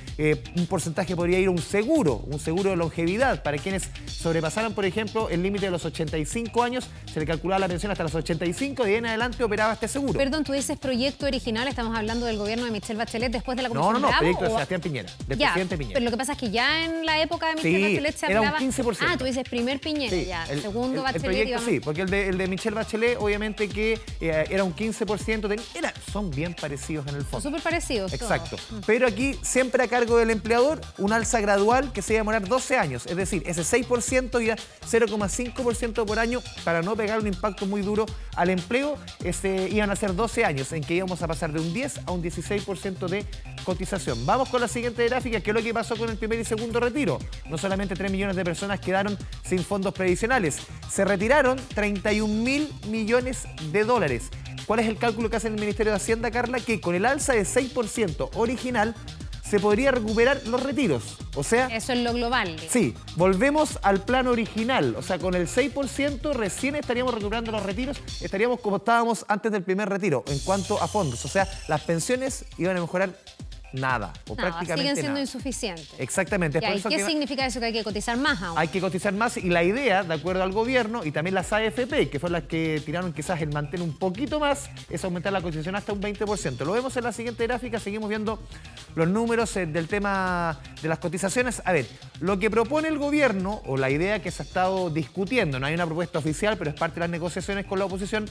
un porcentaje podría ir a un seguro de longevidad. Para quienes sobrepasaran, por ejemplo, el límite de los 85 años, se le calculaba la pensión hasta los 85 y de ahí en adelante operaba este seguro. Perdón, tú dices proyecto original, estamos hablando del gobierno de Michelle Bachelet después de la Comisión Bravo. No, proyecto de Sebastián Piñera, del presidente Piñera. Pero lo que pasa es que ya en la época de Michelle Bachelet se hablaba... era un 15%. Ah, tú dices primer Piñera, sí, ya, el segundo Bachelet. El proyecto, digamos... sí, porque el de Michelle Bachelet obviamente que era un 15%, son bien parecidos en el fondo. Súper parecidos. Exacto. Todos. Pero aquí siempre a cargo del empleador, un alza gradual que se iba a demorar 12 años, es decir, ese 6% y a 0,5% por año para no pegar un impacto muy duro al empleo, iban a ser 12 años en que íbamos a pasar de un 10 a un 16% de cotización. Vamos con la siguiente gráfica, que es lo que pasó con el primer y segundo retiro. No solamente 3 millones de personas quedaron sin fondos previsionales, se retiraron 31.000 millones de dólares. ¿Cuál es el cálculo que hace el Ministerio de Hacienda, Carla? Que con el alza de 6% original se podría recuperar los retiros. O sea... eso es lo global. Sí, volvemos al plan original. O sea, con el 6% recién estaríamos recuperando los retiros, estaríamos como estábamos antes del primer retiro, en cuanto a fondos. O sea, las pensiones iban a mejorar nada, o prácticamente siguen siendo nada. Insuficientes. Exactamente. Ya, ¿y qué significa eso? Que hay que cotizar más aún. Hay que cotizar más, y la idea, de acuerdo al gobierno, y también las AFP, que fueron las que tiraron quizás el mantener un poquito más, es aumentar la cotización hasta un 20%. Lo vemos en la siguiente gráfica, seguimos viendo los números del tema de las cotizaciones. A ver, lo que propone el gobierno, o la idea que se ha estado discutiendo, no hay una propuesta oficial, pero es parte de las negociaciones con la oposición,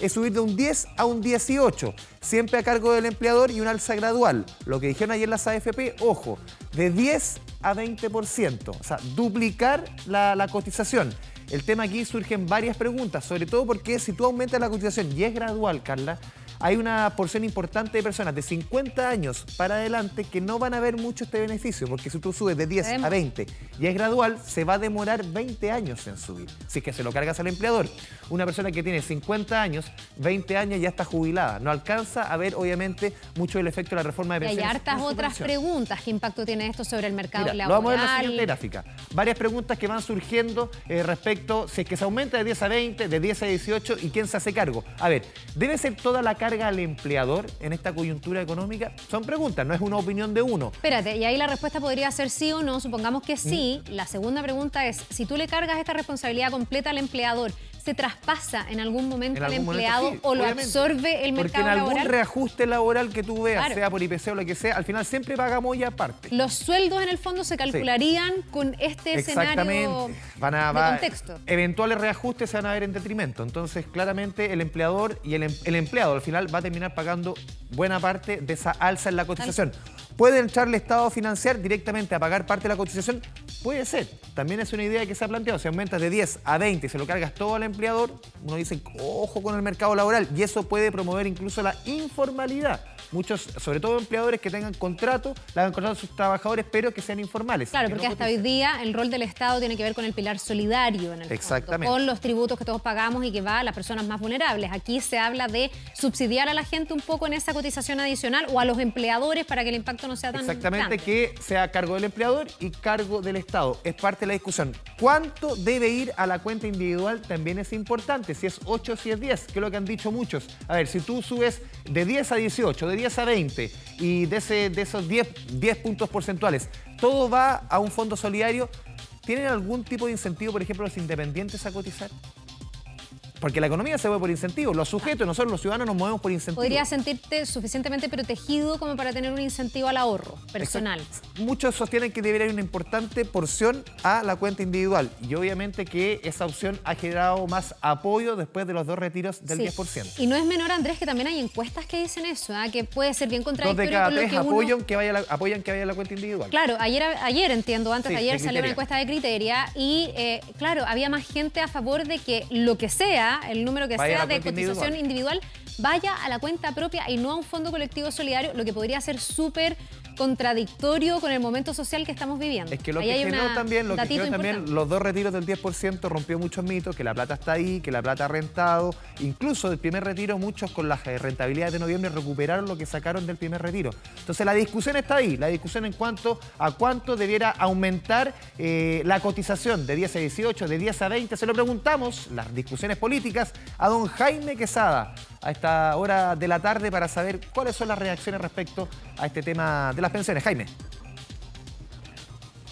es subir de un 10 a un 18, siempre a cargo del empleador y un alza gradual. Lo que dijeron ayer las AFP, ojo, de 10 a 20%, o sea, duplicar la cotización. El tema aquí surgen varias preguntas, sobre todo porque si tú aumentas la cotización y es gradual, Carla, hay una porción importante de personas de 50 años para adelante que no van a ver mucho este beneficio, porque si tú subes de 10 a 20 y es gradual, se va a demorar 20 años en subir. Si es que se lo cargas al empleador. Una persona que tiene 50 años, 20 años ya está jubilada. No alcanza a ver, obviamente, mucho el efecto de la reforma de pensiones. Y hay hartas otras preguntas. ¿Qué impacto tiene esto sobre el mercado laboral? Lo vamos a ver en la siguiente gráfica. Varias preguntas que van surgiendo respecto si es que se aumenta de 10 a 20, de 10 a 18 y quién se hace cargo. A ver, ¿debe ser toda la carga al empleador en esta coyuntura económica? Son preguntas, no es una opinión de uno. Espérate, y ahí la respuesta podría ser sí o no, supongamos que sí. La segunda pregunta es, si tú le cargas esta responsabilidad completa al empleador, ¿se traspasa en algún momento al empleado o lo absorbe el mercado laboral? Porque en algún reajuste laboral que tú veas, sea por IPC o lo que sea, al final siempre pagamos ya aparte. Los sueldos en el fondo se calcularían con este escenario de contexto. Eventuales reajustes se van a ver en detrimento. Entonces, claramente, el empleador y el empleado al final va a terminar pagando buena parte de esa alza en la cotización. ¿Puede entrar el Estado a financiar directamente a pagar parte de la cotización? Puede ser. También es una idea que se ha planteado. Si aumentas de 10 a 20 y se lo cargas todo al empleador, uno dice, ojo con el mercado laboral. Y eso puede promover incluso la informalidad. Muchos, sobre todo empleadores que tengan contrato, la han contratado a sus trabajadores, pero que sean informales. Claro, porque no hasta hoy día el rol del Estado tiene que ver con el pilar solidario en el fondo, con los tributos que todos pagamos y que va a las personas más vulnerables. Aquí se habla de subsidiar a la gente un poco en esa cotización adicional o a los empleadores para que el impacto no sea tan grande. Que sea a cargo del empleador y cargo del Estado. Es parte de la discusión. ¿Cuánto debe ir a la cuenta individual? También es importante, si es 8, si es 10, que es lo que han dicho muchos. A ver, si tú subes de 10 a 18, de 10 a 20 y de esos 10 puntos porcentuales, todo va a un fondo solidario. ¿Tienen algún tipo de incentivo, por ejemplo, los independientes a cotizar? Porque la economía se mueve por incentivos. Los sujetos, nosotros los ciudadanos, nos movemos por incentivos. Podrías sentirte suficientemente protegido como para tener un incentivo al ahorro personal. Exacto. Muchos sostienen que debería haber una importante porción a la cuenta individual. Y obviamente que esa opción ha generado más apoyo después de los dos retiros del 10%. Y no es menor, Andrés, que también hay encuestas que dicen eso, ¿eh? Que puede ser bien contradictorio. 2 de cada 3 apoyan que vaya la cuenta individual. Claro, ayer entiendo, antes de ayer salió una encuesta de criteria y, claro, había más gente a favor de que lo que sea, el número que sea de cotización individual vaya a la cuenta propia y no a un fondo colectivo solidario, lo que podría ser súper contradictorio con el momento social que estamos viviendo. Es que lo que generó también, los dos retiros del 10% rompió muchos mitos, que la plata está ahí, que la plata ha rentado. Incluso el primer retiro, muchos con las rentabilidades de noviembre recuperaron lo que sacaron del primer retiro. Entonces la discusión está ahí, la discusión en cuanto a cuánto debiera aumentar la cotización de 10 a 18, de 10 a 20. Se lo preguntamos, las discusiones políticas, a don Jaime Quesada a esta hora de la tarde para saber cuáles son las reacciones respecto a este tema de las pensiones. Jaime.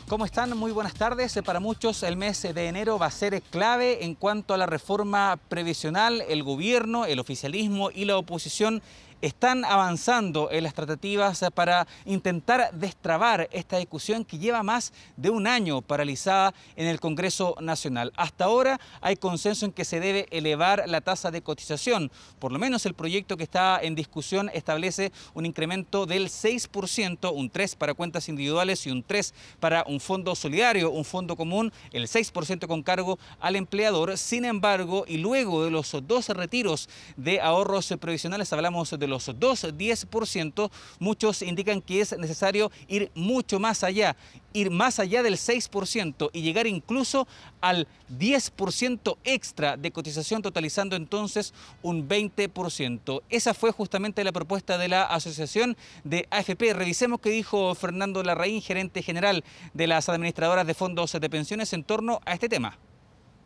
¿Cómo están? Muy buenas tardes. Para muchos el mes de enero va a ser clave en cuanto a la reforma previsional. El gobierno, el oficialismo y la oposición están avanzando en las tratativas para intentar destrabar esta discusión que lleva más de un año paralizada en el Congreso Nacional. Hasta ahora hay consenso en que se debe elevar la tasa de cotización. Por lo menos el proyecto que está en discusión establece un incremento del 6%, un 3% para cuentas individuales y un 3% para un fondo solidario, un fondo común, el 6% con cargo al empleador. Sin embargo, y luego de los 12 retiros de ahorros previsionales, hablamos de los 2-10%, muchos indican que es necesario ir mucho más allá, ir más allá del 6% y llegar incluso al 10% extra de cotización, totalizando entonces un 20%. Esa fue justamente la propuesta de la Asociación de AFP. Revisemos qué dijo Fernando Larraín, gerente general de las administradoras de fondos de pensiones, en torno a este tema.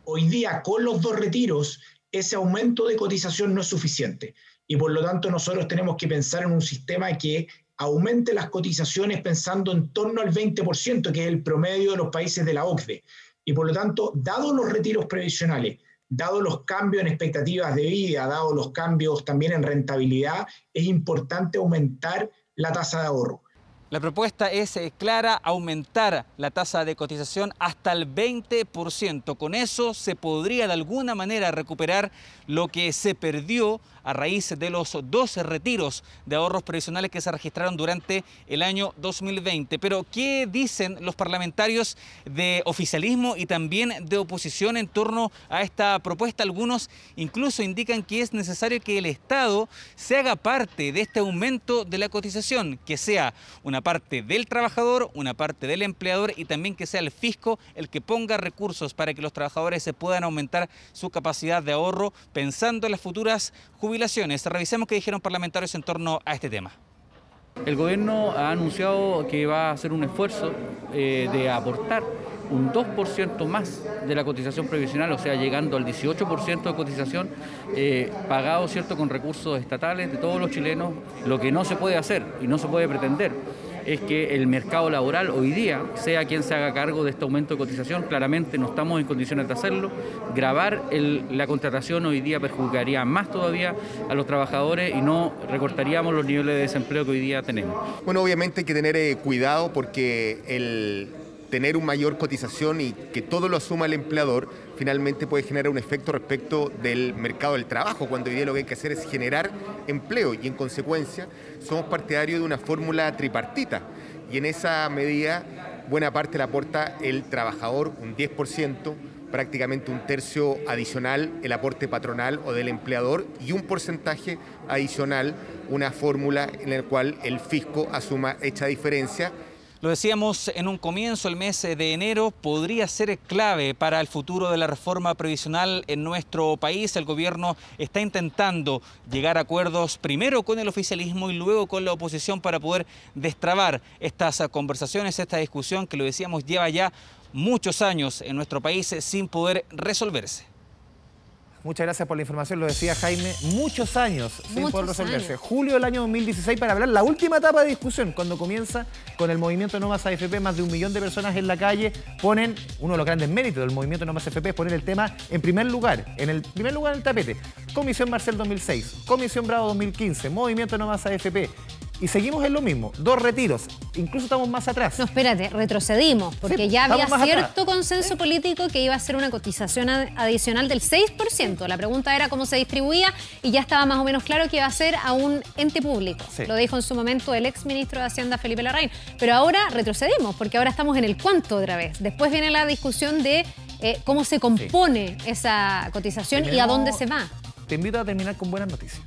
Hoy día, con los dos retiros, ese aumento de cotización no es suficiente. Y por lo tanto nosotros tenemos que pensar en un sistema que aumente las cotizaciones pensando en torno al 20%, que es el promedio de los países de la OCDE. Y por lo tanto, dado los retiros previsionales, dado los cambios en expectativas de vida, dado los cambios también en rentabilidad, es importante aumentar la tasa de ahorro. La propuesta es clara, aumentar la tasa de cotización hasta el 20%. Con eso se podría de alguna manera recuperar lo que se perdió a raíz de los 12 retiros de ahorros previsionales que se registraron durante el año 2020. Pero, ¿qué dicen los parlamentarios de oficialismo y también de oposición en torno a esta propuesta? Algunos incluso indican que es necesario que el Estado se haga parte de este aumento de la cotización, que sea una parte del trabajador, una parte del empleador y también que sea el fisco el que ponga recursos para que los trabajadores se puedan aumentar su capacidad de ahorro pensando en las futuras jubilaciones. Revisemos qué dijeron parlamentarios en torno a este tema. El gobierno ha anunciado que va a hacer un esfuerzo de aportar un 2% más de la cotización previsional, o sea, llegando al 18% de cotización pagado, ¿cierto?, con recursos estatales de todos los chilenos. Lo que no se puede hacer y no se puede pretender es que el mercado laboral hoy día sea quien se haga cargo de este aumento de cotización. Claramente no estamos en condiciones de hacerlo. Gravar la contratación hoy día perjudicaría más todavía a los trabajadores y no recortaríamos los niveles de desempleo que hoy día tenemos. Bueno, obviamente hay que tener cuidado porque tener una mayor cotización y que todo lo asuma el empleador, finalmente puede generar un efecto respecto del mercado del trabajo, cuando hoy día lo que hay que hacer es generar empleo y en consecuencia somos partidarios de una fórmula tripartita y en esa medida buena parte la aporta el trabajador, un 10%, prácticamente un tercio adicional el aporte patronal o del empleador y un porcentaje adicional, una fórmula en la cual el fisco asuma esta diferencia. Lo decíamos en un comienzo, el mes de enero podría ser clave para el futuro de la reforma previsional en nuestro país. El gobierno está intentando llegar a acuerdos primero con el oficialismo y luego con la oposición para poder destrabar estas conversaciones, esta discusión que, lo decíamos, lleva ya muchos años en nuestro país sin poder resolverse. Muchas gracias por la información, lo decía Jaime, muchos años sin poder resolverse. Julio del año 2016 para hablar la última etapa de discusión, cuando comienza con el movimiento No Más AFP, más de 1 millón de personas en la calle ponen, uno de los grandes méritos del movimiento No Más AFP es poner el tema en primer lugar, en el tapete. Comisión Marcel 2006, Comisión Bravo 2015, movimiento No Más AFP. Y seguimos en lo mismo, 2 retiros, incluso estamos más atrás. No, espérate, retrocedimos, porque sí, ya había cierto consenso político que iba a ser una cotización adicional del 6%. La pregunta era cómo se distribuía y ya estaba más o menos claro que iba a ser a un ente público. Sí. Lo dijo en su momento el exministro de Hacienda, Felipe Larraín. Pero ahora retrocedimos, porque ahora estamos en el cuánto otra vez. Después viene la discusión de cómo se compone esa cotización y a dónde se va. Te invito a terminar con buenas noticias.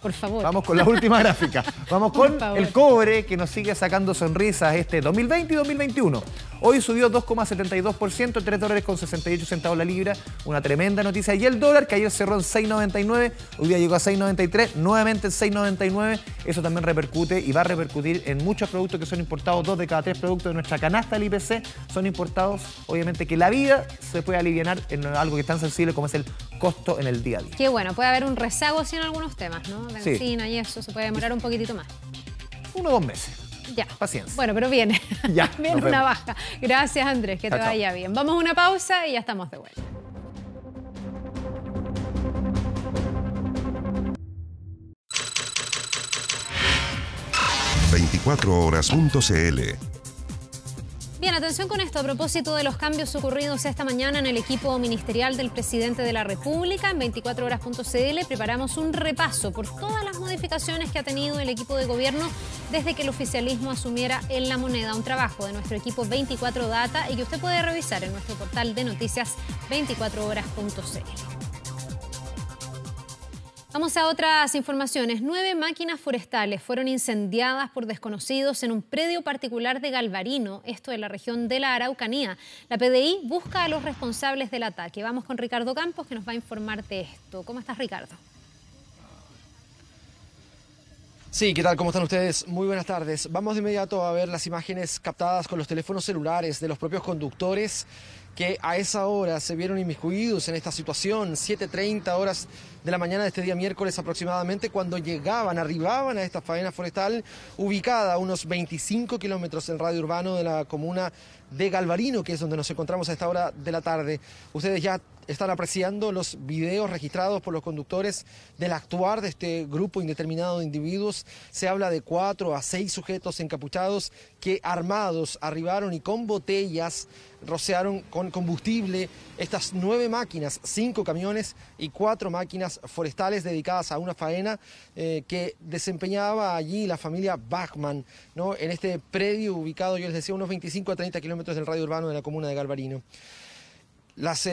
Por favor. Vamos con la última gráfica. Vamos con el cobre, que nos sigue sacando sonrisas este 2020 y 2021. Hoy subió 2,72%, $3.68 la libra. Una tremenda noticia. Y el dólar, que ayer cerró en 6,99. Hoy día llegó a 6,93. Nuevamente en 6,99. Eso también repercute y va a repercutir en muchos productos que son importados. 2 de cada 3 productos de nuestra canasta del IPC son importados. Obviamente que la vida se puede aliviar en algo que es tan sensible como es el costo en el día a día. Qué bueno, puede haber un rezago sí en algunos temas, ¿no? Benzina y eso, se puede demorar un poquitito más. 1 o 2 meses. Ya. Paciencia. Bueno, pero viene. Ya. Viene una baja. Gracias, Andrés, que te vaya bien. Vamos a una pausa y ya estamos de vuelta. horas.cl. Bien, atención con esto, a propósito de los cambios ocurridos esta mañana en el equipo ministerial del presidente de la República. En 24horas.cl preparamos un repaso por todas las modificaciones que ha tenido el equipo de gobierno desde que el oficialismo asumiera en La Moneda, un trabajo de nuestro equipo 24 Data y que usted puede revisar en nuestro portal de noticias 24horas.cl. Vamos a otras informaciones. 9 máquinas forestales fueron incendiadas por desconocidos en un predio particular de Galvarino, esto en la región de la Araucanía. La PDI busca a los responsables del ataque. Vamos con Ricardo Campos, que nos va a informar de esto. ¿Cómo estás, Ricardo? Sí, ¿qué tal? ¿Cómo están ustedes? Muy buenas tardes. Vamos de inmediato a ver las imágenes captadas con los teléfonos celulares de los propios conductores que a esa hora se vieron inmiscuidos en esta situación, 7:30 horas de la mañana de este día miércoles aproximadamente, cuando arribaban a esta faena forestal ubicada a unos 25 kilómetros en radio urbano de la comuna de Galvarino, que es donde nos encontramos a esta hora de la tarde. Ustedes ya están apreciando los videos registrados por los conductores del actuar de este grupo indeterminado de individuos. Se habla de 4 a 6 sujetos encapuchados que armados arribaron y con botellas rociaron con combustible estas 9 máquinas, 5 camiones y 4 máquinas forestales dedicadas a una faena que desempeñaba allí la familia Bachmann, ¿no? En este predio ubicado, yo les decía, unos 25 a 30 kilómetros del radio urbano de la comuna de Galvarino. Las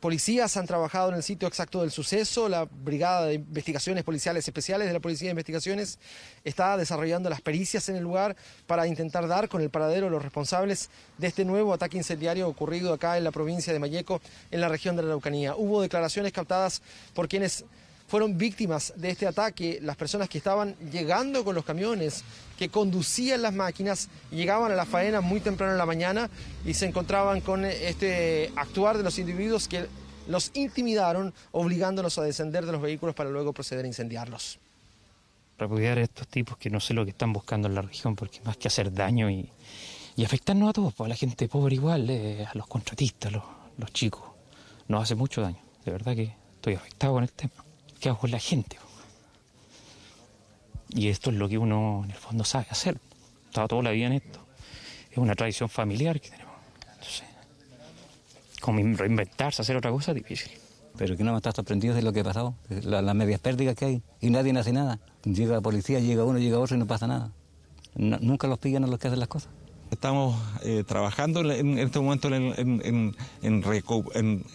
policías han trabajado en el sitio exacto del suceso. La Brigada de Investigaciones Policiales Especiales de la Policía de Investigaciones está desarrollando las pericias en el lugar para intentar dar con el paradero de los responsables de este nuevo ataque incendiario ocurrido acá en la provincia de Mayeco, en la región de la Araucanía. Hubo declaraciones captadas por quienes fueron víctimas de este ataque, las personas que estaban llegando con los camiones, que conducían las máquinas, llegaban a la faena muy temprano en la mañana y se encontraban con este actuar de los individuos que los intimidaron, obligándolos a descender de los vehículos para luego proceder a incendiarlos. Repudiar a estos tipos que no sé lo que están buscando en la región, porque más que hacer daño y afectarnos a todos, a la gente pobre igual, a los contratistas, los chicos, nos hace mucho daño. De verdad que estoy afectado con el tema. ¿Qué hago con la gente? Y esto es lo que uno en el fondo sabe hacer. Estaba toda la vida en esto. Es una tradición familiar que tenemos. Entonces, como reinventarse, hacer otra cosa es difícil. Pero que no está sorprendido de lo que ha pasado. Las medias pérdidas que hay y nadie hace nada. Llega la policía, llega uno, llega otro y no pasa nada. No, nunca los pillan a los que hacen las cosas. Estamos trabajando en este momento en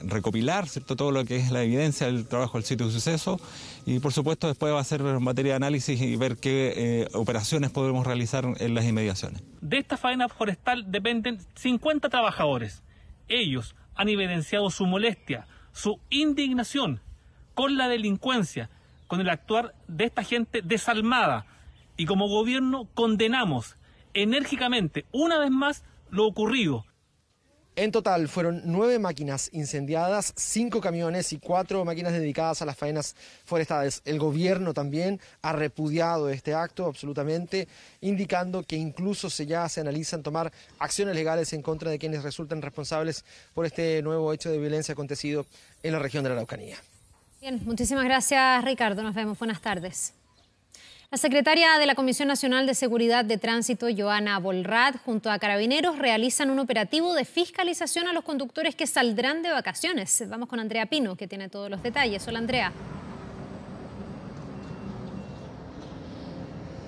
recopilar, ¿cierto?, todo lo que es la evidencia, el trabajo del sitio de suceso y, por supuesto, después va a ser materia de análisis y ver qué operaciones podemos realizar en las inmediaciones. De esta faena forestal dependen 50 trabajadores. Ellos han evidenciado su molestia, su indignación con la delincuencia, con el actuar de esta gente desalmada y como gobierno condenamos enérgicamente, una vez más, lo ocurrido. En total fueron 9 máquinas incendiadas, 5 camiones y 4 máquinas dedicadas a las faenas forestales. El gobierno también ha repudiado este acto absolutamente, indicando que incluso ya se analizan tomar acciones legales en contra de quienes resulten responsables por este nuevo hecho de violencia acontecido en la región de la Araucanía. Bien, muchísimas gracias, Ricardo. Nos vemos. Buenas tardes. La secretaria de la Comisión Nacional de Seguridad de Tránsito, Joana Bolrat, junto a Carabineros, realizan un operativo de fiscalización a los conductores que saldrán de vacaciones. Vamos con Andrea Pino, que tiene todos los detalles. Hola, Andrea.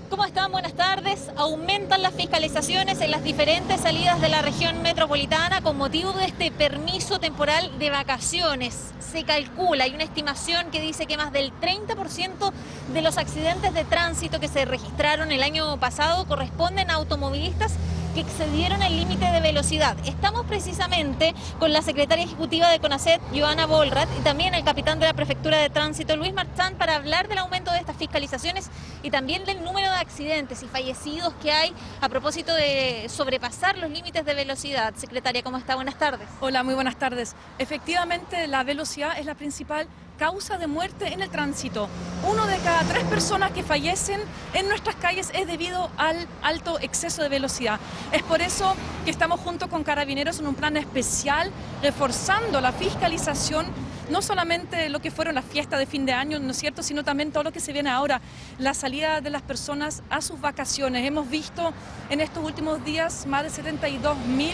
¿Cómo están? Buenas tardes. Aumentan las fiscalizaciones en las diferentes salidas de la región metropolitana con motivo de este permiso temporal de vacaciones. Se calcula, hay una estimación que dice que más del 30% de los accidentes de tránsito que se registraron el año pasado corresponden a automovilistas que excedieron el límite de velocidad. Estamos precisamente con la secretaria ejecutiva de CONACET, Joana Bolrat, y también el capitán de la Prefectura de Tránsito, Luis Marchán, para hablar del aumento de estas fiscalizaciones y también del número de accidentes y fallecidos que hay a propósito de sobrepasar los límites de velocidad. Secretaria, ¿cómo está? Buenas tardes. Hola, muy buenas tardes. Efectivamente, la velocidad es la principal causa de muerte en el tránsito. 1 de cada 3 personas que fallecen en nuestras calles es debido al alto exceso de velocidad. Es por eso que estamos junto con Carabineros en un plan especial, reforzando la fiscalización, no solamente lo que fueron las fiestas de fin de año, ¿no es cierto?, sino también todo lo que se viene ahora, la salida de las personas a sus vacaciones. Hemos visto en estos últimos días más de 72.000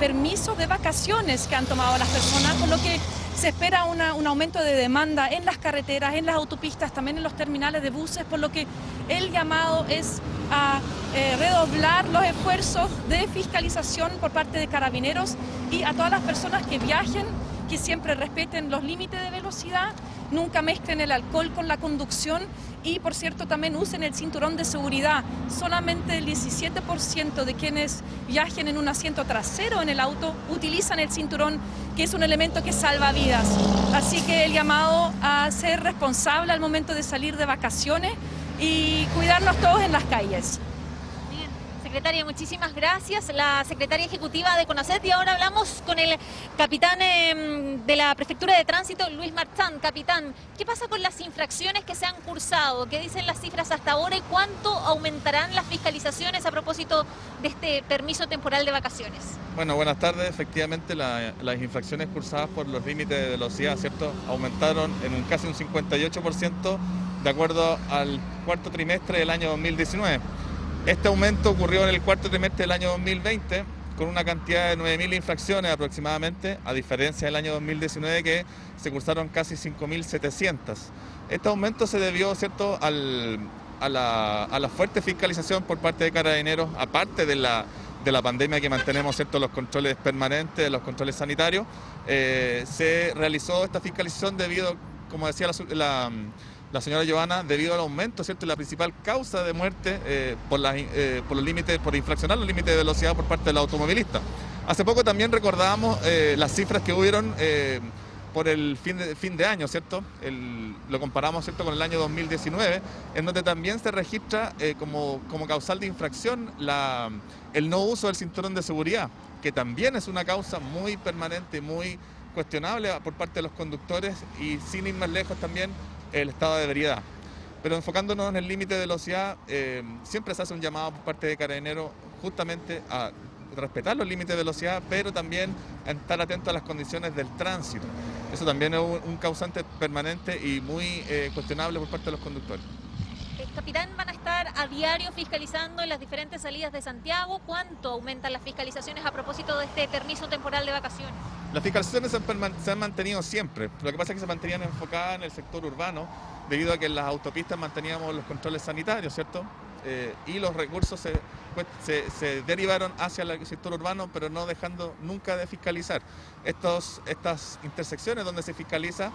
permisos de vacaciones que han tomado las personas, con lo que se espera un aumento de demanda en las carreteras, en las autopistas, también en los terminales de buses, por lo que el llamado es a redoblar los esfuerzos de fiscalización por parte de Carabineros y a todas las personas que viajen, que siempre respeten los límites de velocidad, nunca mezclen el alcohol con la conducción y, por cierto, también usen el cinturón de seguridad. Solamente el 17% de quienes viajen en un asiento trasero en el auto utilizan el cinturón, que es un elemento que salva vidas. Así que el llamado a ser responsable al momento de salir de vacaciones y cuidarnos todos en las calles. Secretaria, muchísimas gracias. La secretaria ejecutiva de CONACET, y ahora hablamos con el capitán de la Prefectura de Tránsito, Luis Marchán. Capitán, ¿qué pasa con las infracciones que se han cursado? ¿Qué dicen las cifras hasta ahora y cuánto aumentarán las fiscalizaciones a propósito de este permiso temporal de vacaciones? Bueno, buenas tardes. Efectivamente, las infracciones cursadas por los límites de velocidad, ¿cierto?, aumentaron en casi un 58% de acuerdo al cuarto trimestre del año 2019. Este aumento ocurrió en el cuarto trimestre del año 2020 con una cantidad de 9.000 infracciones aproximadamente, a diferencia del año 2019 que se cursaron casi 5.700. Este aumento se debió, ¿cierto?, a la fuerte fiscalización por parte de Carabineros, aparte de la pandemia que mantenemos, ¿cierto?, los controles permanentes, los controles sanitarios. Se realizó esta fiscalización debido, como decía la señora Joana, debido al aumento, ¿cierto?, la principal causa de muerte por infraccionar los límites de velocidad por parte del automovilista. Hace poco también recordábamos las cifras que hubieron por el fin de año, ¿cierto? Lo comparamos, ¿cierto?, con el año 2019, en donde también se registra como causal de infracción el no uso del cinturón de seguridad, que también es una causa muy permanente, muy cuestionable por parte de los conductores, y sin ir más lejos también el estado de ebriedad. Pero enfocándonos en el límite de velocidad, siempre se hace un llamado por parte de Carabineros justamente a respetar los límites de velocidad, pero también a estar atento a las condiciones del tránsito. Eso también es un causante permanente y muy cuestionable por parte de los conductores. Capitán, ¿van a estar a diario fiscalizando en las diferentes salidas de Santiago? ¿Cuánto aumentan las fiscalizaciones a propósito de este permiso temporal de vacaciones? Las fiscalizaciones se han mantenido siempre. Lo que pasa es que se mantenían enfocadas en el sector urbano, debido a que en las autopistas manteníamos los controles sanitarios, ¿cierto? Y los recursos se derivaron hacia el sector urbano, pero no dejando nunca de fiscalizar. Estas intersecciones donde se fiscaliza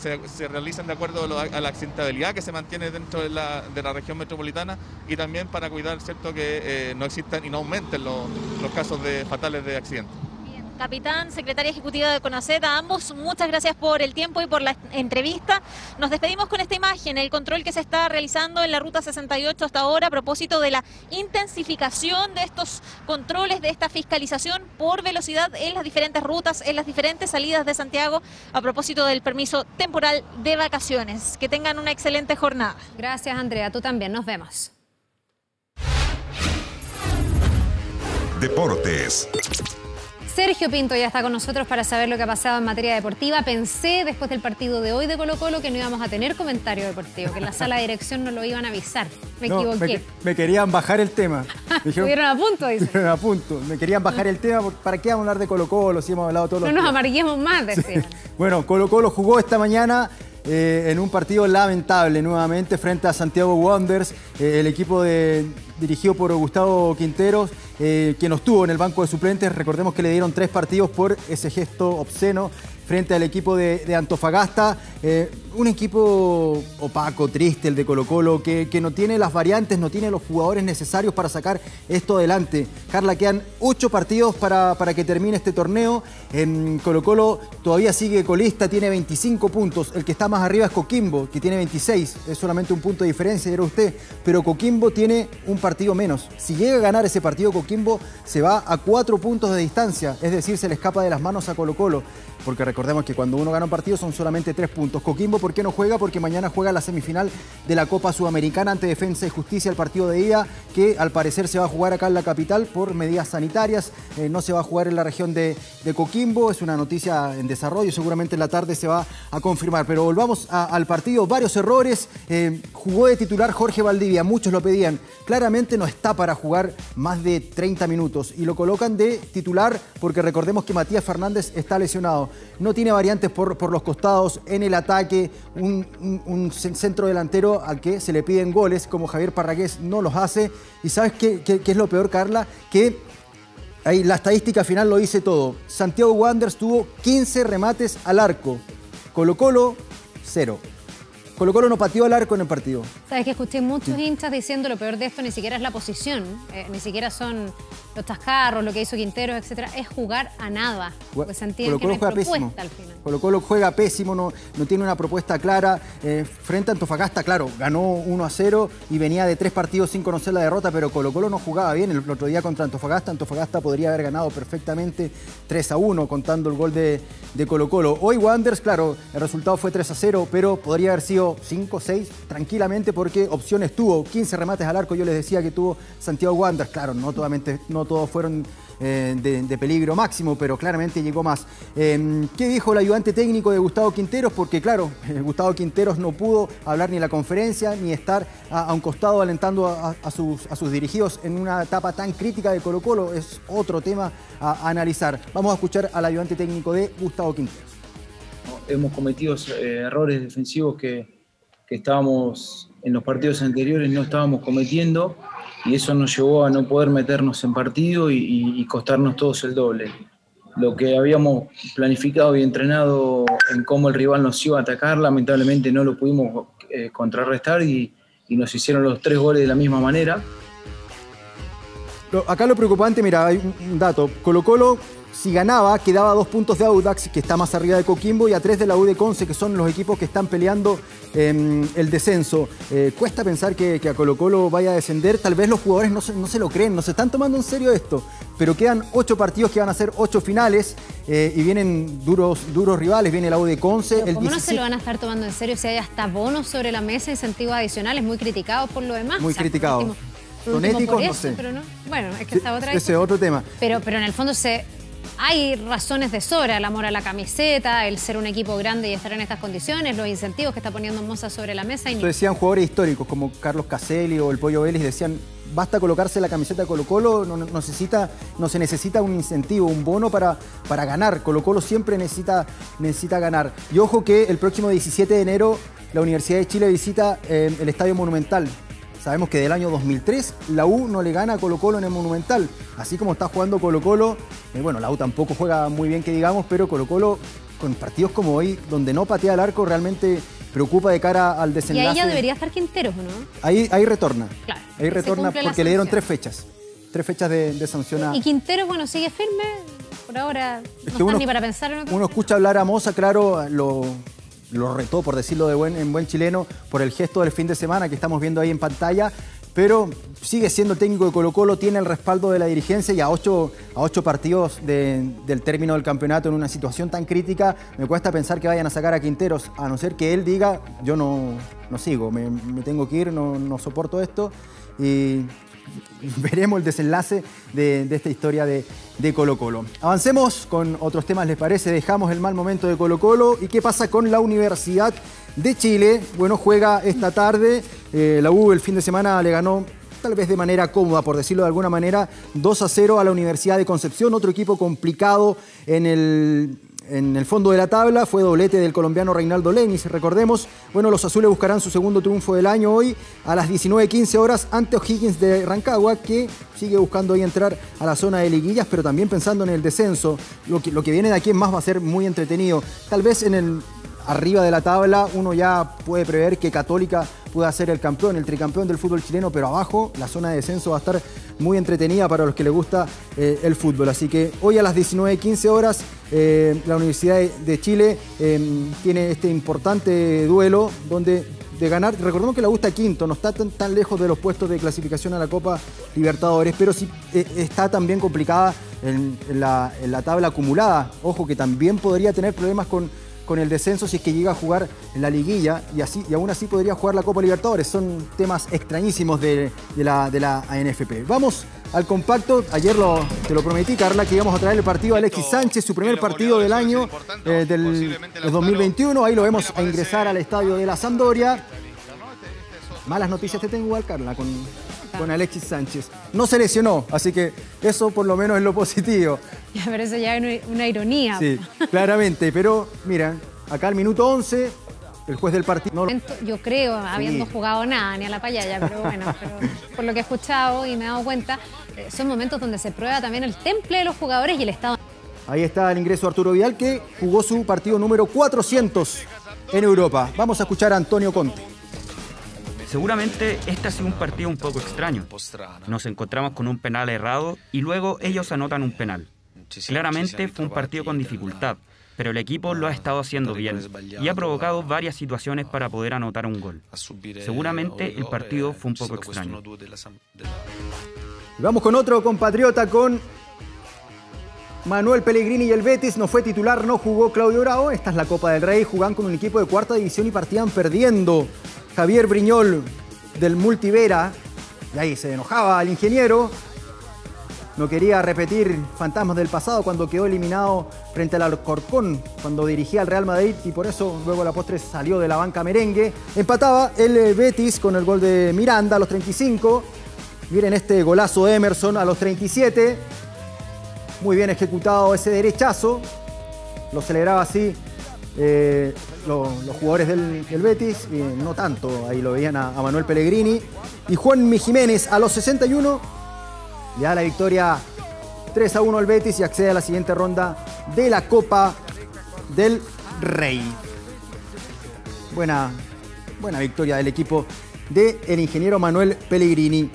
se realizan de acuerdo a la accidentabilidad que se mantiene dentro de la región metropolitana, y también para cuidar, ¿cierto?, que no existan y no aumenten los casos fatales de accidentes. Bien. Capitán, secretaria ejecutiva de CONACET, a ambos muchas gracias por el tiempo y por la entrevista. Nos despedimos con esta imagen, el control que se está realizando en la ruta 68 hasta ahora a propósito de la intensificación de estos controles, de esta fiscalización por velocidad en las diferentes rutas, en las diferentes salidas de Santiago a propósito del permiso temporal de vacaciones. Que tengan una excelente jornada. Gracias, Andrea, tú también, nos vemos. Deportes. Sergio Pinto ya está con nosotros para saber lo que ha pasado en materia deportiva. Pensé después del partido de hoy de Colo-Colo que no íbamos a tener comentario deportivo, que en la sala de dirección no lo iban a avisar. Me equivoqué. Me querían bajar el tema. Estuvieron a punto, dice. Estuvieron a punto. Me querían bajar el tema. ¿Para qué vamos a hablar de Colo-Colo si hemos hablado todos los días? No nos amarguemos más, decían. Sí. Bueno, Colo-Colo jugó esta mañana en un partido lamentable nuevamente frente a Santiago Wanderers, el equipo dirigido por Gustavo Quinteros, que nos tuvo en el banco de suplentes. Recordemos que le dieron 3 partidos por ese gesto obsceno frente al equipo de Antofagasta. Un equipo opaco, triste el de Colo-Colo, que no tiene las variantes, no tiene los jugadores necesarios para sacar esto adelante. Carla, quedan 8 partidos para que termine este torneo. Colo-Colo todavía sigue colista, tiene 25 puntos. El que está más arriba es Coquimbo, que tiene 26. Es solamente un punto de diferencia, era usted. Pero Coquimbo tiene un partido menos. Si llega a ganar ese partido, Coquimbo se va a 4 puntos de distancia. Es decir, se le escapa de las manos a Colo-Colo. Porque recordemos que cuando uno gana un partido son solamente 3 puntos. Coquimbo, ¿por qué no juega? Porque mañana juega la semifinal de la Copa Sudamericana ante Defensa y Justicia, el partido de ida, que al parecer se va a jugar acá en la capital por medidas sanitarias. No se va a jugar en la región de Coquimbo. Es una noticia en desarrollo, seguramente en la tarde se va a confirmar. Pero volvamos al partido. Varios errores. Jugó de titular Jorge Valdivia, muchos lo pedían. Claramente no está para jugar más de 30 minutos y lo colocan de titular porque recordemos que Matías Fernández está lesionado. No tiene variantes por los costados, en el ataque, un centro delantero al que se le piden goles, como Javier Parragués no los hace. ¿Y sabes qué es lo peor, Carla? Que ahí la estadística final lo dice todo. Santiago Wanderers tuvo 15 remates al arco. Colo-Colo, 0. Colo-Colo no pateó al arco en el partido. Sabes que escuché muchos hinchas diciendo lo peor de esto ni siquiera es la posición, ni siquiera son los tascarros, lo que hizo Quinteros, etcétera, es jugar a nada. Porque se entiende que no hay propuesta al final. Colo-Colo juega pésimo, no tiene una propuesta clara. Frente a Antofagasta, claro, ganó 1-0 y venía de 3 partidos sin conocer la derrota, pero Colo-Colo no jugaba bien. El otro día contra Antofagasta, Antofagasta podría haber ganado perfectamente 3-1 contando el gol de Colo-Colo. Hoy Wanderers, claro, el resultado fue 3-0, pero podría haber sido 5-6 tranquilamente porque opciones tuvo. 15 remates al arco, yo les decía que tuvo Santiago Wanderers. Claro, no todos fueron de peligro máximo, pero claramente llegó más. ¿Qué dijo el ayudante técnico de Gustavo Quinteros? Porque claro, Gustavo Quinteros no pudo hablar ni en la conferencia, ni estar a un costado alentando a sus dirigidos en una etapa tan crítica de Colo-Colo. Es otro tema a analizar. Vamos a escuchar al ayudante técnico de Gustavo Quinteros. Hemos cometido errores defensivos que estábamos en los partidos anteriores no estábamos cometiendo y eso nos llevó a no poder meternos en partido y costarnos todos el doble. Lo que habíamos planificado y entrenado en cómo el rival nos iba a atacar, lamentablemente no lo pudimos contrarrestar y nos hicieron los 3 goles de la misma manera. Acá lo preocupante, mira, hay un dato. Colo-Colo, si ganaba, quedaba a 2 puntos de Audax, que está más arriba de Coquimbo, y a 3 de la U de Conce, que son los equipos que están peleando el descenso. Cuesta pensar que a Colo-Colo vaya a descender. Tal vez los jugadores no se lo creen, no se están tomando en serio esto. Pero quedan 8 partidos que van a ser 8 finales y vienen duros rivales. Viene la U de Conce. Pero ¿cómo no se lo van a estar tomando en serio si hay hasta bonos sobre la mesa, incentivos adicionales, muy criticados por lo demás? Muy criticados. Son éticos, no sé. Pero no. Bueno, es que está otra vez. Ese es otro tema. Pero en el fondo hay razones de sobra, el amor a la camiseta, el ser un equipo grande y estar en estas condiciones, los incentivos que está poniendo Moza sobre la mesa. Esto decían jugadores históricos como Carlos Caselli o el Pollo Vélez, decían basta colocarse la camiseta de Colo-Colo, no se necesita un incentivo, un bono para ganar. Colo-Colo siempre necesita ganar. Y ojo que el próximo 17 de enero la Universidad de Chile visita el Estadio Monumental. Sabemos que del año 2003 la U no le gana a Colo-Colo en el Monumental. Así como está jugando Colo-Colo, bueno, la U tampoco juega muy bien que digamos, pero Colo-Colo con partidos como hoy, donde no patea el arco, realmente preocupa de cara al desenlace. Y ahí ya debería estar Quinteros, ¿no? Ahí retorna. Claro. Ahí retorna porque le dieron 3 fechas. 3 fechas de sanción. Y Quinteros, bueno, sigue firme. Por ahora no están ni para pensar en otra cosa. Uno escucha hablar a Moza, claro, lo retó, por decirlo de en buen chileno, por el gesto del fin de semana que estamos viendo ahí en pantalla, pero sigue siendo el técnico de Colo-Colo, tiene el respaldo de la dirigencia y a ocho partidos del término del campeonato, en una situación tan crítica, me cuesta pensar que vayan a sacar a Quinteros, a no ser que él diga, yo no sigo, me tengo que ir, no soporto esto, y veremos el desenlace de esta historia de Colo-Colo. Avancemos con otros temas, ¿les parece? Dejamos el mal momento de Colo-Colo. ¿Y qué pasa con la Universidad de Chile? Bueno, juega esta tarde. La U el fin de semana le ganó, tal vez de manera cómoda, por decirlo de alguna manera, 2-0 a la Universidad de Concepción. Otro equipo complicado en el fondo de la tabla, fue doblete del colombiano Reinaldo Lenis, recordemos. Bueno, los azules buscarán su segundo triunfo del año hoy a las 19:15 horas ante O'Higgins de Rancagua, que sigue buscando ahí entrar a la zona de liguillas, pero también pensando en el descenso. Lo que viene de aquí en más va a ser muy entretenido. Tal vez en el arriba de la tabla uno ya puede prever que Católica pueda ser el campeón, el tricampeón del fútbol chileno, pero abajo la zona de descenso va a estar muy entretenida para los que les gusta el fútbol. Así que hoy a las 19:15 horas la Universidad de Chile tiene este importante duelo donde de ganar, recordemos que la U está quinto, no está tan lejos de los puestos de clasificación a la Copa Libertadores, pero sí está también complicada en la tabla acumulada. Ojo que también podría tener problemas con el descenso si es que llega a jugar la liguilla y aún así podría jugar la Copa Libertadores. Son temas extrañísimos de la ANFP. Vamos al compacto. Ayer te lo prometí, Carla, que íbamos a traer el partido a Alexis Sánchez, su primer partido del año del 2021. Ahí lo vemos a ingresar al estadio de la Sampdoria. Malas noticias te tengo igual, Carla, con Alexis Sánchez. No se lesionó, así que eso por lo menos es lo positivo. Ya, pero eso ya es una ironía. Sí, claramente, pero mira, acá al minuto 11, el juez del partido... Yo creo, habiendo jugado nada, ni a la payaya, pero bueno, pero por lo que he escuchado y me he dado cuenta, son momentos donde se prueba también el temple de los jugadores y el estado. Ahí está el ingreso de Arturo Vidal, que jugó su partido número 400 en Europa. Vamos a escuchar a Antonio Conte. Seguramente este ha sido un partido un poco extraño. Nos encontramos con un penal errado y luego ellos anotan un penal. Claramente fue un partido con dificultad, pero el equipo lo ha estado haciendo bien y ha provocado varias situaciones para poder anotar un gol. Seguramente el partido fue un poco extraño. Vamos con otro compatriota, con Manuel Pellegrini y el Betis. No fue titular, no jugó Claudio Bravo. Esta es la Copa del Rey, jugaban con un equipo de cuarta división y partían perdiendo. Javier Briñol, del Multivera, y ahí se enojaba al ingeniero. No quería repetir fantasmas del pasado cuando quedó eliminado frente al Alcorcón, cuando dirigía al Real Madrid, y por eso luego a la postre salió de la banca merengue. Empataba el Betis con el gol de Miranda a los 35. Miren este golazo de Emerson a los 37. Muy bien ejecutado ese derechazo. Lo celebraba así los jugadores del Betis, y no tanto, ahí lo veían a Manuel Pellegrini. Y Juan Jiménez a los 61 le da la victoria 3-1 al Betis y accede a la siguiente ronda de la Copa del Rey. Buena victoria del equipo del ingeniero Manuel Pellegrini.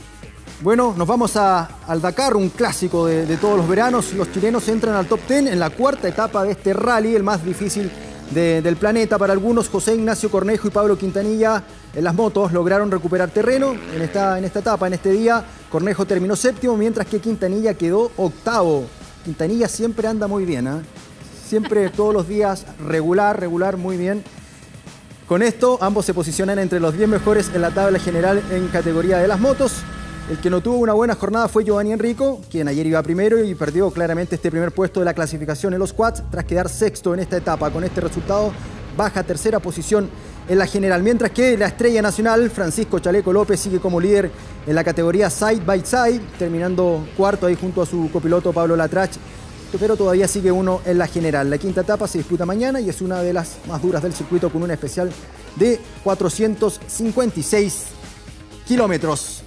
Bueno, nos vamos al Dakar, un clásico de todos los veranos. Los chilenos entran al top 10 en la cuarta etapa de este rally, el más difícil del planeta para algunos. José Ignacio Cornejo y Pablo Quintanilla en las motos lograron recuperar terreno en esta etapa, en este día. Cornejo terminó séptimo, mientras que Quintanilla quedó octavo. Quintanilla siempre anda muy bien, ¿eh? Siempre, todos los días, regular, muy bien. Con esto, ambos se posicionan entre los 10 mejores en la tabla general en categoría de las motos. El que no tuvo una buena jornada fue Giovanni Enrico, quien ayer iba primero y perdió claramente este primer puesto de la clasificación en los quads tras quedar sexto en esta etapa. Con este resultado baja a tercera posición en la general, mientras que la estrella nacional Francisco Chaleco López sigue como líder en la categoría side by side, terminando cuarto ahí junto a su copiloto Pablo Latrach, pero todavía sigue uno en la general. La quinta etapa se disputa mañana y es una de las más duras del circuito, con una especial de 456 kilómetros.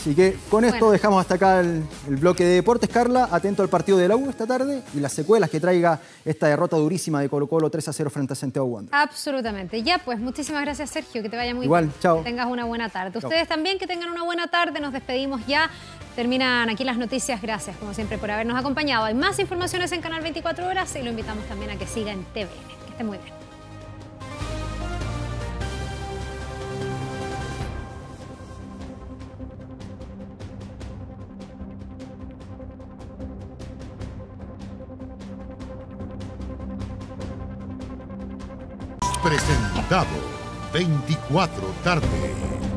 Así que con esto dejamos hasta acá el bloque de deportes. Carla, atento al partido de la U esta tarde y las secuelas que traiga esta derrota durísima de Colo-Colo 3-0 frente a Santiago Wanderers. Absolutamente. Ya pues, muchísimas gracias, Sergio, que te vaya muy bien. Igual, chao. Que tengas una buena tarde. Chao. Ustedes también, que tengan una buena tarde. Nos despedimos ya. Terminan aquí las noticias. Gracias, como siempre, por habernos acompañado. Hay más informaciones en Canal 24 Horas y lo invitamos también a que siga en TVN. Que esté muy bien. Presentado 24 tarde.